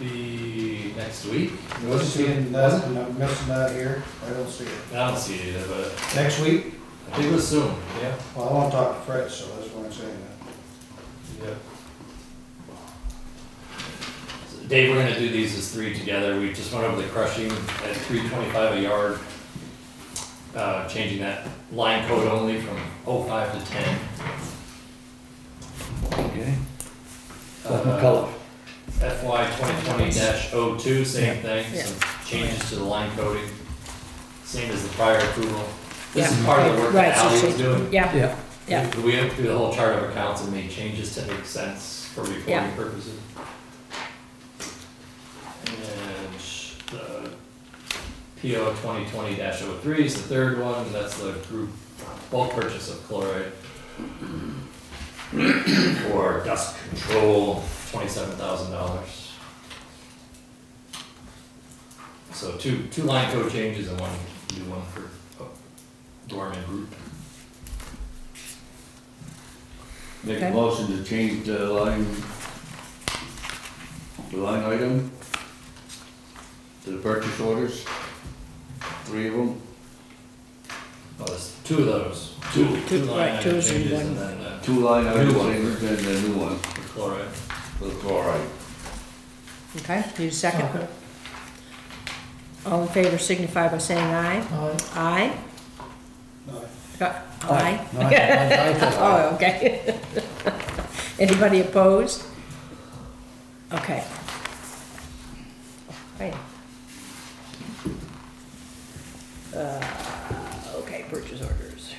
be next week. I wasn't seeing that. I'm missing that here. I don't see it. I don't see it either. But next week. I think it was soon, yeah. Well, I want to talk to Fred, so that's why I'm saying that. Yeah. So Dave, we're going to do these as three together. We just went over the crushing at three twenty-five a yard, uh, changing that line code only from oh five to ten. Okay. Uh, What color? F Y twenty twenty dash oh two, same thing, yeah. Some changes to the line coding, same as the prior approval. This yeah. is part of the work right. that Ally so was doing. Yeah. yeah. yeah. We went through the whole chart of accounts and made changes to make sense for reporting yeah. purposes. And the P O twenty twenty dash oh three is the third one. That's the group bulk purchase of chloride for dust control, twenty-seven thousand dollars. So two two line code changes and one new one for dormant group. Make okay. a motion to change the line the line item to the purchase orders. Three of them. Oh, there's two of those. Two, two, two line right, item changes one. and then uh, two line item changes and the new one. The chloride. The chloride. Okay. You second. Okay. All in favor, signify by saying aye. Aye. Aye. Aye. Aye. Aye. Aye. Aye. Aye. Oh, okay. Anybody opposed? Okay. Right. Uh, okay, purchase orders.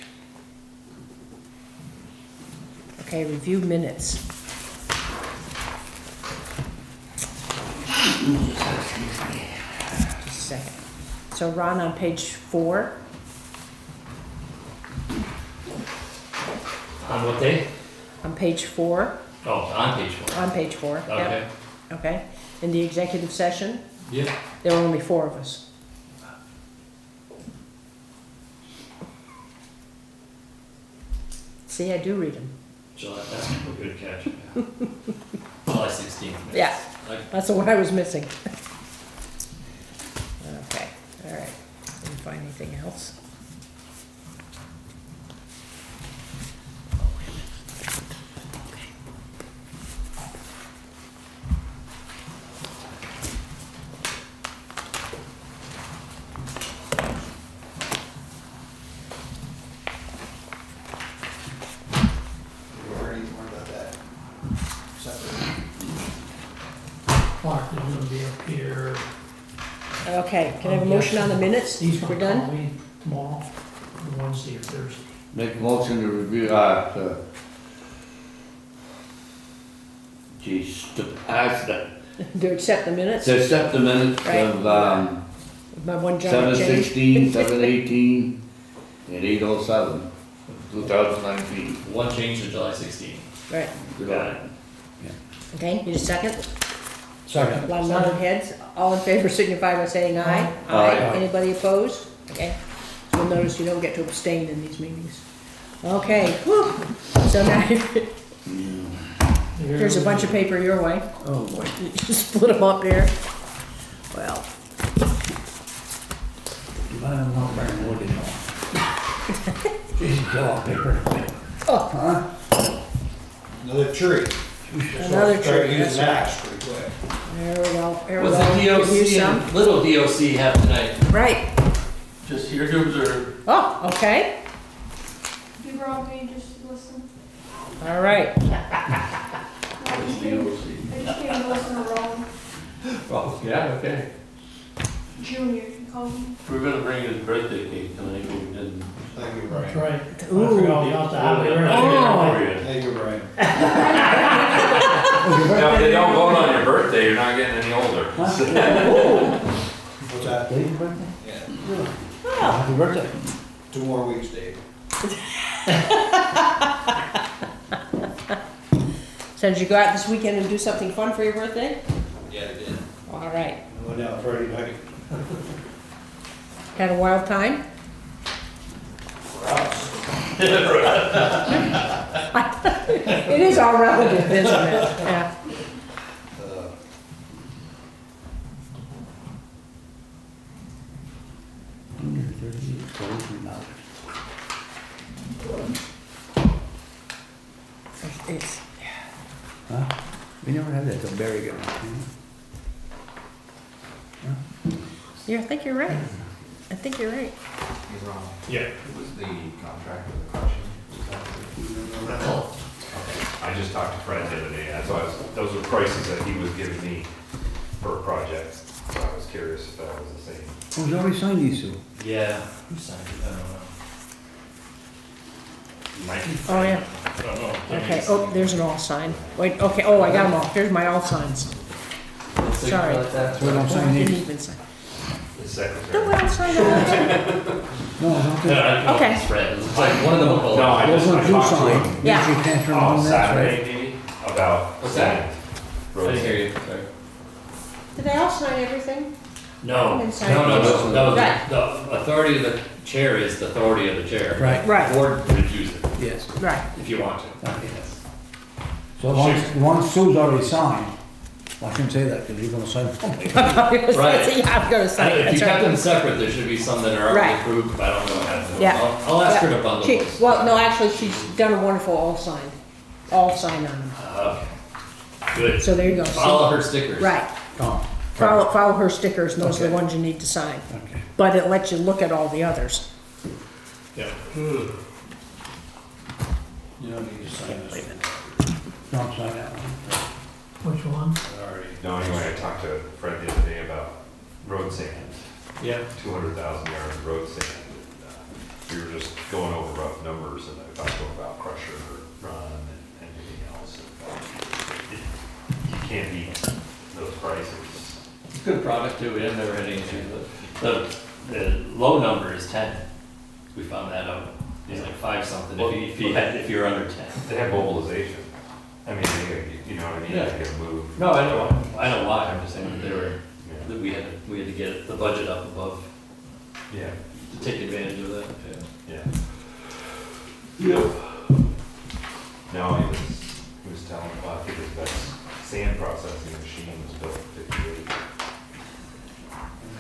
Okay, review minutes. Just a second. So Ron, on page four. On what day? On page four. Oh, on page four. On page four. Okay. Yep. Okay. In the executive session? Yeah. There were only four of us. See, I do read them. July, that's a good catch. Yeah. July sixteenth. Yeah. I, that's the one I was missing. Okay. All right. Didn't find anything else. Okay, can I have a motion on the minutes? These we're done? Tomorrow, Wednesday or Thursday. Make a motion to review, uh, to, geez, to ask that. To accept the minutes? To accept the minutes right. of, um, seven sixteen, seven eighteen, and eight oh seven, two thousand nineteen. One change to July sixteenth. Right. Good Got on. it. Yeah. Okay, you need a second? Second. A lot of nodded heads. All in favor signify by saying aye. Aye. aye. aye. Anybody opposed? Okay. So you'll notice you don't get to abstain in these meetings. Okay. Whew. So now there's a bunch of paper your way. Oh boy. You just split them up here. Well. I'm not wearing wood at all. Jesus, go off paper. Oh. Huh? Another tree. Another trick. Use an axe pretty quick. There we go. There What's we go. the D O C and little D O C have tonight? Right. Just here to observe. Oh, okay. You brought me just to listen. All right. What's the D O C? I just came to listen to Ron. Well, yeah, okay. Junior, you call me. We're going to bring his birthday cake tonight, but we didn't. Thank you, Brian. That's right. Ooh. I forgot you have to have it. Oh. Thank you, Brian. Now, if they don't vote on your birthday, you're not getting any older. What's that? Dave's birthday? Yeah. yeah. Oh. Happy birthday. Two more weeks, Dave. So did you go out this weekend and do something fun for your birthday? Yeah, I did. All right. I went out Friday night. Had a wild time? It is all relative, isn't it? Yeah. Uh, it's, yeah. Huh? We never had that till Barry got it. Yeah, I think you're right. I think you're right. You're wrong. Yeah. It was the contract with the question. That's all. Okay. I just talked to Fred the other day, and that's why I was, those were prices that he was giving me for a project. So I was curious if that was the same. Who's already signed these two? Yeah. Who signed it? I don't know. Oh yeah. Okay. Oh, there's an all sign. Wait. Okay. Oh, I got them all. Here's my all signs. Sorry. That's what I'm signing. I didn't even sign. Don't we all sign that? No, don't. Okay. It's like one of the local. No, I just want to sign. Yeah. On Saturday, maybe about. What's that? I didn't hear you. Sorry. Did they all sign everything? No. No, no, no. No. The authority of the chair is the authority of the chair. Right. Right. Or refuse it. Yes. Right. If you want to. Okay, yes. So once, once Sue's already signed, well, I shouldn't say that because you're going to sign for me. Right. Yeah, I'm going to sign. If you kept them separate, there should be some that are already approved. But I don't know how to do it. Yeah. I'll, I'll ask yeah. her to bundle she, those. Well, no, actually, she's done a wonderful all sign. All sign on them. Uh, okay. Good. So there you go. Follow so, her stickers. Right. Oh. Follow, follow her stickers, and those okay. are the ones you need to sign. Okay. But it lets you look at all the others. Yeah. Mm. You don't need to sign this. Don't sign that one. Which one? Sorry. No, anyway, I talked to Fred the other day about road sand. Yeah. two hundred thousand yards of road sand. And, uh, we were just going over rough numbers, and I talked to him about crusher, run, and everything else. And you can't beat those prices. Good product too. We didn't ever had any issues with it. The, the low number is ten. We found that out. It's yeah. like five something. Well, if, you, if, you had, if you're under ten, they have mobilization. I mean, they, you know what I mean. Yeah. They get moved. No, I know. I know why. I'm just saying that they were. Yeah. That we had to, we had to get the budget up above. Yeah. To take advantage of that. Yeah. Yeah. Yep. No, he was he was telling me about the best sand processing machine was built in fifty-eight.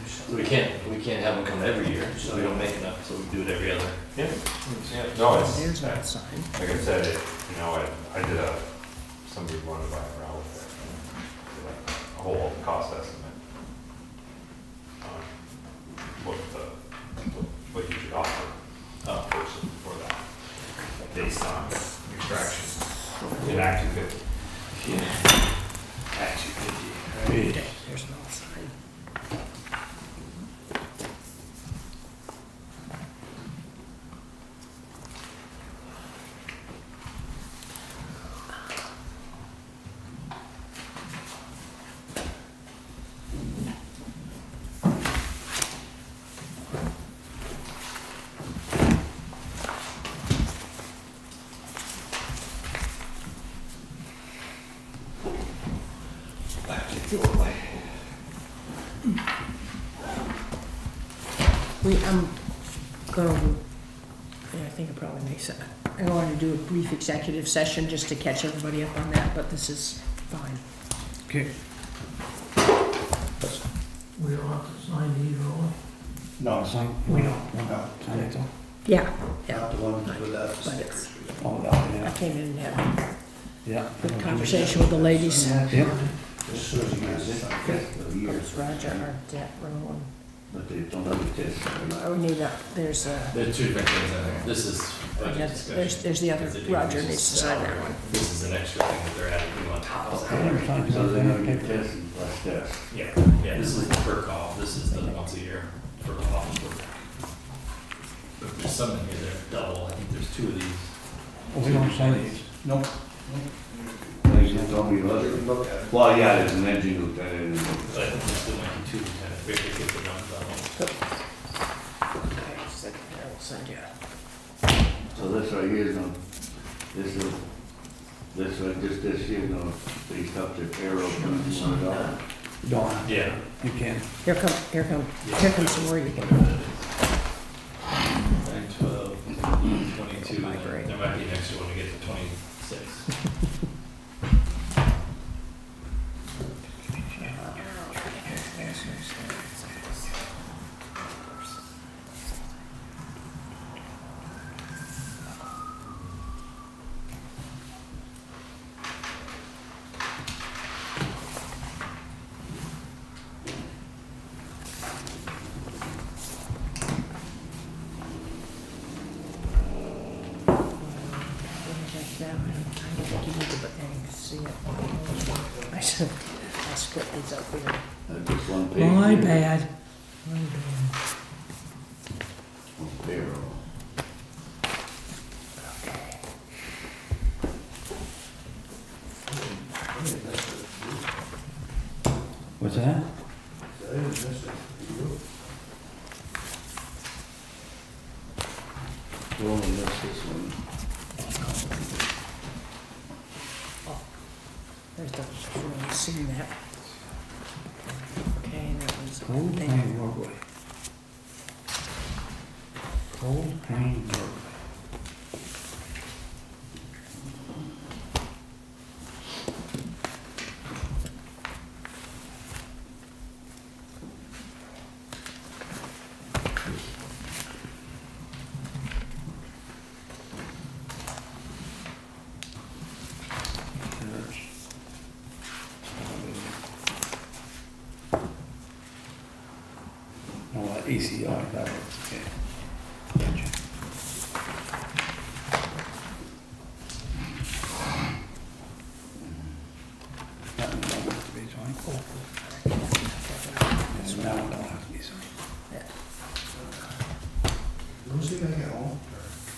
So we can't we can't have them come every year, so we don't make enough. So we do it every other. Yeah. Yeah. No, it's there's that sign. Like I said, it, you know, I, I did a somebody wanted to buy a route there, like a whole cost estimate on what the what you should offer a person for that based on extraction. It actually fifty. Yeah. Actually fifty. Right. Okay. There's no sign. Executive session just to catch everybody up on that, but this is fine. Okay. We don't have to sign either one. No, sign. We don't. No, sign it all. Yeah. Yeah. Not the one with the stickers. Oh, no, yeah. I came in and had a yeah. good conversation with the ladies. Yeah. Yeah. This is Roger, our debt roll. But they don't have the test. Oh, we need that. There's a. There are two things I think. This is. Yeah, there's, there's the other. Roger needs to sign that one. This is an extra thing that they're adding on top of that. So they don't take this and less this. Yeah. Yeah. This is the per call. This is the once a year for office work. But there's some in here that are double. I think there's two of these. Oh, we don't sign these. Nope. Well, yeah, there's an engine lieutenant. But I think there's still only two lieutenants. We have to get the one double. Okay, second there, we'll send you. So this right here is going to, this is, this right, just this here is going to be stuff to arrow from the dollar. Dawn. Yeah. You can. Here come, here come, yeah. here comes some more you can. Like twelve, twenty-two, there might be an extra one to get to twenty-six. see it. I should have I'll split these up here. Just one page My here. bad. My bad. One barrel. Okay. What's that? We'll only miss this one. Oh, there's the one. I've seen that. Okay, and that was Cold Pine Roadway. Cold Pine Roadway.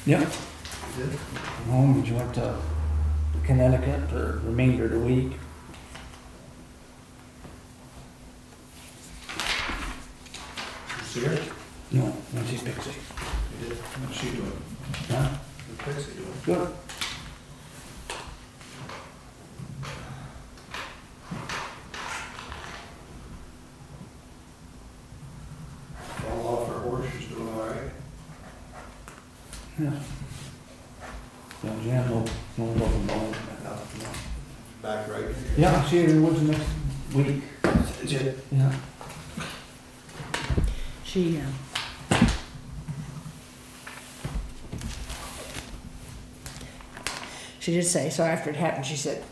Yeah. You did? From home, did you went to Connecticut for the remainder of the week? You see her? No, no, she's Pixie. You did? What's she doing? Huh? What's Pixie doing? Good. See her in the woods next week. Yeah. She, uh, she did say, so after it happened, she said,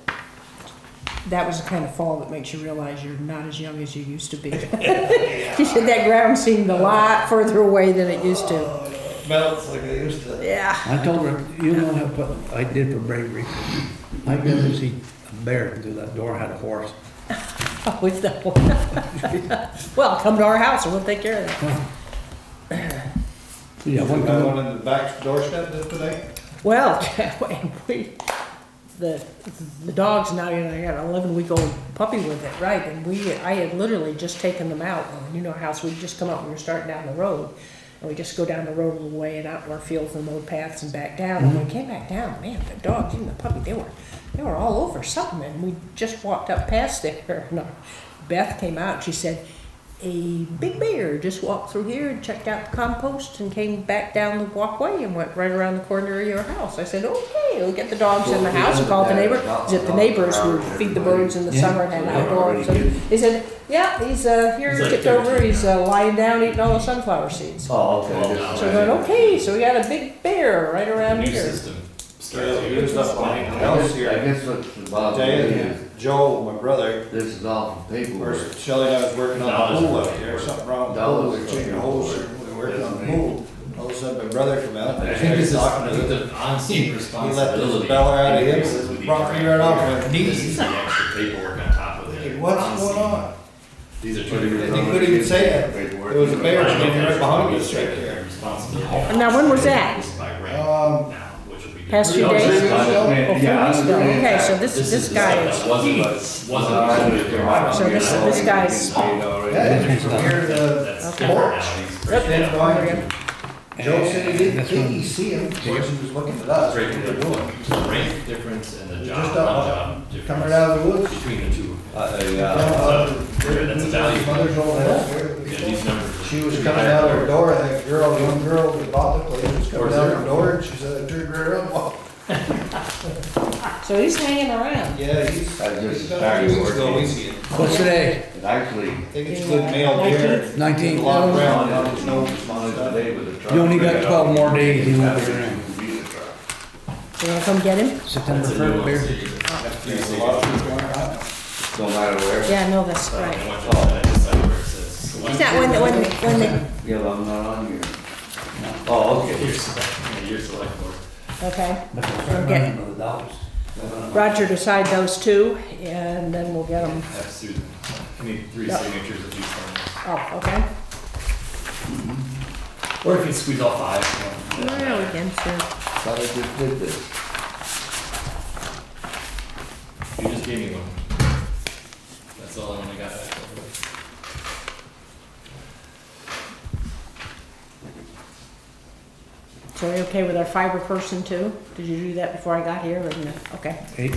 that was the kind of fall that makes you realize you're not as young as you used to be. She said that ground seemed a lot further away than it used to. Uh, it melts like it used to. Yeah. I told her, you know how I did for bravery. I never see bear through that door, had a horse. Oh, it's that one. Well, come to our house and we'll take care of that. Yeah, yeah one guy on in the back doorstep today. Well, we, the the dog's now, you know, I got an eleven week old puppy with it, right? And we, I had literally just taken them out. You know, house we'd just come out and we were starting down the road, and we just go down the road a little way and out in our fields and road paths and back down. Mm-hmm. And when we came back down, man, the dogs, even the puppy, they were. They were all over something, and we just walked up past there. And Beth came out, and she said, a big bear just walked through here and checked out the compost and came back down the walkway and went right around the corner of your house. I said, okay, we'll get the dogs well, in the house and call the neighbor. That the neighbors who feed the birds in the yeah, summer and have outdoors. So he said, yeah, he's uh, here, he's tipped like over, he's uh, lying down eating all the sunflower seeds. Oh, okay. Well, so I right. went, okay, so we got a big bear right around here. System. Yeah, you stuff like else here. I guess what's the bottom is Joel, my brother. This is all paperwork. Shelly and I was working on the pool up here. Something wrong with the pool. We were changing holes. We were working on the pool. All of a sudden, my brother came out. I think this is an on-scene responsibility. He left his feller out of him. Brought me right off my knees. This is the extra paperwork on top of it. What's going on? These are two different things. He couldn't even say it. It was a bear standing right behind us right there. Now, when was that? Um. Past few days? Oh, yeah, okay, so this this, this guy is wasn't uh, so this this guy's Joe said he didn't he see him. Of course he was looking at us. The rank difference and the job difference coming out of the woods between the two. That's a value. She was coming out of her door, I think, girl, young girl who bought the place was coming out of her door, and she said, I turned right around and walked. So he's hanging around. Yeah, he's, I just he's started working. What's today? It's actually, I think it's good mail here. nineteen. Walk around, I just know today with a truck. You only got twelve more days, you won't be there. You want to come get him? September first. Don't matter where. Yeah, no, that's right. Is that when the, when the, when the... Yeah, but I'm not on here. No. Oh, okay. You're select, you're select board. Okay. We'll get it. Roger decide those two, and then we'll get them. That's Susan. I need three yep. signatures of these ones. Oh, okay. Mm-hmm. Or if you squeeze all five. You know, yeah, yeah, we can too. Thought I just did this. You just gave me one. That's all I only got back. So are you okay with our fiber person too? Did you do that before I got here or no? Okay. Eight.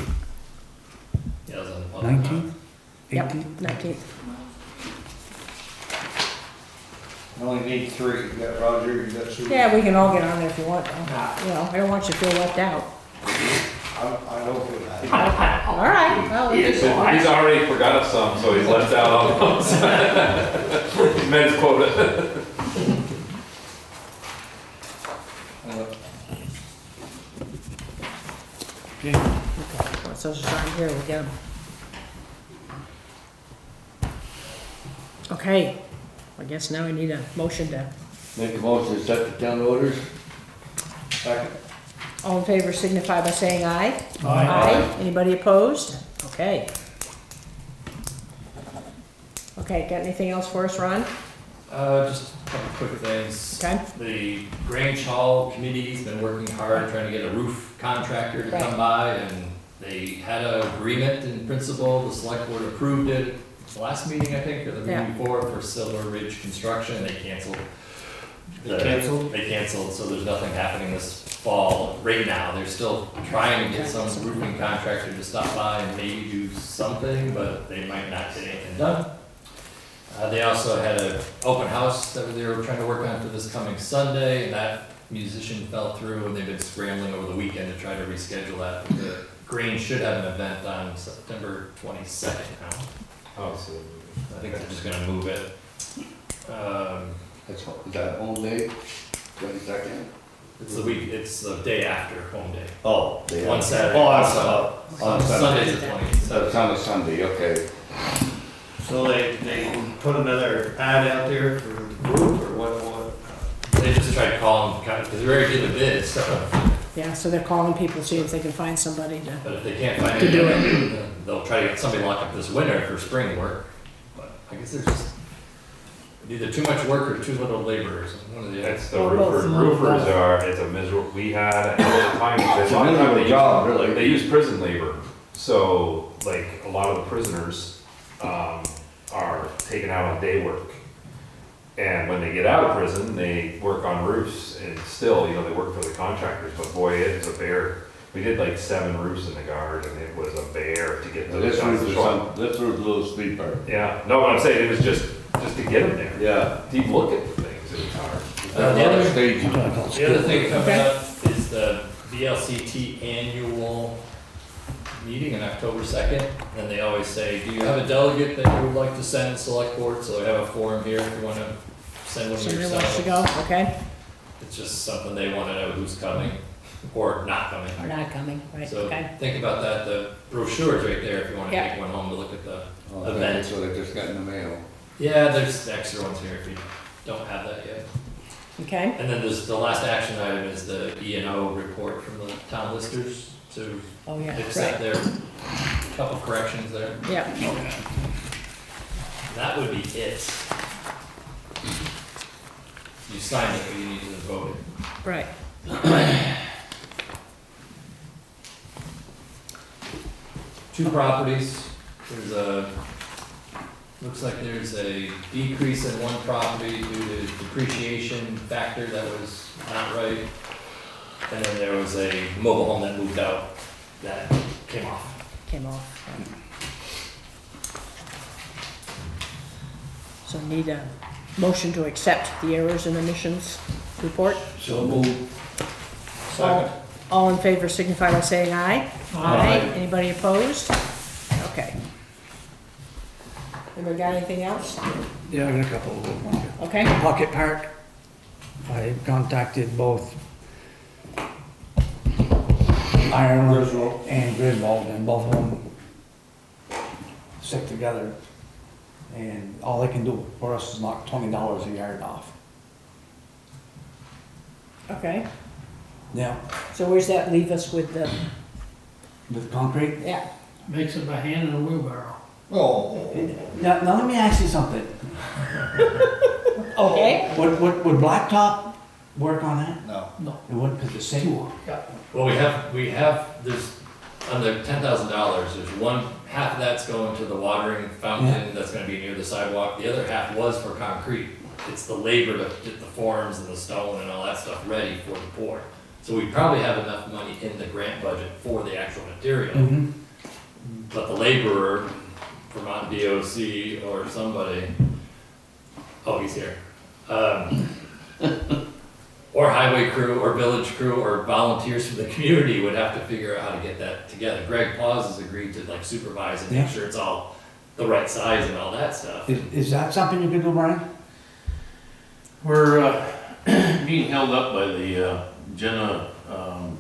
Yeah, it was on the bottom. Nineteen? Yep, nineteen. I only need three. You got Roger, you got Susan. Yeah, we can all get on there if you want. Nah. You know, I don't want you to feel left out. I, I don't feel that. All right. Well, yeah, so he's already forgot us some, so he's left out on one side. He made his quota. Okay. Okay. So it's right here we go. Okay. I guess now we need a motion to make a motion to accept the town orders. Second. All in favor signify by saying aye. Aye. Aye. Aye. Anybody opposed? Okay. Okay. Got anything else for us, Ron? Uh, just a couple quick things. Okay. The Grange Hall committee's been working hard trying to get a roof contractor to right. come by, and they had an agreement in principle. The select board approved it the last meeting, I think, or the yeah. meeting before for Silver Ridge Construction. They canceled. They the, canceled? They canceled, so there's nothing happening this fall right now. They're still trying to get some roofing contractor to stop by and maybe do something, but they might not get anything done. Uh, they also had an open house that they were trying to work on for this coming Sunday, and that musician fell through, and they've been scrambling over the weekend to try to reschedule that. The Grange should have an event on September twenty-second now. Oh, so I think they're just going to move it. Um, That's is that home day, twenty-second? It's the week. It's the day after home day. Oh, day one after. Saturday. Oh, that's so, on Sunday. Sunday's the twentieth. That's on Sunday. Okay. So they, they put another ad out there for roof or what? what? They just tried calling because they're already getting the bids. So. Yeah, so they're calling people seeing if they can find somebody to. But if they can't find anybody, it. They'll try to get somebody locked up this winter for spring work. But I guess there's just either too much work or too little laborers. One of the That's the roofers. Roofers are. It's a miserable. We had at the time. It's a miserable job, really. They use prison labor, so like a lot of the prisoners. Um, are taken out on day work, and when they get out of prison they work on roofs, and still, you know, they work for the contractors, but boy, it is a bear. We did like seven roofs in the guard, and it was a bear to get to this roof. Some, this roof was a little steeper. Yeah, no, what I'm saying, it was just just to get them there. Yeah, deep look at the things, it was hard. Uh, the, other, the other thing coming okay. up is the V L C T annual meeting on October second, and they always say, do you have a delegate that you would like to send to select board? So they have a form here if you want to send one yourself. Wants to go, okay. It's just something they want to know who's coming or not coming. Or not coming, right, so okay. think about that, the brochure's right there if you want to yep. take one home to look at the oh, event. So they just got in the mail. Yeah, there's extra ones here if you don't have that yet. Okay. And then there's the last action item is the E and O report from the town listers. To oh, yeah. accept right. their couple corrections there. Yeah. Okay. That would be it. You sign it, but you need to vote it. Right. Two properties. There's a looks like there's a decrease in one property due to depreciation factor that was not right. And then there was a mobile home that moved out that came off. Came off. Right. So need a motion to accept the errors and omissions report. So moved. Second. All in favor signify by saying aye. Aye. Aye. Anybody opposed? Okay. Anybody got anything else? Yeah, I got a couple of them. Okay. Pocket Park. I contacted both Ireland and Griswold, and both of them stick together, and all they can do for us is knock twenty dollars a yard off. Okay. Yeah. So where's that leave us with the With concrete? Yeah. Mix it by hand in a wheelbarrow. Oh. Now, now let me ask you something. Okay. Would, would, would blacktop work on that? No. No. It wouldn't, because the same. Yeah. Well, we have, we have, there's, under ten thousand dollars, there's one, half of that's going to the watering fountain, yeah, that's going to be near the sidewalk. The other half was for concrete. It's the labor to get the forms and the stone and all that stuff ready for the pour. So we probably have enough money in the grant budget for the actual material. Mm-hmm. But the laborer, Vermont D O C or somebody, oh, he's here, um, or highway crew or village crew or volunteers from the community would have to figure out how to get that together. Greg Paws has agreed to like supervise and yeah, make sure it's all the right size and all that stuff. Is, is that something you could do, Brian? We're uh, being held up by the uh, Jenna um,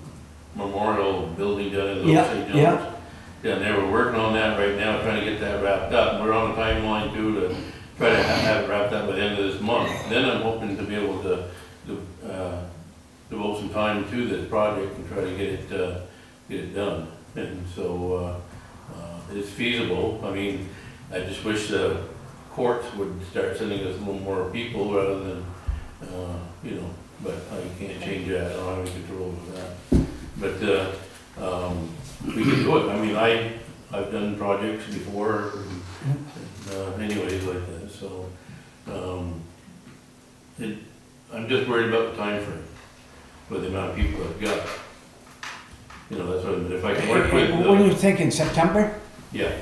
Memorial building down in the yep, yep. Yeah, and they were working on that right now, trying to get that wrapped up. And we're on a timeline too to try to have it wrapped up by the end of this month. Then I'm hoping to be able to, to uh, devote some time to this project and try to get it uh, get it done. And so uh, uh, it's feasible. I mean, I just wish the courts would start sending us a little more people rather than uh, you know. But I can't change that. I don't have any control over that. But uh, um, we can do it. I mean, I, I've done projects before, and, uh, anyways, like that. So um, it, I'm just worried about the time frame with the amount of people I've got. You know, that's what I mean. If I can work with. What are you thinking, September? Yeah.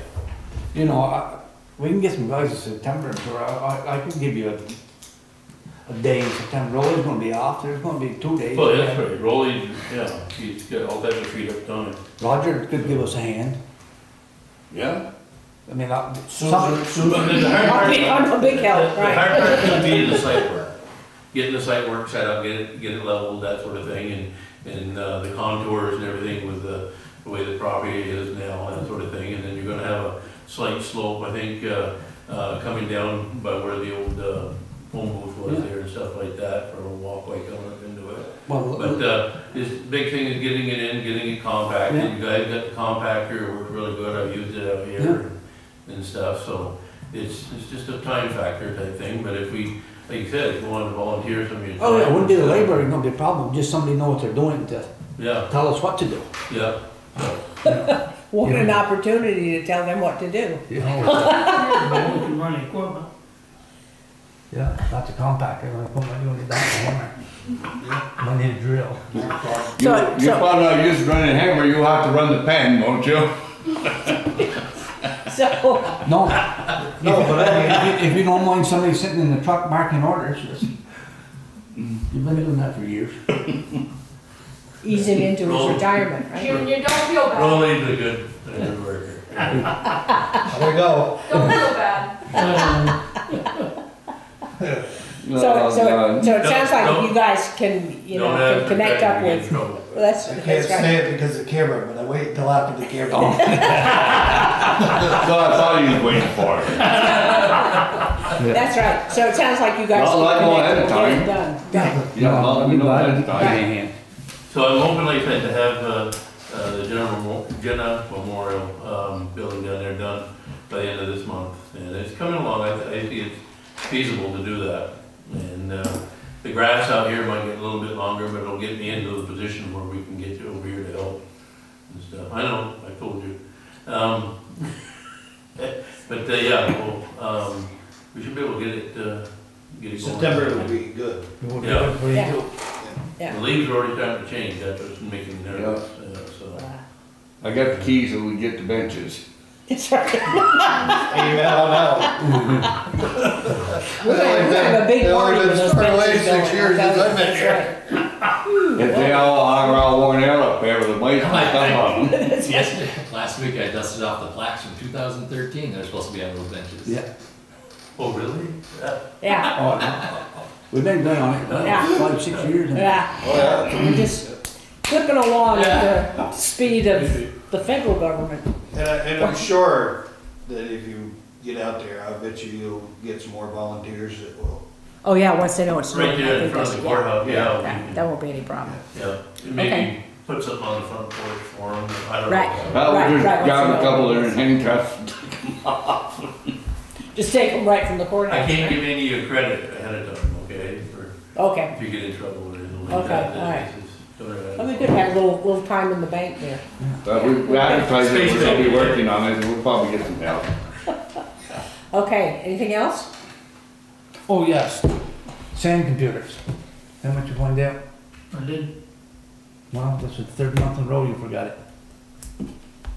You know, I, we can get some guys in September, or I, I, I can give you a. A day in September. Rolly's going to be off. There's going to be two days. Well, that's right. Rolly, yeah, he's got all that to feed up time. Roger could give us a hand. Yeah. I mean, I, Susan. Susan. I'm a big help, right? The hard part is being the site work, getting the site work set up, get it, get it leveled, that sort of thing, and and uh, the contours and everything with the, the way the property is now, that sort of thing. And then you're going to have a slight slope, I think, uh, uh, coming down by where the old. Uh, home booth was yeah, there and stuff like that for a walkway coming up into it. Well, but uh, this big thing is getting it in, getting it compacted. Yeah. You guys got the compactor, it worked really good. I've used it out here yeah, and, and stuff. So it's it's just a time factor type thing. But if we, like you said, if you want to volunteer some of your time. Oh yeah, it wouldn't be the labor, it's going to be a problem. Just somebody know what they're doing to yeah, tell us what to do. Yeah. yeah. What yeah, an opportunity to tell them what to do. Yeah. You can run equipment. Yeah, that's a compactor. I'm going to put my unit down the hammer. I need a drill. You, so, you so, found out you're just running a hammer, you'll have to run the pen, won't you? So, no, no, but I mean, if you don't mind somebody sitting in the truck marking orders, just, you've been doing that for years. Easing into his retirement, right? You, you don't feel bad. Rolling the good worker. There we go. Don't feel bad. Um, so, no, so, so, so it sounds like no, you guys can, you know, can connect up with. Well, that's, I that's can't right, say it because of the camera, but I wait until after the camera. Oh. So I thought you were waiting for it. Yeah. That's right. So it sounds like you guys. Well, I know ahead of time. Done. Done. Yeah, yeah, I'll know ahead of time. So I'm hoping, like I said, to have uh, uh, the General Jenna Memorial um, building down there done by the end of this month, and it's coming along. I, I see it. Feasible to do that, and uh, the grass out here might get a little bit longer, but it'll get me into the position where we can get you over here to help and stuff. I know, I told you, um, but uh, yeah, we'll, um, we should be able to get it. Uh, get it September going. Would be good. We'll yeah, do yeah. Do. yeah. The leaves are already starting to change. That's what's making me nervous. Yeah. Uh, so uh, I got the keys, and we get the benches. That's right. We're going to have a big party with those benches going. That's right. If they all are all worn out up there, the mice might come up. Yesterday, last week I dusted off the plaques from two thousand thirteen. They're supposed to be on those benches. Yeah. Oh, really? Yeah. Oh, no. We've been going on it for yeah. five, six years. Now. Yeah. Oh, yeah. We're just clipping along yeah. at the speed of the federal government. And, I, and I'm sure that if you get out there, I bet you you'll get some more volunteers that will. Oh yeah, once they know it's right there in front of the courthouse. Yeah, yeah, yeah. That, that won't be any problem. Yeah, yeah. Maybe okay. put something on the front porch for them. I don't right. know. Well, right, we just right, grab a couple there and handcuffs and take them off. Just take them right from the corner. I can't give any of you credit ahead of time, okay? For, okay. If you get in trouble with anything like that. Okay, all right. Well, we could have a little, little time in the bank there. But we, we advertise that we're going to be working on it, and we'll probably get some help. Okay, anything else? Oh, yes. Sand computers. How much you find out? I did. Well, that's the third month in a row you forgot it.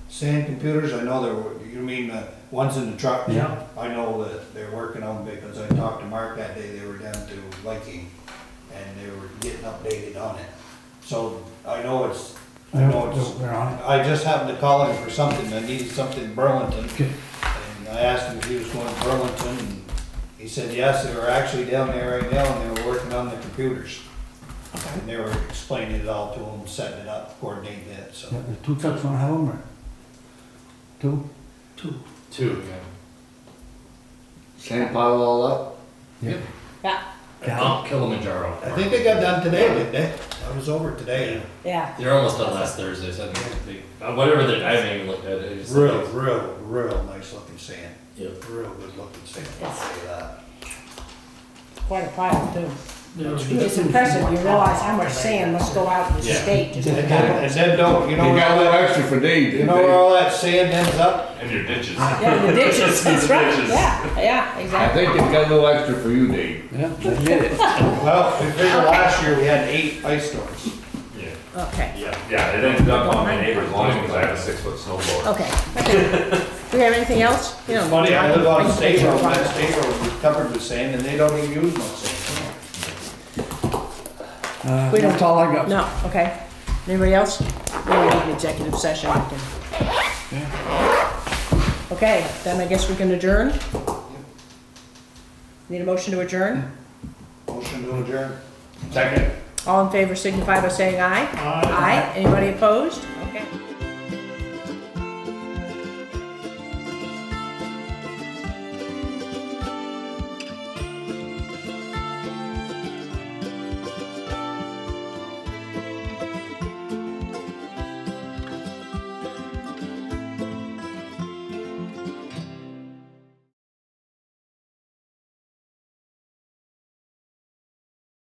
Sand computers, I know there were, you mean uh, ones in the truck? Yeah. I know that they're working on them because I talked to Mark that day. They were down to Viking, and they were getting updated on it. So I know it's, I know it's, I just happened to call him for something. I needed something in Burlington. Okay. And I asked him if he was going to Burlington. And he said, yes, they were actually down there right now and they were working on the computers. And they were explaining it all to him, setting it up, coordinating it, so. Yeah, two trucks on home or? Two? Two. Two, yeah. Sand pile all up? Yeah. Yeah. Mount Kilimanjaro. I think they got done today, didn't they? I was over today. Yeah. They're almost done last Thursday, so I think they, whatever they're, I haven't even looked at it. Real, real, real nice looking sand. Yep. Real good looking sand. Yes. Quite a pile, too. It's impressive. You realize how much sand must go out in the yeah. state. And then don't, you know, you got all that extra for Dave. You know where all that sand ends up? In your ditches. Yeah, the ditches. That's right. Yeah, yeah, exactly. I think it got a little extra for you, Dave. Yeah, that's it. Well, we figured last year we had eight ice storms. Yeah. Okay. Yeah, yeah. It ended up on my neighbor's lawn because I have a six-foot snowblower. Okay. Okay. Do we have anything else? You know, it's funny. I live on a state road. My state road is covered with sand, and they don't even use much sand. Uh, we don't, that's all I got. No, okay. Anybody else? We need an executive session. Yeah. Okay, then I guess we can adjourn. Need a motion to adjourn? Motion to adjourn. Second. All in favor signify by saying aye. Aye. Aye. Anybody opposed?